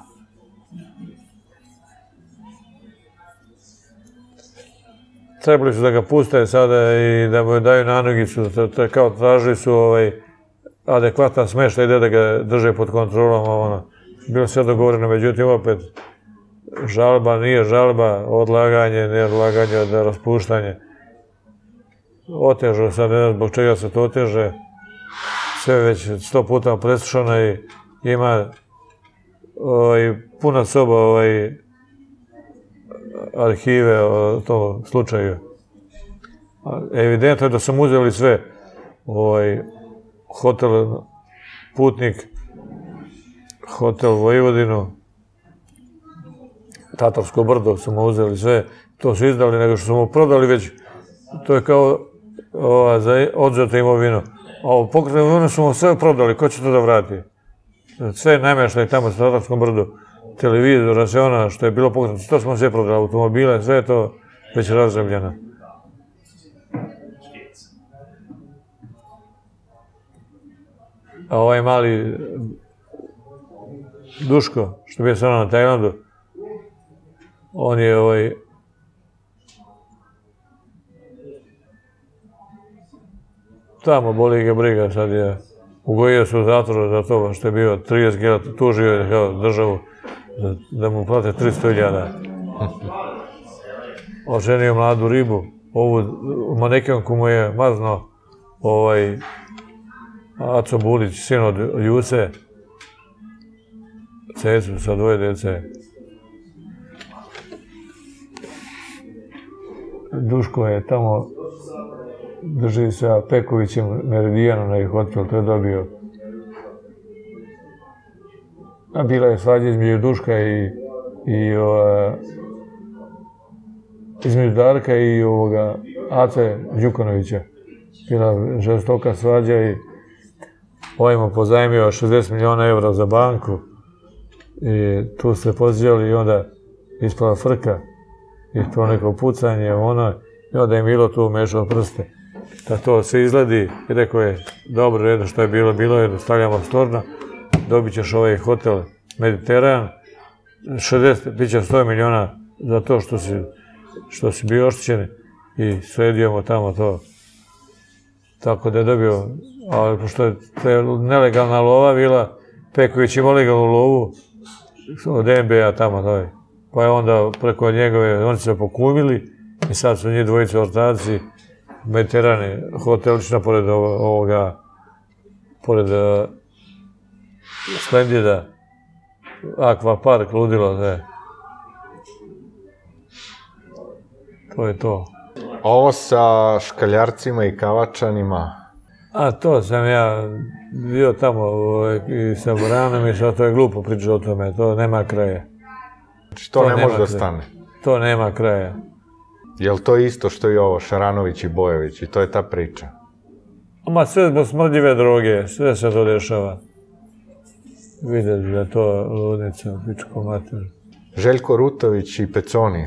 Trebali su da ga puste sada i da mu daju nanogicu, kao tražili su adekvatan smeštaj da ga drže pod kontrolom. Bilo sve dogovoreno, međutim opet žalba nije žalba, odlaganje, ne odlaganje, raspuštanje. Otežao sam, ne znam zbog čega se to oteže. Sve već sto puta preslušano i ima puna soba arhive o tom slučaju. Evidentno je da sam uzeli sve. Hotel Putnik, Hotel Vojvodinu, Tatarsko brdo su mu uzeli sve. To su izdali, nego što su mu prodali već. To je kao za odzeto imovino. A pokretne imovine su mu sve prodali. Ko će to da vrati? Sve namještaj tamo sa Tatarskom brdu. Televizora, sve ona što je bilo pokretno. To smo sve prodali. Automobile, sve je to već razrebljeno. A ovaj mali Duško, što bi je stvarno na Tajlandu, on je ovaj... Tamo boli ga briga, sad je... Ugojio se u zatvoru za to što je bio trideset hiljada, tužio je kao državu da mu plate tristo hiljada. Oženio mladu ribu, ovu manekenku mu je mazno ovaj... Aco Bulić, sin od Juce, Cecu sa dvoje dece. Duško je tamo, drži sa Pekovićem Meridijanom na ih hotel, to je dobio. Bila je svađa između Duška i... između Darka i Ace Đukanovića. Bila žestoka svađa i ovaj mu pozajmio šezdeset miliona evra za banku. I tu ste pozivali i onda ispala frka, ispala neko pucanje, ono, i onda je Milo tu umešao prste. Da to se izgledi i rekao je, dobro, jedno što je bilo, bilo je, stavljamo storno, dobit ćeš ovaj hotel Mediteran, bit će sto miliona za to što si bio oštećen i sredio mu tamo to. Tako da je dobio, ali pošto je nelegalna lova bila, Peković ima legalnu lovu, od N B A tamo, to je. Pa je onda preko njegove, oni se pokumili i sad su njih dvojice ortaci, veterani, hotelična pored ovoga, pored Splendida, Akvapark, ludilo, to je. To je to. Ovo sa škaljarcima i kavačanima? A to sam ja bio tamo i sa Boranom i što to je glupo priča o tome, to nema kraja. Znači to ne može da stane? To nema kraja. Je li to isto što i ovo, Šaranović i Bojović i to je ta priča? Ma sve zbog smrdljive droge, sve se to dešava. Vidjeti da je to ludnica, pičko mater. Željko Rutović i Peconi,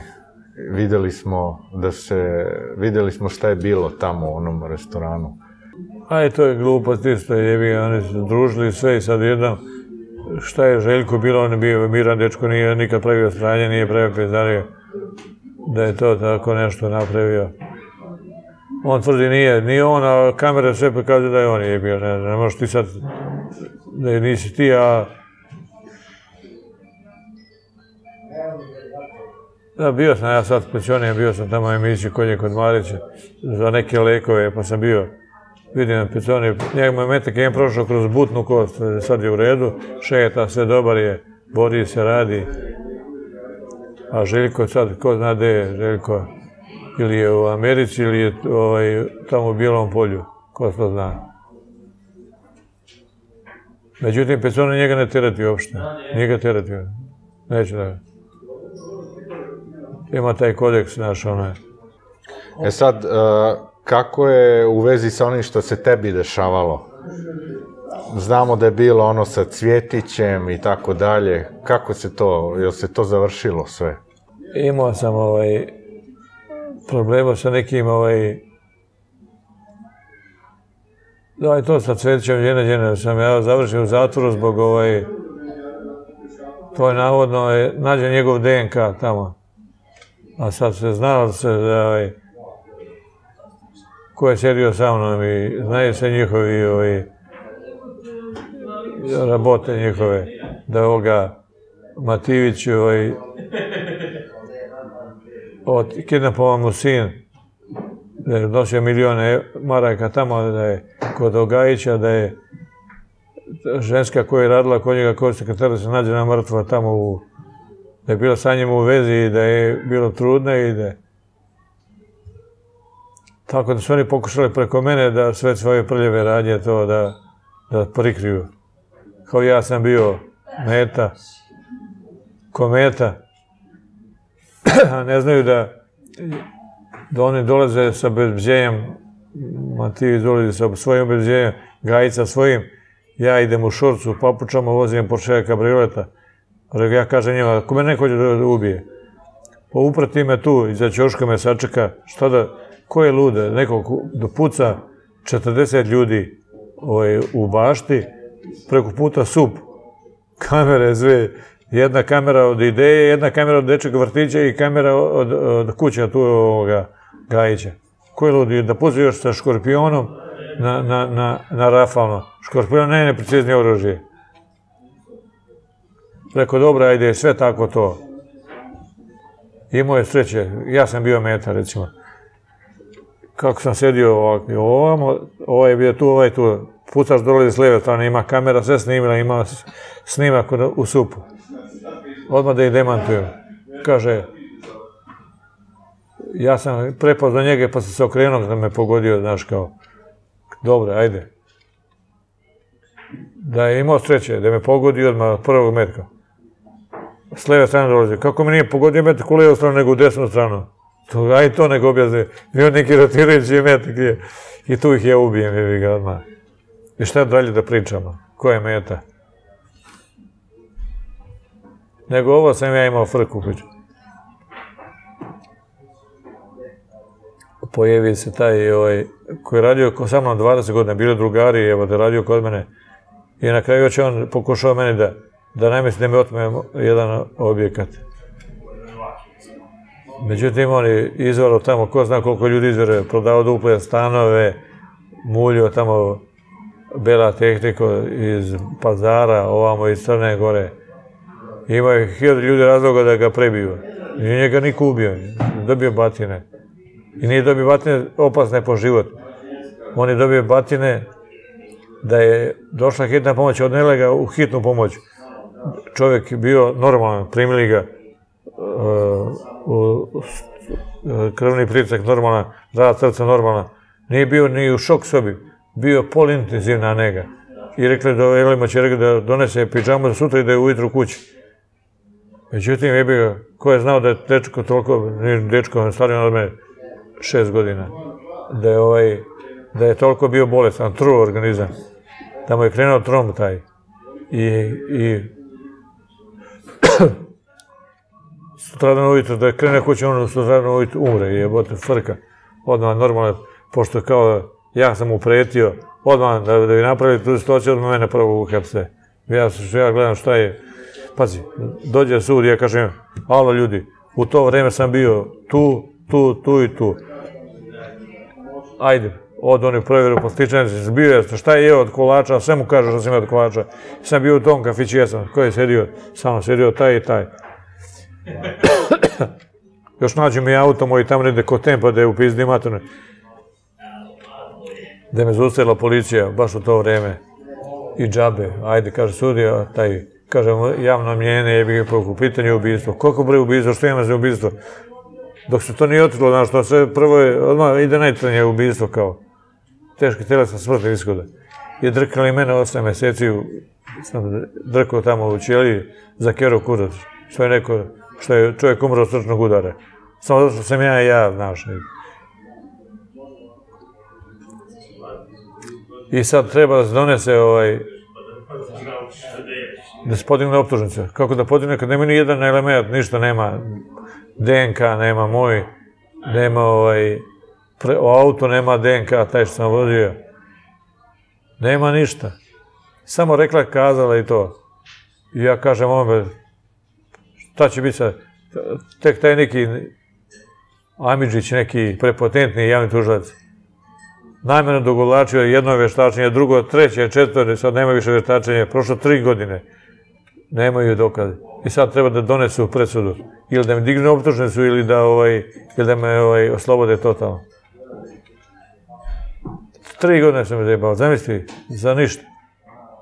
vidjeli smo šta je bilo tamo u onom restoranu. A i to je glupost isto, jebi, oni se družili sve i sad jednom, šta je Željko bilo, on je bio miran dečko, nije nikad pravio stranje, nije pravio pizdariju, da je to tako nešto napravio. On tvrdi nije, nije on, a kamere sve pokazuju da je on je bio, ne možeš ti sad, da je nisi ti, a... Da, bio sam ja sad Pečonijem, bio sam tamo u emisiji Konje kod Marića, za neke lekove, pa sam bio. Vidim, Peconi, njegov metak je im prošao kroz butnu kost, sad je u redu, šeta, sve dobar je, bori se, radi. A Željko sad, ko zna gde je Željko, ili je u Americi, ili je tamo u Bijelom polju, ko se to zna. Međutim, Pecona njega ne terati uopšte. Nije ga teratio. Neću da ga. Ima taj kodeks, znaš, onaj. E sad, kako je u vezi sa onim što se tebi dešavalo? Znamo da je bilo ono sa Cvjetićem i tako dalje. Kako se to, je li se to završilo sve? Imao sam problema sa nekim... Da, i to sa Cvjetićem, djene, djene, sam ja završio u zatvoru zbog... To je navodno, nađen njegov de en ka tamo. A sad se znao se da... Ko je sedio sa mnom i znaju se njihovi... rabote njihove, da je ovoga Mativić kidnapovan mu sin, da je došao milijone maraka tamo, da je kod Ogajića, da je ženska koja je radila kod njega kod sekretara se nađena mrtva tamo, da je bila sa njim u vezi i da je bilo trudna i da je... Tako da su oni pokušali preko mene da sve svoje prljave radnje to da prikriju. Kao ja sam bio meta, kometa, a ne znaju da oni dolaze sa bezbđenjem, Mativić dolazi sa svojim bezbđenjem, Gajica svojim, ja idem u šurcu, u papučama, vozim Porschea kabrioleta. Ja kažem njima, ako me neko će da ubije, pa uprati me tu, iza ćoška me sačeka, šta da, ko je lude, neko dopuca četrdeset ljudi u bašti, preko puta S U P, kamere sve, jedna kamera od Ideje, jedna kamera od Dečeg vrtića i kamera od kuća tu ovoga Gajića. Koji ludi, da puzi još sa Škorpionom na rafalno. Škorpion ne je nepreciznije oružje. Rekao, dobro, ajde, sve tako to. Imao je sreće, ja sam bio meta, recimo. Kako sam sedio ovamo, ovo je bio tu, ovo je tu. Pucaš dolazi s lijeve strane, ima kamera, sve snimila, ima snimak u S U P-u. Odmah da ih demantujem. Kaže, ja sam prepoznao njega pa sam se okrenuo da me pogodio, znaš kao, dobro, ajde. Da je imao sreće, da me pogodio odmah prvog metka. S lijeve strane dolazi, kako mi nije pogodio metak u lijevu stranu nego u desnu stranu. Ajde to nego objasni, bio neki rotirajući metak je. I tu ih ja ubijem, jebi ga odmah. I šta dalje da pričamo? Ko je meta? Nego ovo sam ja imao frku. Pojavi se taj koji je radio sa mnom dvadeset godina, bili drugari, evo da je radio kod mene. I na kraju će on pokušao meni da najmisli da mi otme jedan objekat. Međutim, on je izvarao tamo, ko zna koliko ljudi izvarao, prodao duple stanove, muljio tamo Bela tehnika iz Pazara, ovamo iz Crne Gore. Ima je hiljadu ljudi razloga da ga prebiju. Nije njega niko ubio, dobio batine. I nije dobio batine opasne po život. On je dobio batine da je došla hitna pomoć, odnela ga u hitnu pomoć. Čovjek je bio normalan, primili ga krvni pritisak normalan, rad srca normalan. Nije bio ni u šok sobi. Bio polintenzivni na njega. I rekli da Elima će rekli da donese piđamu za sutra i da je ujutru kući. Međutim, je bio, ko je znao da je dečko toliko, nije dečko, stario od mene šest godina, da je toliko bio bolestan, truo organizam, da mu je krenuo tromb taj. I sutradan ujutru, da je krene kući, on sutradan ujutru umre, je bote frka. Odmah, normalno, pošto kao ja sam mu pretio, odmah da bi napravili tu situaciju, odmah mene prvo uhapse. Ja gledam šta je. Pazi, dođe sud i ja kažem, alo ljudi, u to vreme sam bio tu, tu, tu i tu. Ajde, od oni provjeru postičenici, bio je šta je jeo od kolača, sve mu kažu što sam jeo od kolača. Sam bio u tom kafiću, jesam, koji je sedio, samo sedio taj i taj. Još nađu mi auto moj tamo negde kod tempa da je u pizdi materne. Da me zaustavila policija, baš u to vreme, i džabe, ajde, kaže sudija, taj, kaže, javno mnjenje, je bih u pitanju ubistvo, koliko broje ubistvo, što ima za ubistvo? Dok se to nije otkrilo, znaš, to sve prvo je, odmah ide najcrnije ubistvo, kao, teške telesne smrtne ishode. je drkali mene osam meseci, sam drkao tamo u Čeliji za Kero Kurac, što je neko, što je čovjek umro od srčnog udara. Samo zato što sam ja i ja, znaš. I sad treba da se donese ovaj, da se podigne optužnica. Kako da podigne, kad nema ni jedan element, ništa nema, D N K nema moj, nema ovaj, auto nema D N K, taj što sam vodio. Nema ništa. Samo rekla, kazala i to. I ja kažem ovome, šta će biti sad? Tek taj neki Amidžić, neki prepotentni javni tužilac, namjerno dogovlačio jedno veštačenje, drugo, treće, četvrte, sad nema više veštačenja, prošlo tri godine, nemaju dokaze. I sad treba da donesu presudu, ili da mi dignu optužnicu, ili da me oslobode totalno. Tri godine sam me zajebao, zamisli, za ništa.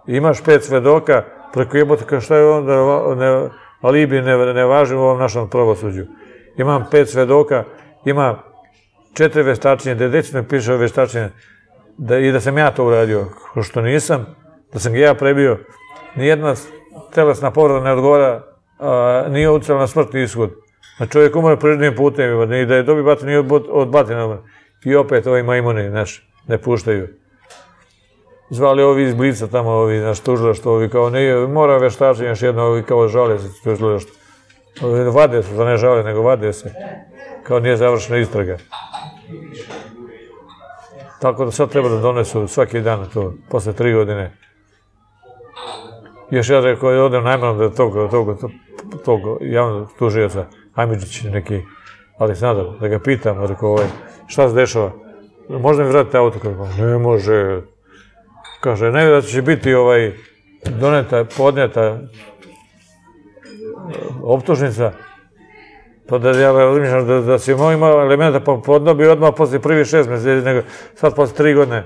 Imaš pet svedoka, preko jebotka, šta je onda, alibi ne važi u ovom našom pravosuđu. Imam pet svedoka, ima četiri veštačenje, da je decidno pišao veštačenje i da sam ja to uradio, što nisam, da sam ga ja prebio. Nijedna telesna povreda ne odgovara, nije uticala na smrtni ishod. Čovjek umre prirodnim putem i da je dobi batin i od batina. I opet ovi majmuni, znaš, ne puštaju. Zvali ovi iz Blica tamo, ovi, znaš, tužilaštvo, ovi kao nije, mora veštačenje još jedno, ovi kao žale se tužilaštvo. Vade se, da ne žale, nego vade se. Kao nije završena istraga. Tako da sad treba da donesu svaki dan to, posle tri godine. Još ja rekao, odem najmano da je toliko javno tužioca, Amidžić neki, Aleksandar, da ga pitam, rekao, šta se dešava? Možda mi vratite auto? Ne može. Kaže, ne vjerujem da će biti doneta, podneta optužnica, pa da ja razmišljam da si imao elementa, pa podnobio odmah posle prvi šest meseci, nego sad posle tri godine.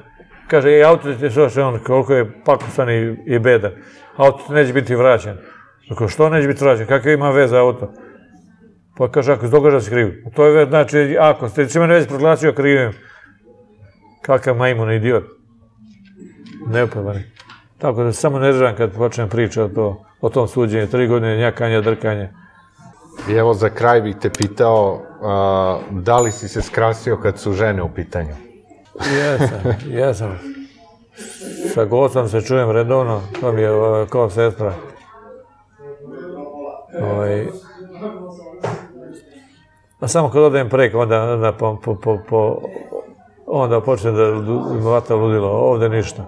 Kaže, i auto ti se on, koliko je pakusan i bedan, auto ti neće biti vraćen. Dakle, što neće biti vraćen, kakve ima veze auto? Pa kaže, ako se događa si kriv. To je već, znači, ako ste si mene već proglasio krivim, kakav majmun idiot. Neopravani. Tako da samo nerviram kad počnem priča o tom suđenju, tri godine njakanja, drkanja. I evo za kraj bih te pitao, da li si se skrasio kad su žene u pitanju? Jesam, jesam. Sa gostom se čujem redovno, to mi je kao sestra. Samo kad odem preko, onda počne da vata ludilo, ovde ništa.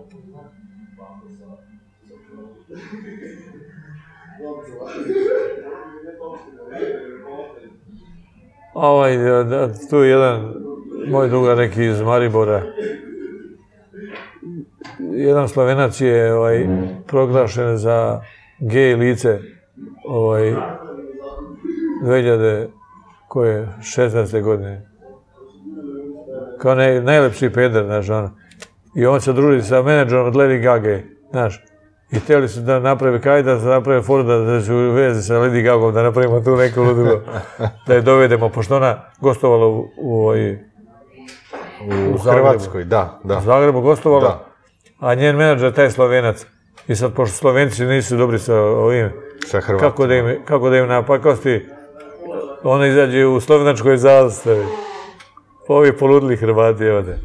Ovaj, tu je jedan moj drugar neki iz Maribora. Jedan Slovenac je proglašen za gej lice dve hiljade šesnaeste. godine. Kao najlepši peder, znaš, ono. I on se druži sa menadžerom od Lady Gaga, znaš. I htjeli su da naprave kaj, da se naprave Forda, da se u vezi sa Lady Gagom, da napravimo tu neku ludu, da je dovedemo, pošto ona gostovala u Hrvatskoj, da, da. U Zagrebu gostovala, a njen menadžer, taj Slovenac. I sad, pošto Slovenci nisu dobri sa ovim, kako da im napakosti, ona izađe u slovenačkoj zastavi. Ovi poludili Hrvati ovde.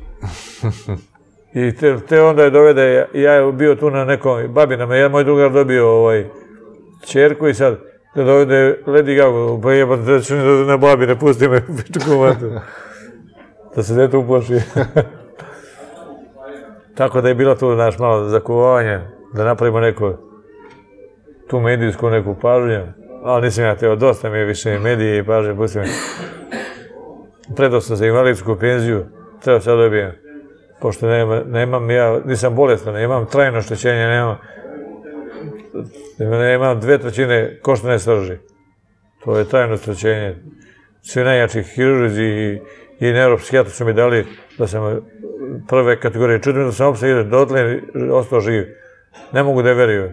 I te onda je dovede, ja je bio tu na nekom, babinama, jedan moj drugar dobio čerku i sad te dovede Lady Gaga, pa jeban, da ću na babine, pusti me u pičku matu. Da se dete uplaši. Tako da je bila tu naš malo zakuvavanje, da napravimo neko, tu medijsku neku pažnju, ali nisam ja teo, dosta mi je više medije i pažnje, pusti me. Predao sam za invalidsku penziju, treba sad dobijem. Pošto nemam, ja nisam bolestan, imam trajno oštećenje, nemam, nemam dve trećine koštane srži. To je trajno oštećenje. Svi najjači hirurzi i neuropsihijatri su mi dali da sam prve kategorije. Čudim da sam opšte ide, dotle ostao živ. Ne mogu da veruju.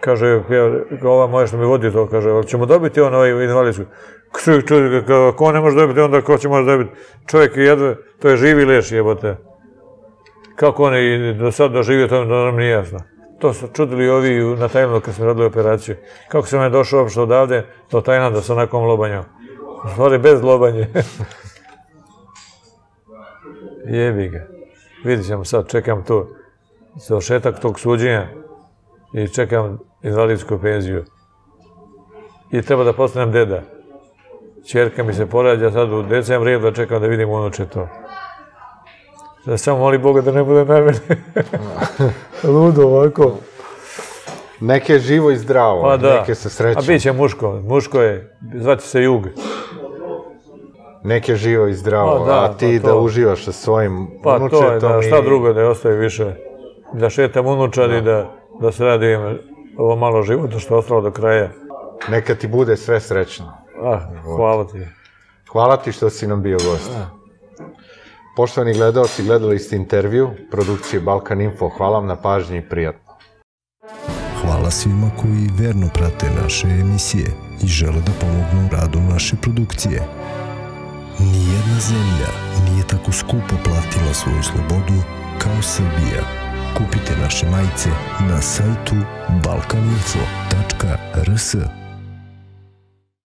Kaže, ova moja što mi vodi to, kaže, ali ćemo dobiti ono invalidsku? Ko ne može dobiti, onda ko će može dobiti? Čovjek jedva, to je živi leš, jebote. Kako on je do sada doživio, to nam nije jasno. To su čudili ovi na Tajlandu kad smo radili operaciju. Kako se on je došao uopšte odavde do Tajlanda sa onakvom lobanjom. Stvari bez lobanje. Jebi ga. Vidit ćemo sad, čekam tu završetak tog suđenja i čekam invalidsku penziju. I treba da postanem deda. Ćerka mi se porađa sad u decembru, da čekam da vidim unuče to. Da samo moli Boga da ne bude na mene. Ludo ovako. Neke je živo i zdravo, neke se sreću. A bit će muško, muško je, zvaće se Jug. Neke je živo i zdravo, a ti da uživaš sa svojim unučetom i... Šta drugo da je ostaje više? Da šetam unučad i da se radim ovo malo života što je ostalo do kraja. Neka ti bude sve srećno. Hvala ti. Hvala ti što si nam bio gost. Poštovani gledalci, gledali ste intervju produkcije Balkan Info. Hvala vam na pažnji i prijatno. Hvala svima koji verno prate naše emisije i žele da pomognu radu naše produkcije. Nijedna zemlja nije tako skupo platila svoju slobodu kao Srbija. Kupite naše majice na sajtu balkan info tačka r s.